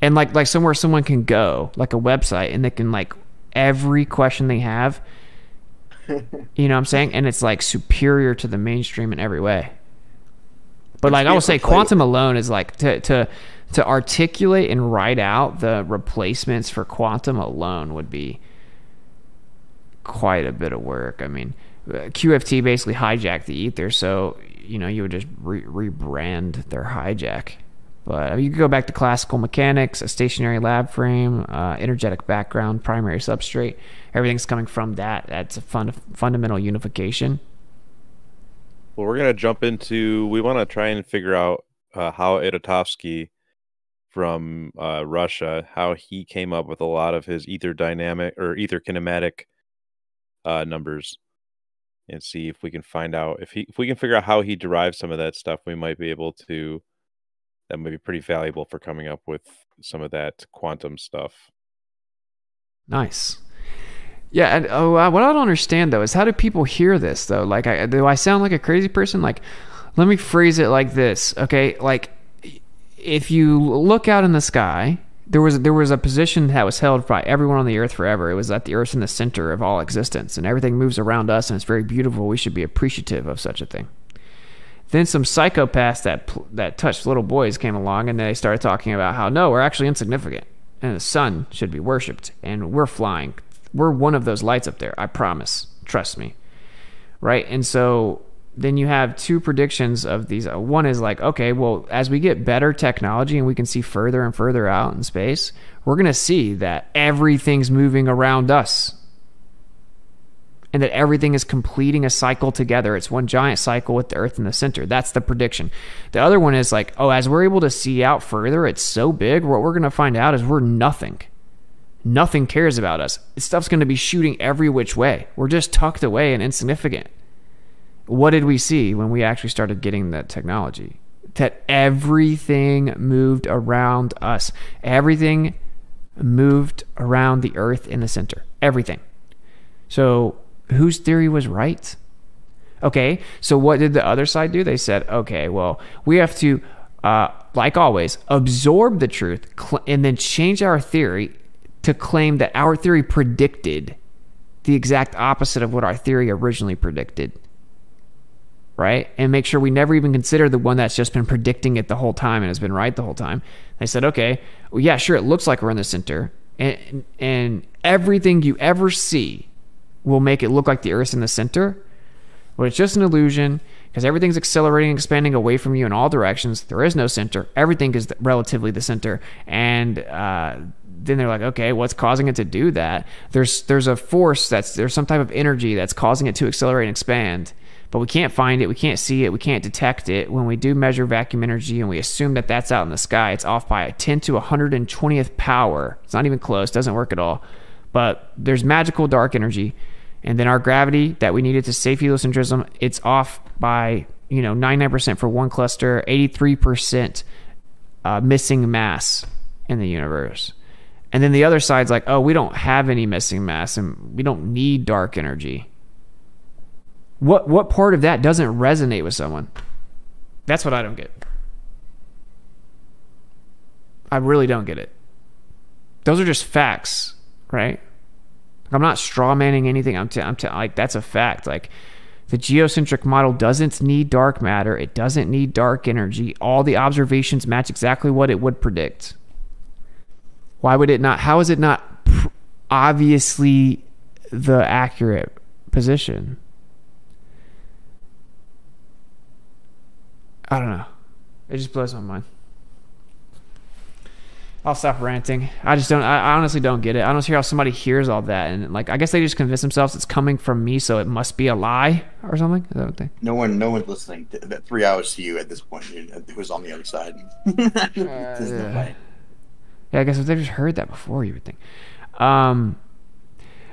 And like like somewhere someone can go, like a website, and they can like every question they have, you know what I'm saying? And it's like superior to the mainstream in every way. But like I would say quantum alone is like to, to to articulate and write out the replacements for quantum alone would be quite a bit of work. I mean, Q F T basically hijacked the ether, so you know, you would just re rebrand their hijack. But I mean, you could go back to classical mechanics, a stationary lab frame, uh, energetic background, primary substrate. Everything's coming from that. That's a fun, fundamental unification. Well, we're going to jump into, we want to try and figure out uh, how Iditovsky from uh, Russia, how he came up with a lot of his ether dynamic or ether kinematic uh, numbers, and see if we can find out if he if we can figure out how he derived some of that stuff. We might be able to. That might be pretty valuable for coming up with some of that quantum stuff. Nice. Yeah. And, oh, uh, what I don't understand though is how do people hear this though? Like, I, do I sound like a crazy person? Like, let me phrase it like this. Okay, like, if you look out in the sky, there was there was a position that was held by everyone on the earth forever. It was that the earth's in the center of all existence and everything moves around us and it's very beautiful. We should be appreciative of such a thing. Then some psychopaths that that touched little boys came along and they started talking about how, no, we're actually insignificant and the sun should be worshipped and we're flying. We're one of those lights up there. I promise. Trust me. Right? And so then you have two predictions of these. One is like, okay, well, as we get better technology and we can see further and further out in space, we're going to see that everything's moving around us and that everything is completing a cycle together. It's one giant cycle with the earth in the center. That's the prediction. The other one is like, oh, as we're able to see out further, it's so big, what we're going to find out is we're nothing. Nothing cares about us. Stuff's going to be shooting every which way. We're just tucked away and insignificant. What did we see when we actually started getting that technology? That everything moved around us. Everything moved around the earth in the center. Everything. So whose theory was right? Okay, so what did the other side do? They said, okay, well, we have to, uh, like always, absorb the truth and then change our theory to claim that our theory predicted the exact opposite of what our theory originally predicted. Right? And make sure we never even consider the one that's just been predicting it the whole time and has been right the whole time. They said, okay, well, yeah, sure, it looks like we're in the center. And, and everything you ever see will make it look like the Earth's in the center. But it's just an illusion because everything's accelerating, expanding away from you in all directions. There is no center. Everything is relatively the center. And uh, then they're like, okay, what's causing it to do that? There's, there's a force, that's there's some type of energy that's causing it to accelerate and expand. But we can't find it, we can't see it, we can't detect it. When we do measure vacuum energy and we assume that that's out in the sky, it's off by a ten to one hundred twentieth power. It's not even close, doesn't work at all. But there's magical dark energy. And then our gravity that we needed to save heliocentrism, it's off by, you know, ninety-nine percent for one cluster, eighty-three percent uh, missing mass in the universe. And then the other side's like, oh, we don't have any missing mass and we don't need dark energy. What what part of that doesn't resonate with someone? That's what I don't get. I really don't get it. Those are just facts, right? I'm not strawmanning anything. I'm, t I'm t like that's a fact. Like the geocentric model doesn't need dark matter. It doesn't need dark energy. All the observations match exactly what it would predict. Why would it not? How is it not pr obviously the accurate position? I don't know. It just blows my mind. I'll stop ranting. I just don't, I honestly don't get it. I don't hear how somebody hears all that. And like, I guess they just convince themselves it's coming from me, so it must be a lie or something. Is that what they... No one, no one's listening. That three hours to you at this point, who's on the other side. uh, yeah. yeah, I guess if they just heard that before, you would think. Um,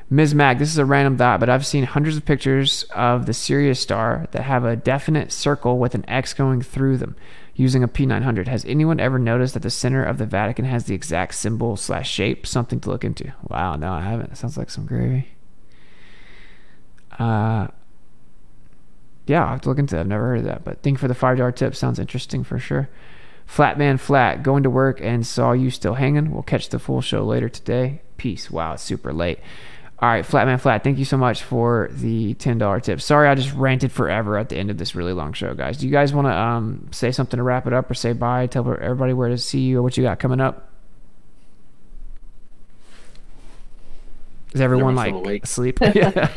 Miz Mag, this is a random thought, but I've seen hundreds of pictures of the Sirius star that have a definite circle with an X going through them using a P nine hundred. Has anyone ever noticed that the center of the Vatican has the exact symbol slash shape? Something to look into. Wow, no, I haven't. That sounds like some gravy. Uh, yeah, I'll have to look into that. I've never heard of that, but thank you for the five dollar tip. Sounds interesting for sure. Flat man flat, going to work and saw you still hanging. We'll catch the full show later today. Peace. Wow, it's super late. All right, Flatman Flat, thank you so much for the ten dollar tip. Sorry, I just ranted forever at the end of this really long show, guys. Do you guys want to um, say something to wrap it up or say bye, tell everybody where to see you or what you got coming up? Is everyone, like, awake? Asleep? Yeah.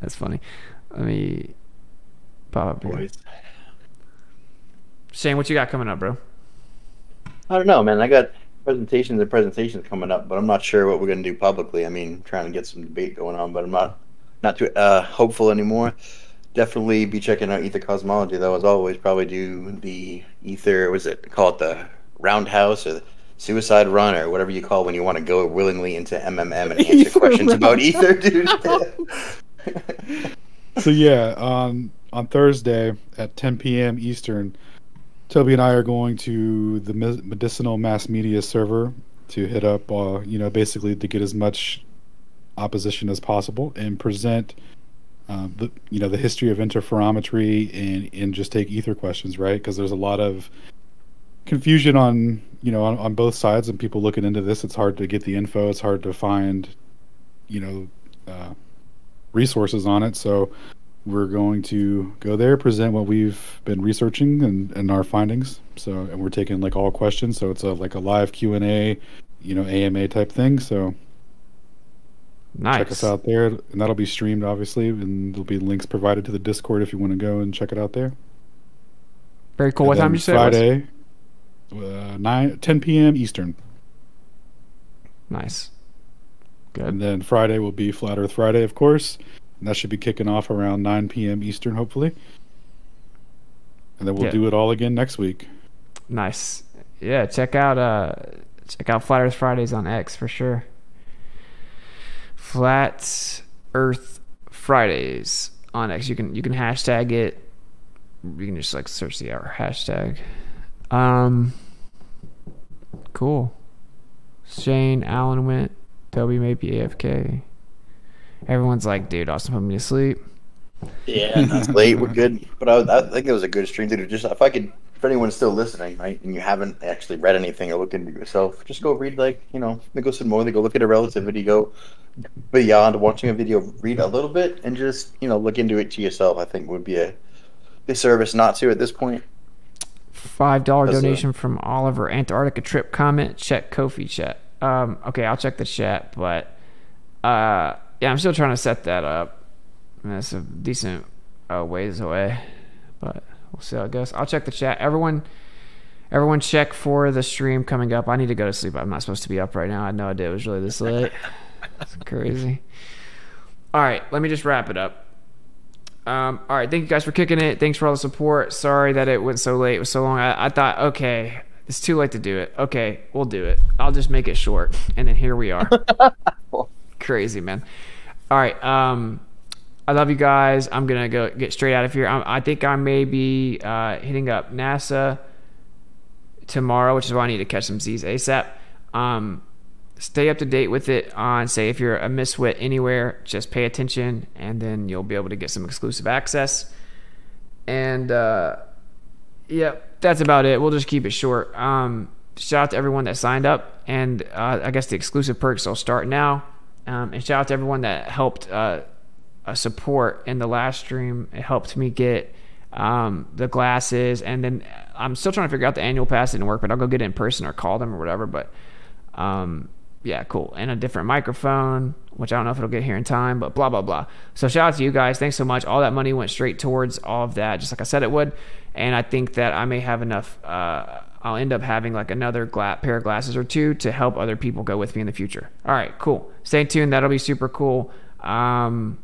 That's funny. Let me Pop boys. Shane, what you got coming up, bro? I don't know, man. I got presentations and presentations coming up, but I'm not sure what we're going to do publicly. I mean, I'm trying to get some debate going on, but I'm not not too uh, hopeful anymore. Definitely be checking out Ether Cosmology, though, as always. Probably do the Ether, was it called the Roundhouse or the Suicide Run or whatever you call when you want to go willingly into M M M and answer questions about Ether, dude. So, yeah, um, on Thursday at ten p.m. Eastern, Toby and I are going to the Medicinal Mass Media server to hit up, uh, you know, basically to get as much opposition as possible and present, uh, the, you know, the history of interferometry and, and just take ether questions, right? Because there's a lot of confusion on, you know, on, on both sides, and people looking into this. It's hard to get the info. It's hard to find, you know, uh, resources on it. So we're going to go there, present what we've been researching and, and our findings. So, and we're taking like all questions. So it's a, like a live Q and A, you know, A M A type thing. So nice. Check us out there, and that'll be streamed obviously. And there'll be links provided to the Discord if you want to go and check it out there. Very cool. And what time you say? Friday, uh, nine, ten p.m. Eastern. Nice. Good. And then Friday will be Flat Earth Friday, of course. And that should be kicking off around nine p.m. Eastern, hopefully. And then we'll yeah. do it all again next week. Nice. Yeah, check out uh, check out Flat Earth Fridays on X for sure. Flat Earth Fridays on X. You can you can hashtag it. You can just like search the hour hashtag. Um. Cool. Shane Allen went. Toby may be A F K. Everyone's like, dude, Austin put me to sleep. Yeah, not late. We're good. But I, was, I think it was a good stream, dude. Just if I could, if anyone's still listening, right, and you haven't actually read anything or looked into yourself, just go read, like, you know, go some more. They go look at a relativity, go beyond watching a video, read a little bit, and just, you know, look into it to yourself. I think would be a the service not to at this point. Five dollar donation a... from Oliver Antarctica trip comment. Check Ko-fi chat. Um, okay, I'll check the chat, but uh. yeah, I'm still trying to set that up. I mean, that's a decent uh, ways away, but we'll see how it goes. I'll check the chat. Everyone, everyone, check for the stream coming up. I need to go to sleep. I'm not supposed to be up right now. I had no idea it was really this late. It's crazy. All right, let me just wrap it up. Um, all right, thank you guys for kicking it. Thanks for all the support. Sorry that it went so late. It was so long. I, I thought, okay, it's too late to do it. Okay, we'll do it. I'll just make it short, and then here we are. Crazy, man. All right, um I love you guys. I'm gonna go get straight out of here. I'm, I think I may be uh hitting up NASA tomorrow, which is why I need to catch some Z's ASAP. Um stay up to date with it on, say, if you're a Miswit anywhere, just pay attention, and then you'll be able to get some exclusive access. And uh yeah, that's about it. We'll just keep it short. Um shout out to everyone that signed up, and uh I guess the exclusive perks will start now. Um, and shout out to everyone that helped uh, uh, support in the last stream. It helped me get um, the glasses. And then I'm still trying to figure out the annual pass. It didn't work, but I'll go get it in person or call them or whatever. But, um, yeah, cool. And a different microphone, which I don't know if it'll get here in time, but blah, blah, blah. So shout out to you guys. Thanks so much. All that money went straight towards all of that, just like I said it would. And I think that I may have enough. Uh, I'll end up having like another gla- pair of glasses or two to help other people go with me in the future. All right, cool. Stay tuned. That'll be super cool. Um,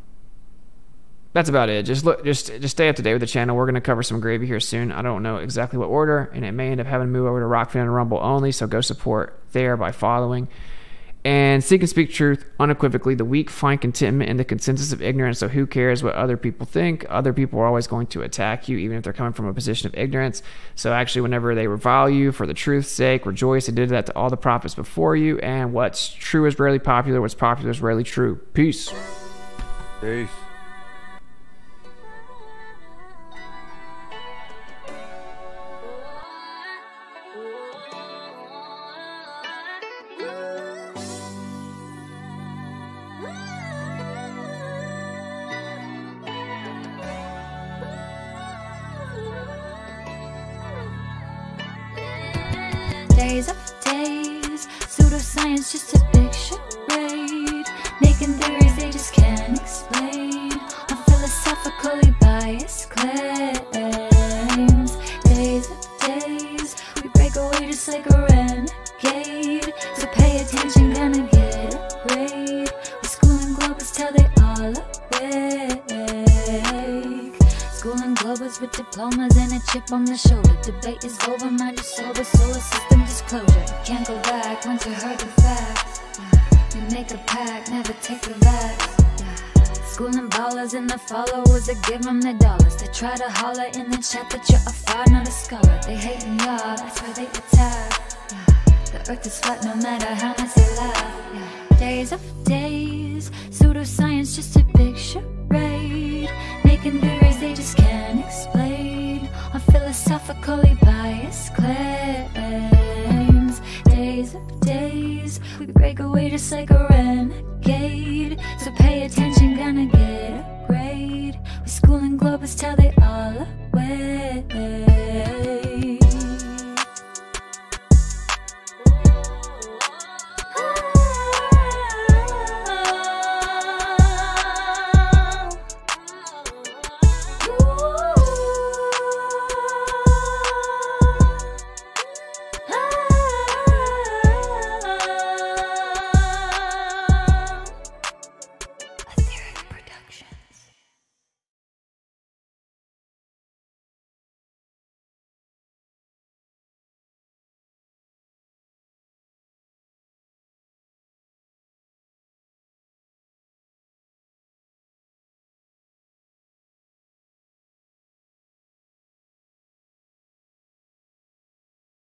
that's about it. Just look, just just stay up to date with the channel. We're going to cover some gravy here soon. I don't know exactly what order, and it may end up having to move over to Rokfin and Rumble only, so go support there by following. And seek and speak truth unequivocally. The weak find contentment in the consensus of ignorance, so who cares what other people think? Other people are always going to attack you, even if they're coming from a position of ignorance. So actually, whenever they revile you for the truth's sake, rejoice. They did that to all the prophets before you. And what's true is rarely popular. What's popular is rarely true. Peace. Peace. Days of days, pseudoscience just a big charade, making theories they just can't explain, a philosophically biased claim. It's like a renegade, so pay attention, gonna get laid. With Schooling Globers till they all awake. Schooling Globers with diplomas and a chip on the shoulder. Debate is over, mind is sober, solar system disclosure. Can't go back once you heard the facts. You make a pact, never take the vax. Schooling ballers and the followers, I give them their dollars. They try to holler in the chat that you're a fraud, not a scholar. They hate me all, that's why they attack. Yeah. The earth is flat no matter how much they laugh. Yeah. Days of days, pseudoscience just a big charade. Making theories they just can't explain. On philosophically biased claims. Days of days, we break away just like a renegade. So pay attention, gonna get a grade. We're Schooling Globers till they all awake.